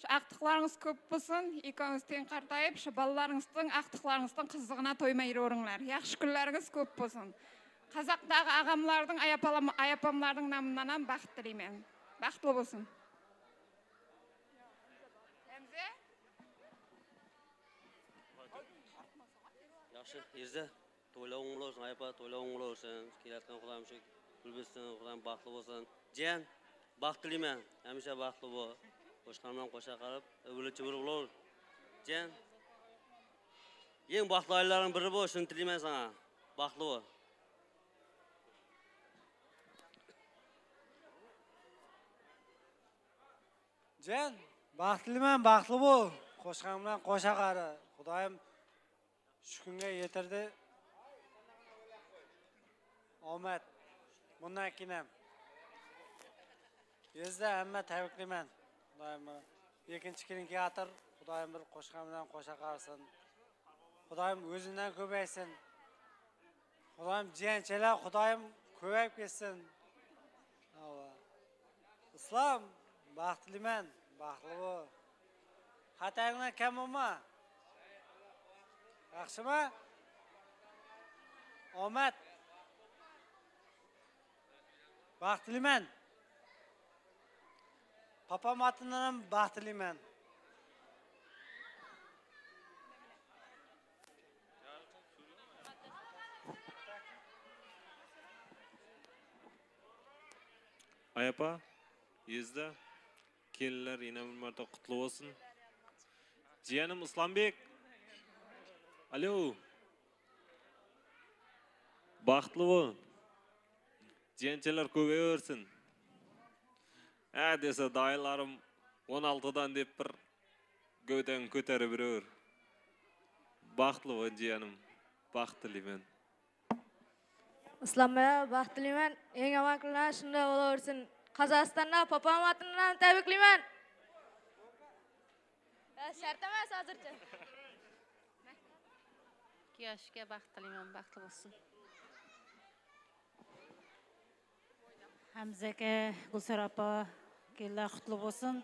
Shu aqtiqlaringiz ko'p bo'lsin. Ikkovingiz teng qartayib, shu bolalaringizning aqtiqlaringizning qizig'ina to'ymay yuraveringlar. Yaxshi kunlaringiz ko'p bo'lsin. Qozog'dagi og'amlarning, ayapamlarning nomidan ham baxt tilayman. Baxtli bo'lsin. Hamza? Yaxshi, yuzda to'ylar o'ngli bo'lsin, ayapa to'ylar o'ngli bo'lsin. Kelayotgan Xudoyim shu kulbilsin, Xudoyim baxtli bo'lsin. Jiyan, baxt tilayman. Hamisha baxtli bo'l. Qo'shqanimdan qo'sha qarib, o'g'lichi bir bo'laver. Jiyan, eng baxtli oilalarning biri bo'l, shuni tilayman sana. Baxtli bo'l. Jen, baxtliman, baxtli bo'l. Qo'shqanimdan qo'sha qari. Xudoyim shu kunga yetirdi. Omad. Bundan keyin ham. Yuzda hamma tabriklayman. Xudoyim ikkinchi kelinga atir. Xudoyim bir qo'shqanimdan qo'sha qarsin. Xudoyim o'zidan ko'paysin. Xudoyim jiyanchalar, Xudoyim ko'payib ketsin. Islom baxtliman, baxtli bo'l. Xatangdan kam bo'lma. Yaxshimi? Omad. Baxtliman. Papam otidan ham baxtliman. Ayapa, yuzda kelinlar yana bir marta qutlu bo'lsin. Jiyanim Islombek. Alo. Baxtli bo'l. Jiyanchalar ko'payaversin. Ha desa doylarim o'n olti dan deb bir go'dan ko'tarib beraver. Baxtli bo'l jiyanim. Baxt tilayman. Islombek aka, baxt tilayman. Eng yomon kunlar shunday bo'laversin. Qozog'istonda papam otidan tabriklayman. Şərtəməz hazırca. Kiyoşka baxt diləyəm, baxtlı olsun. Həmzəkə Gülsər apa gəllər qutlu olsun.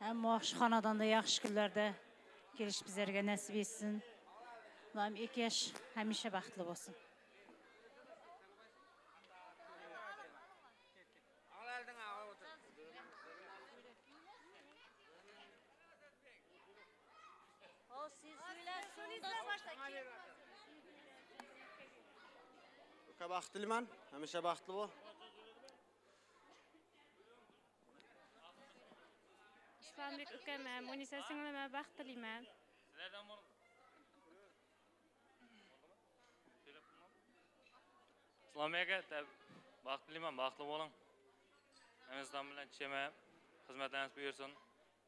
Həm Moxşxanadan da yaxşı günlərdə geliş bizlərə nəsib etsin. Mənim iki yaş həmişə baxtlı olsun. Baxtlıyman, həmişə baxtlı bu. İslamlik ükəməm, Munisa singlımə baxtlıyman. İslamiyəqə, baxtlıyman, baxtlı olun. Mən İslamiyələn çiçəmə, xizmətləriniz buyursun.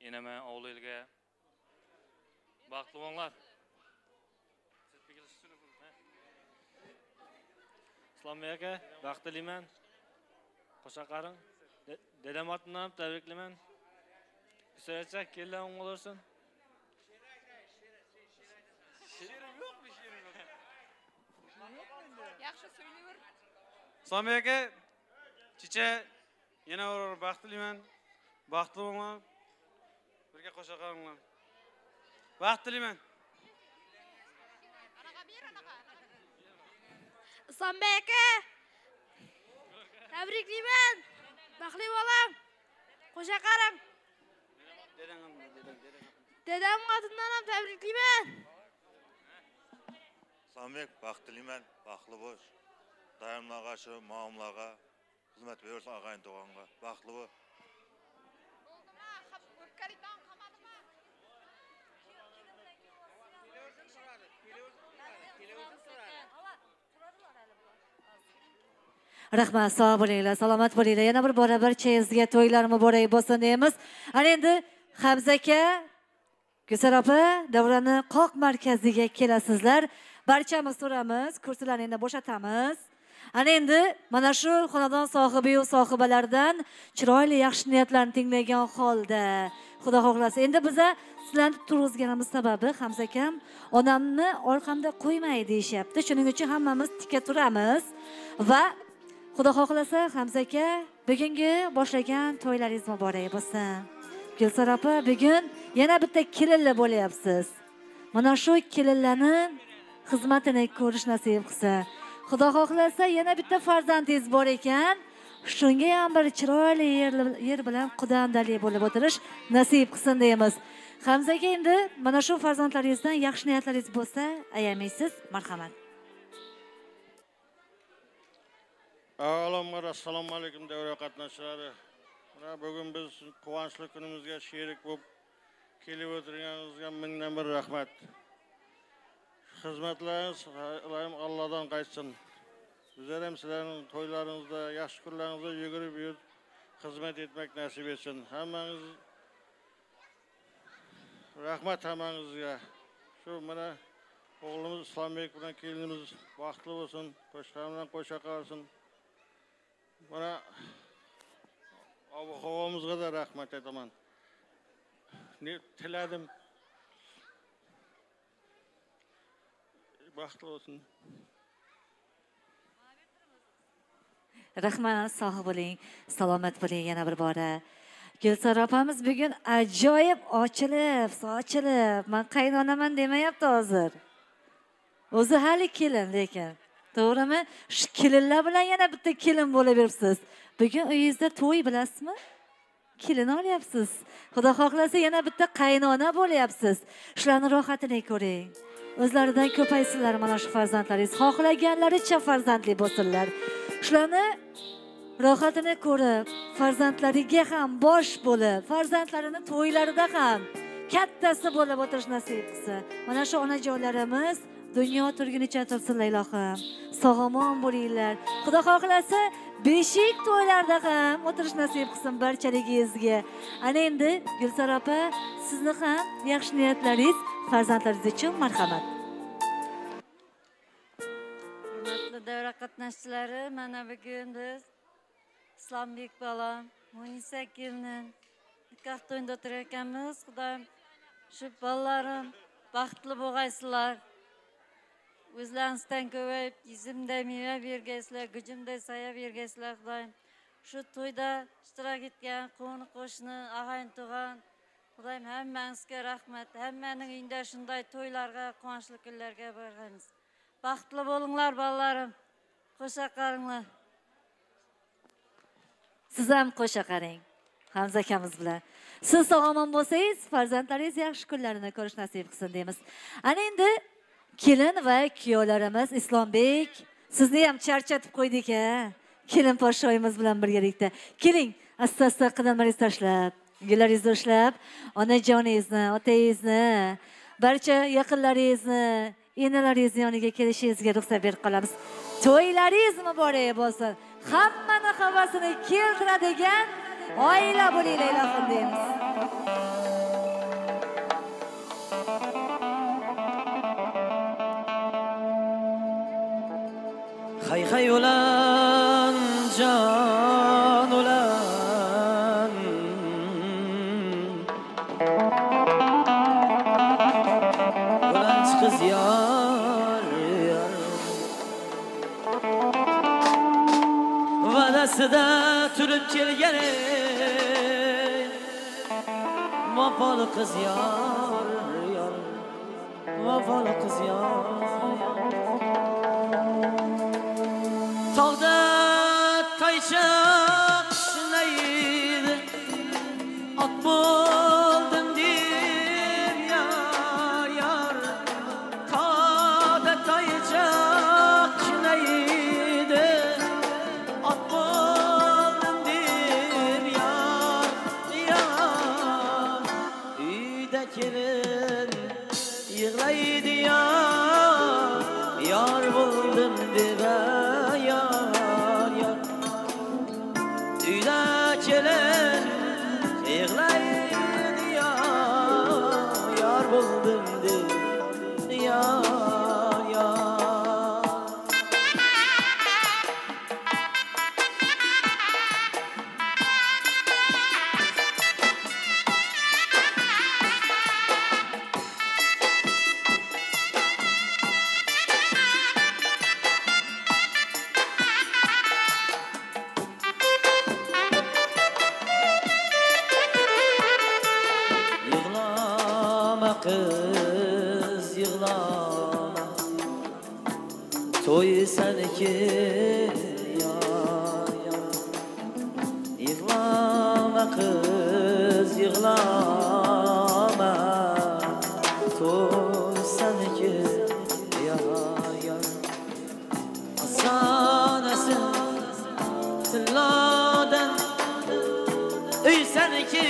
İnəmə, oğlu ilgə. Baxtlı olunlar. Islamiyəqə, baxtlıyman, qoşaqarın, dedəm adından təbrikləmən, üstələcək, gəllə on olursun. Şirin yox mu, şirin yox? Yaxşı, söyləyir. Islamiyəqə, çiçə, yenə olur, baxtlıyman, baxtlı olmalı, birgə qoşaqarın olmalı. Baxtlıyman. Islamiyəqə, təbrikliyəm, baxlıyım olam, qoşaqarım. Dedəm qadındanam, təbrikliyəm. Islamiyəq, baxtlıyəm, baxlı boş. Dayımla qarşı, mağımlağa, xizmət verirsən ağayın doğanğa, baxlı boş. Rahmat, sağ bo'linglar, salomat bo'linglar. Yana bir bora bir chayizga to'ylar muborak bo'lsin deymiz. Ana endi Hamza aka, Gulsar opa, Davrani qoq markaziga kelasizlar. Barchamiz so'ramiz, kursilarni endi bo'shatamiz. Ana endi mana shu xonadon sohibi va sohibalaridan chiroyli yaxshi niyatlarni tinglagan holda, Xudo xohlasa, endi biza sizlarni turg'izganimiz sababi Hamza akam onamni orqamda qo'ymay deyshapti. Shuning uchun hammamiz tikka turamiz va Xudo xohlasa, Hamza aka, bugungi boshlagan to'ylaringiz muborak bo'lsin. Gulsar opa, bugun yana bitta kelinlar bo'lyapsiz. Mana shu kelinlarning xizmatini ko'rish nasib qilsa. Xudo xohlasa, yana bitta farzandingiz bor ekan, shunga ham bir chiroyli yer bilan qudandalik bo'lib o'tirish nasib qilsin deymiz. Hamza aka, endi mana shu farzandlaringizdan yaxshi niyatlaringiz bo'lsa, ayamaysiz, marhamat. Ağlamlar, assalamu aleyküm devre katnaşları. Bugün biz kuvançlı günümüzde şiirik bu kilibotrinizde minden bir rahmet. Hizmetleriniz Allah'dan kaçsın. Üzerim sizlerin toylarınızda, yaş kurlarınızda yürüyüp yürüyüp hizmet etmek nasip etsin. Hemen rahmet hemenizde. Şu bana oğlumuz İslamiyet buna kilinimiz vaklı olsun, koşağımdan koşak alsın. Bana havamızga da rahmet etaman. Ne tiladim. Baxtlı olsun. Rahmat, sağ bo'ling, salomat bo'ling yana bir bora. Gulsar opamiz bugun ajoyib ochilib, sochilib, men qaynonaman demayapti hozir. O'zi hali kelin lekin. Doğru Şu kilinler bilen yana bitta kelin bo'laversiz. Bugün uyingizda to'y bilasizmi? Kelin olyapsiz. Xudo xohlasa yana bitta qaynona bo'lyapsiz. Shularni rohatini ko'ring. O'zlaridan ko'paysinlar mana shu farzandlaringiz. Xohlaganlaricha farzandli bo'lsinlar. Shularni rohatini ko'rib, farzandlariga ham bosh bo'lib, farzandlarini to'ylarida ham kattasi bo'lib o'tirish nasib qilsa. Mana shu onajonlarimiz Dünya turgunicha tursinlar ilohim. Sog'omon bo'linglar. Xudo xohlasa, beshik to'ylarda ham o'tirish nasib qilsin barchaligingizga. Ana endi Gulsar opa, sizni ham yaxshi niyatlaringiz, farzandlaringiz uchun marhamat. Hurmatli davra qatnashchilari, mana bugun biz Islombek bolam, Munisa kimning nikah to'yinda o'tirayotganmiz. Xudoyim shu bolalarım baxtli bo'lgaysizlar. O'zlaringizdan ko'payib, yuzimday meva bergaysizlar, gücimday soya bergaysizlar Xudoyim. Shu to'yda ishtirok etgan qo'ni qo'shni, og'ayn tug'an Xudoyim hammangizga rahmat. Hammaning uyida shunday to'ylarga, quvonchli kunlarga borganmiz. Baxtli bo'linglar bolalarım. Qo'sha qaringlar. Siz ham qo'sha qaring. Hamza akamiz bilan. Siz sog' omon bo'lsangiz, farzandlaringiz yaxshi kunlarini ko'rish nasib qilsin deymiz. Ana endi kelin va kuyovlarimiz Islombek, sizni ham charchatib qo'ydik-a. Kelin podshoyimiz bilan birgalikda. Keling, asta-asta qadamlaringizni tashlab, gillaringizni ushlab, onajoningizni, otangizni, barcha yaqinlaringizni, enalaringizni yoniga kelishingizga ruxsat berib qolamiz. To'ylaringiz muborak bo'lsin. Hammani havasini keltiradigan oila bo'linglar ilohim deymiz. Hay hay ulan jon ulan ulan qiz yar yar vadasida turib kelgan vafalı kız yar yar vafalı kız yar tog'da qaychoq sinaydi ot bo'ldim deb yar yar tog'da qaychoq sinaydi ot bo'ldim deb yar yar uyda kelin yig'laydi yar yar bo'ldim deb toy seneki ya ya yığlama kız yığlama toy seneki ya ya asanasın tilladan ey seneki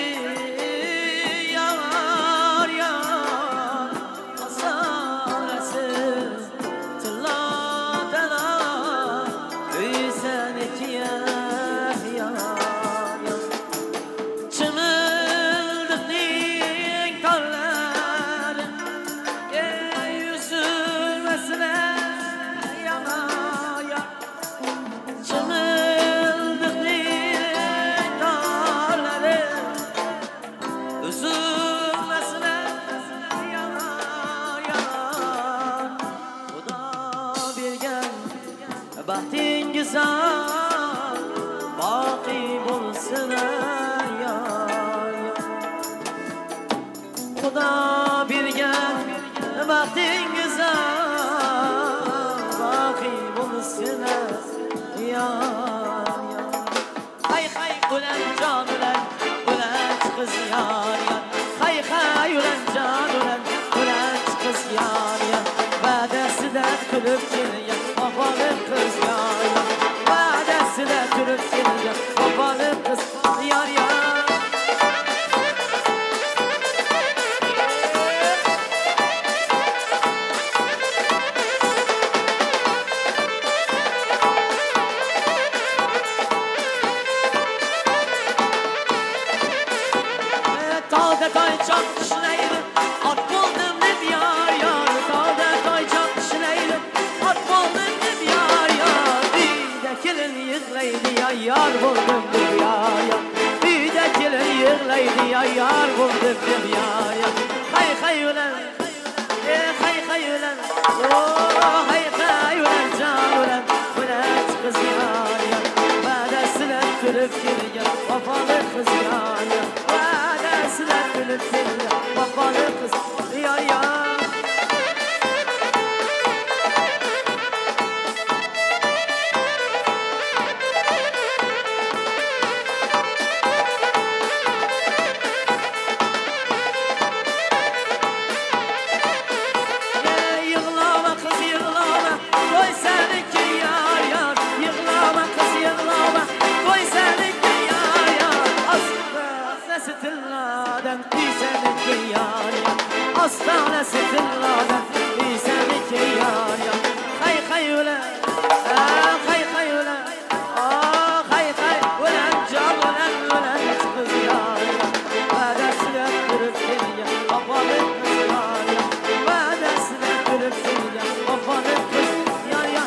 yar buldum bir ya ya bir de gelin yığlaydı يا يار غرد الدنيا خي خيولا خي خيولا خي خيولا جاولا ولات خزيانيا بعد سنة تلف كريا وفاضل خزيانيا بعد سنة تلف كريا وفاضل خزيانيا Aslan sırtlardan izlemek yar ya hay hay ula hay hay ula ah hay hay ula canlan ula kız yar ya adasına dursun ya afalet kız yar ya adasına dursun ya afalet kız yar ya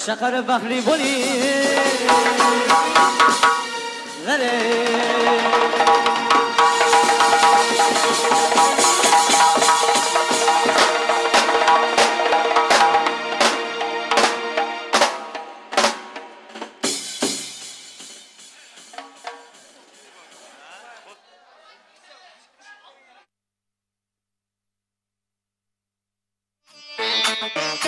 مشقر بخلی بولی غره We'll be right back.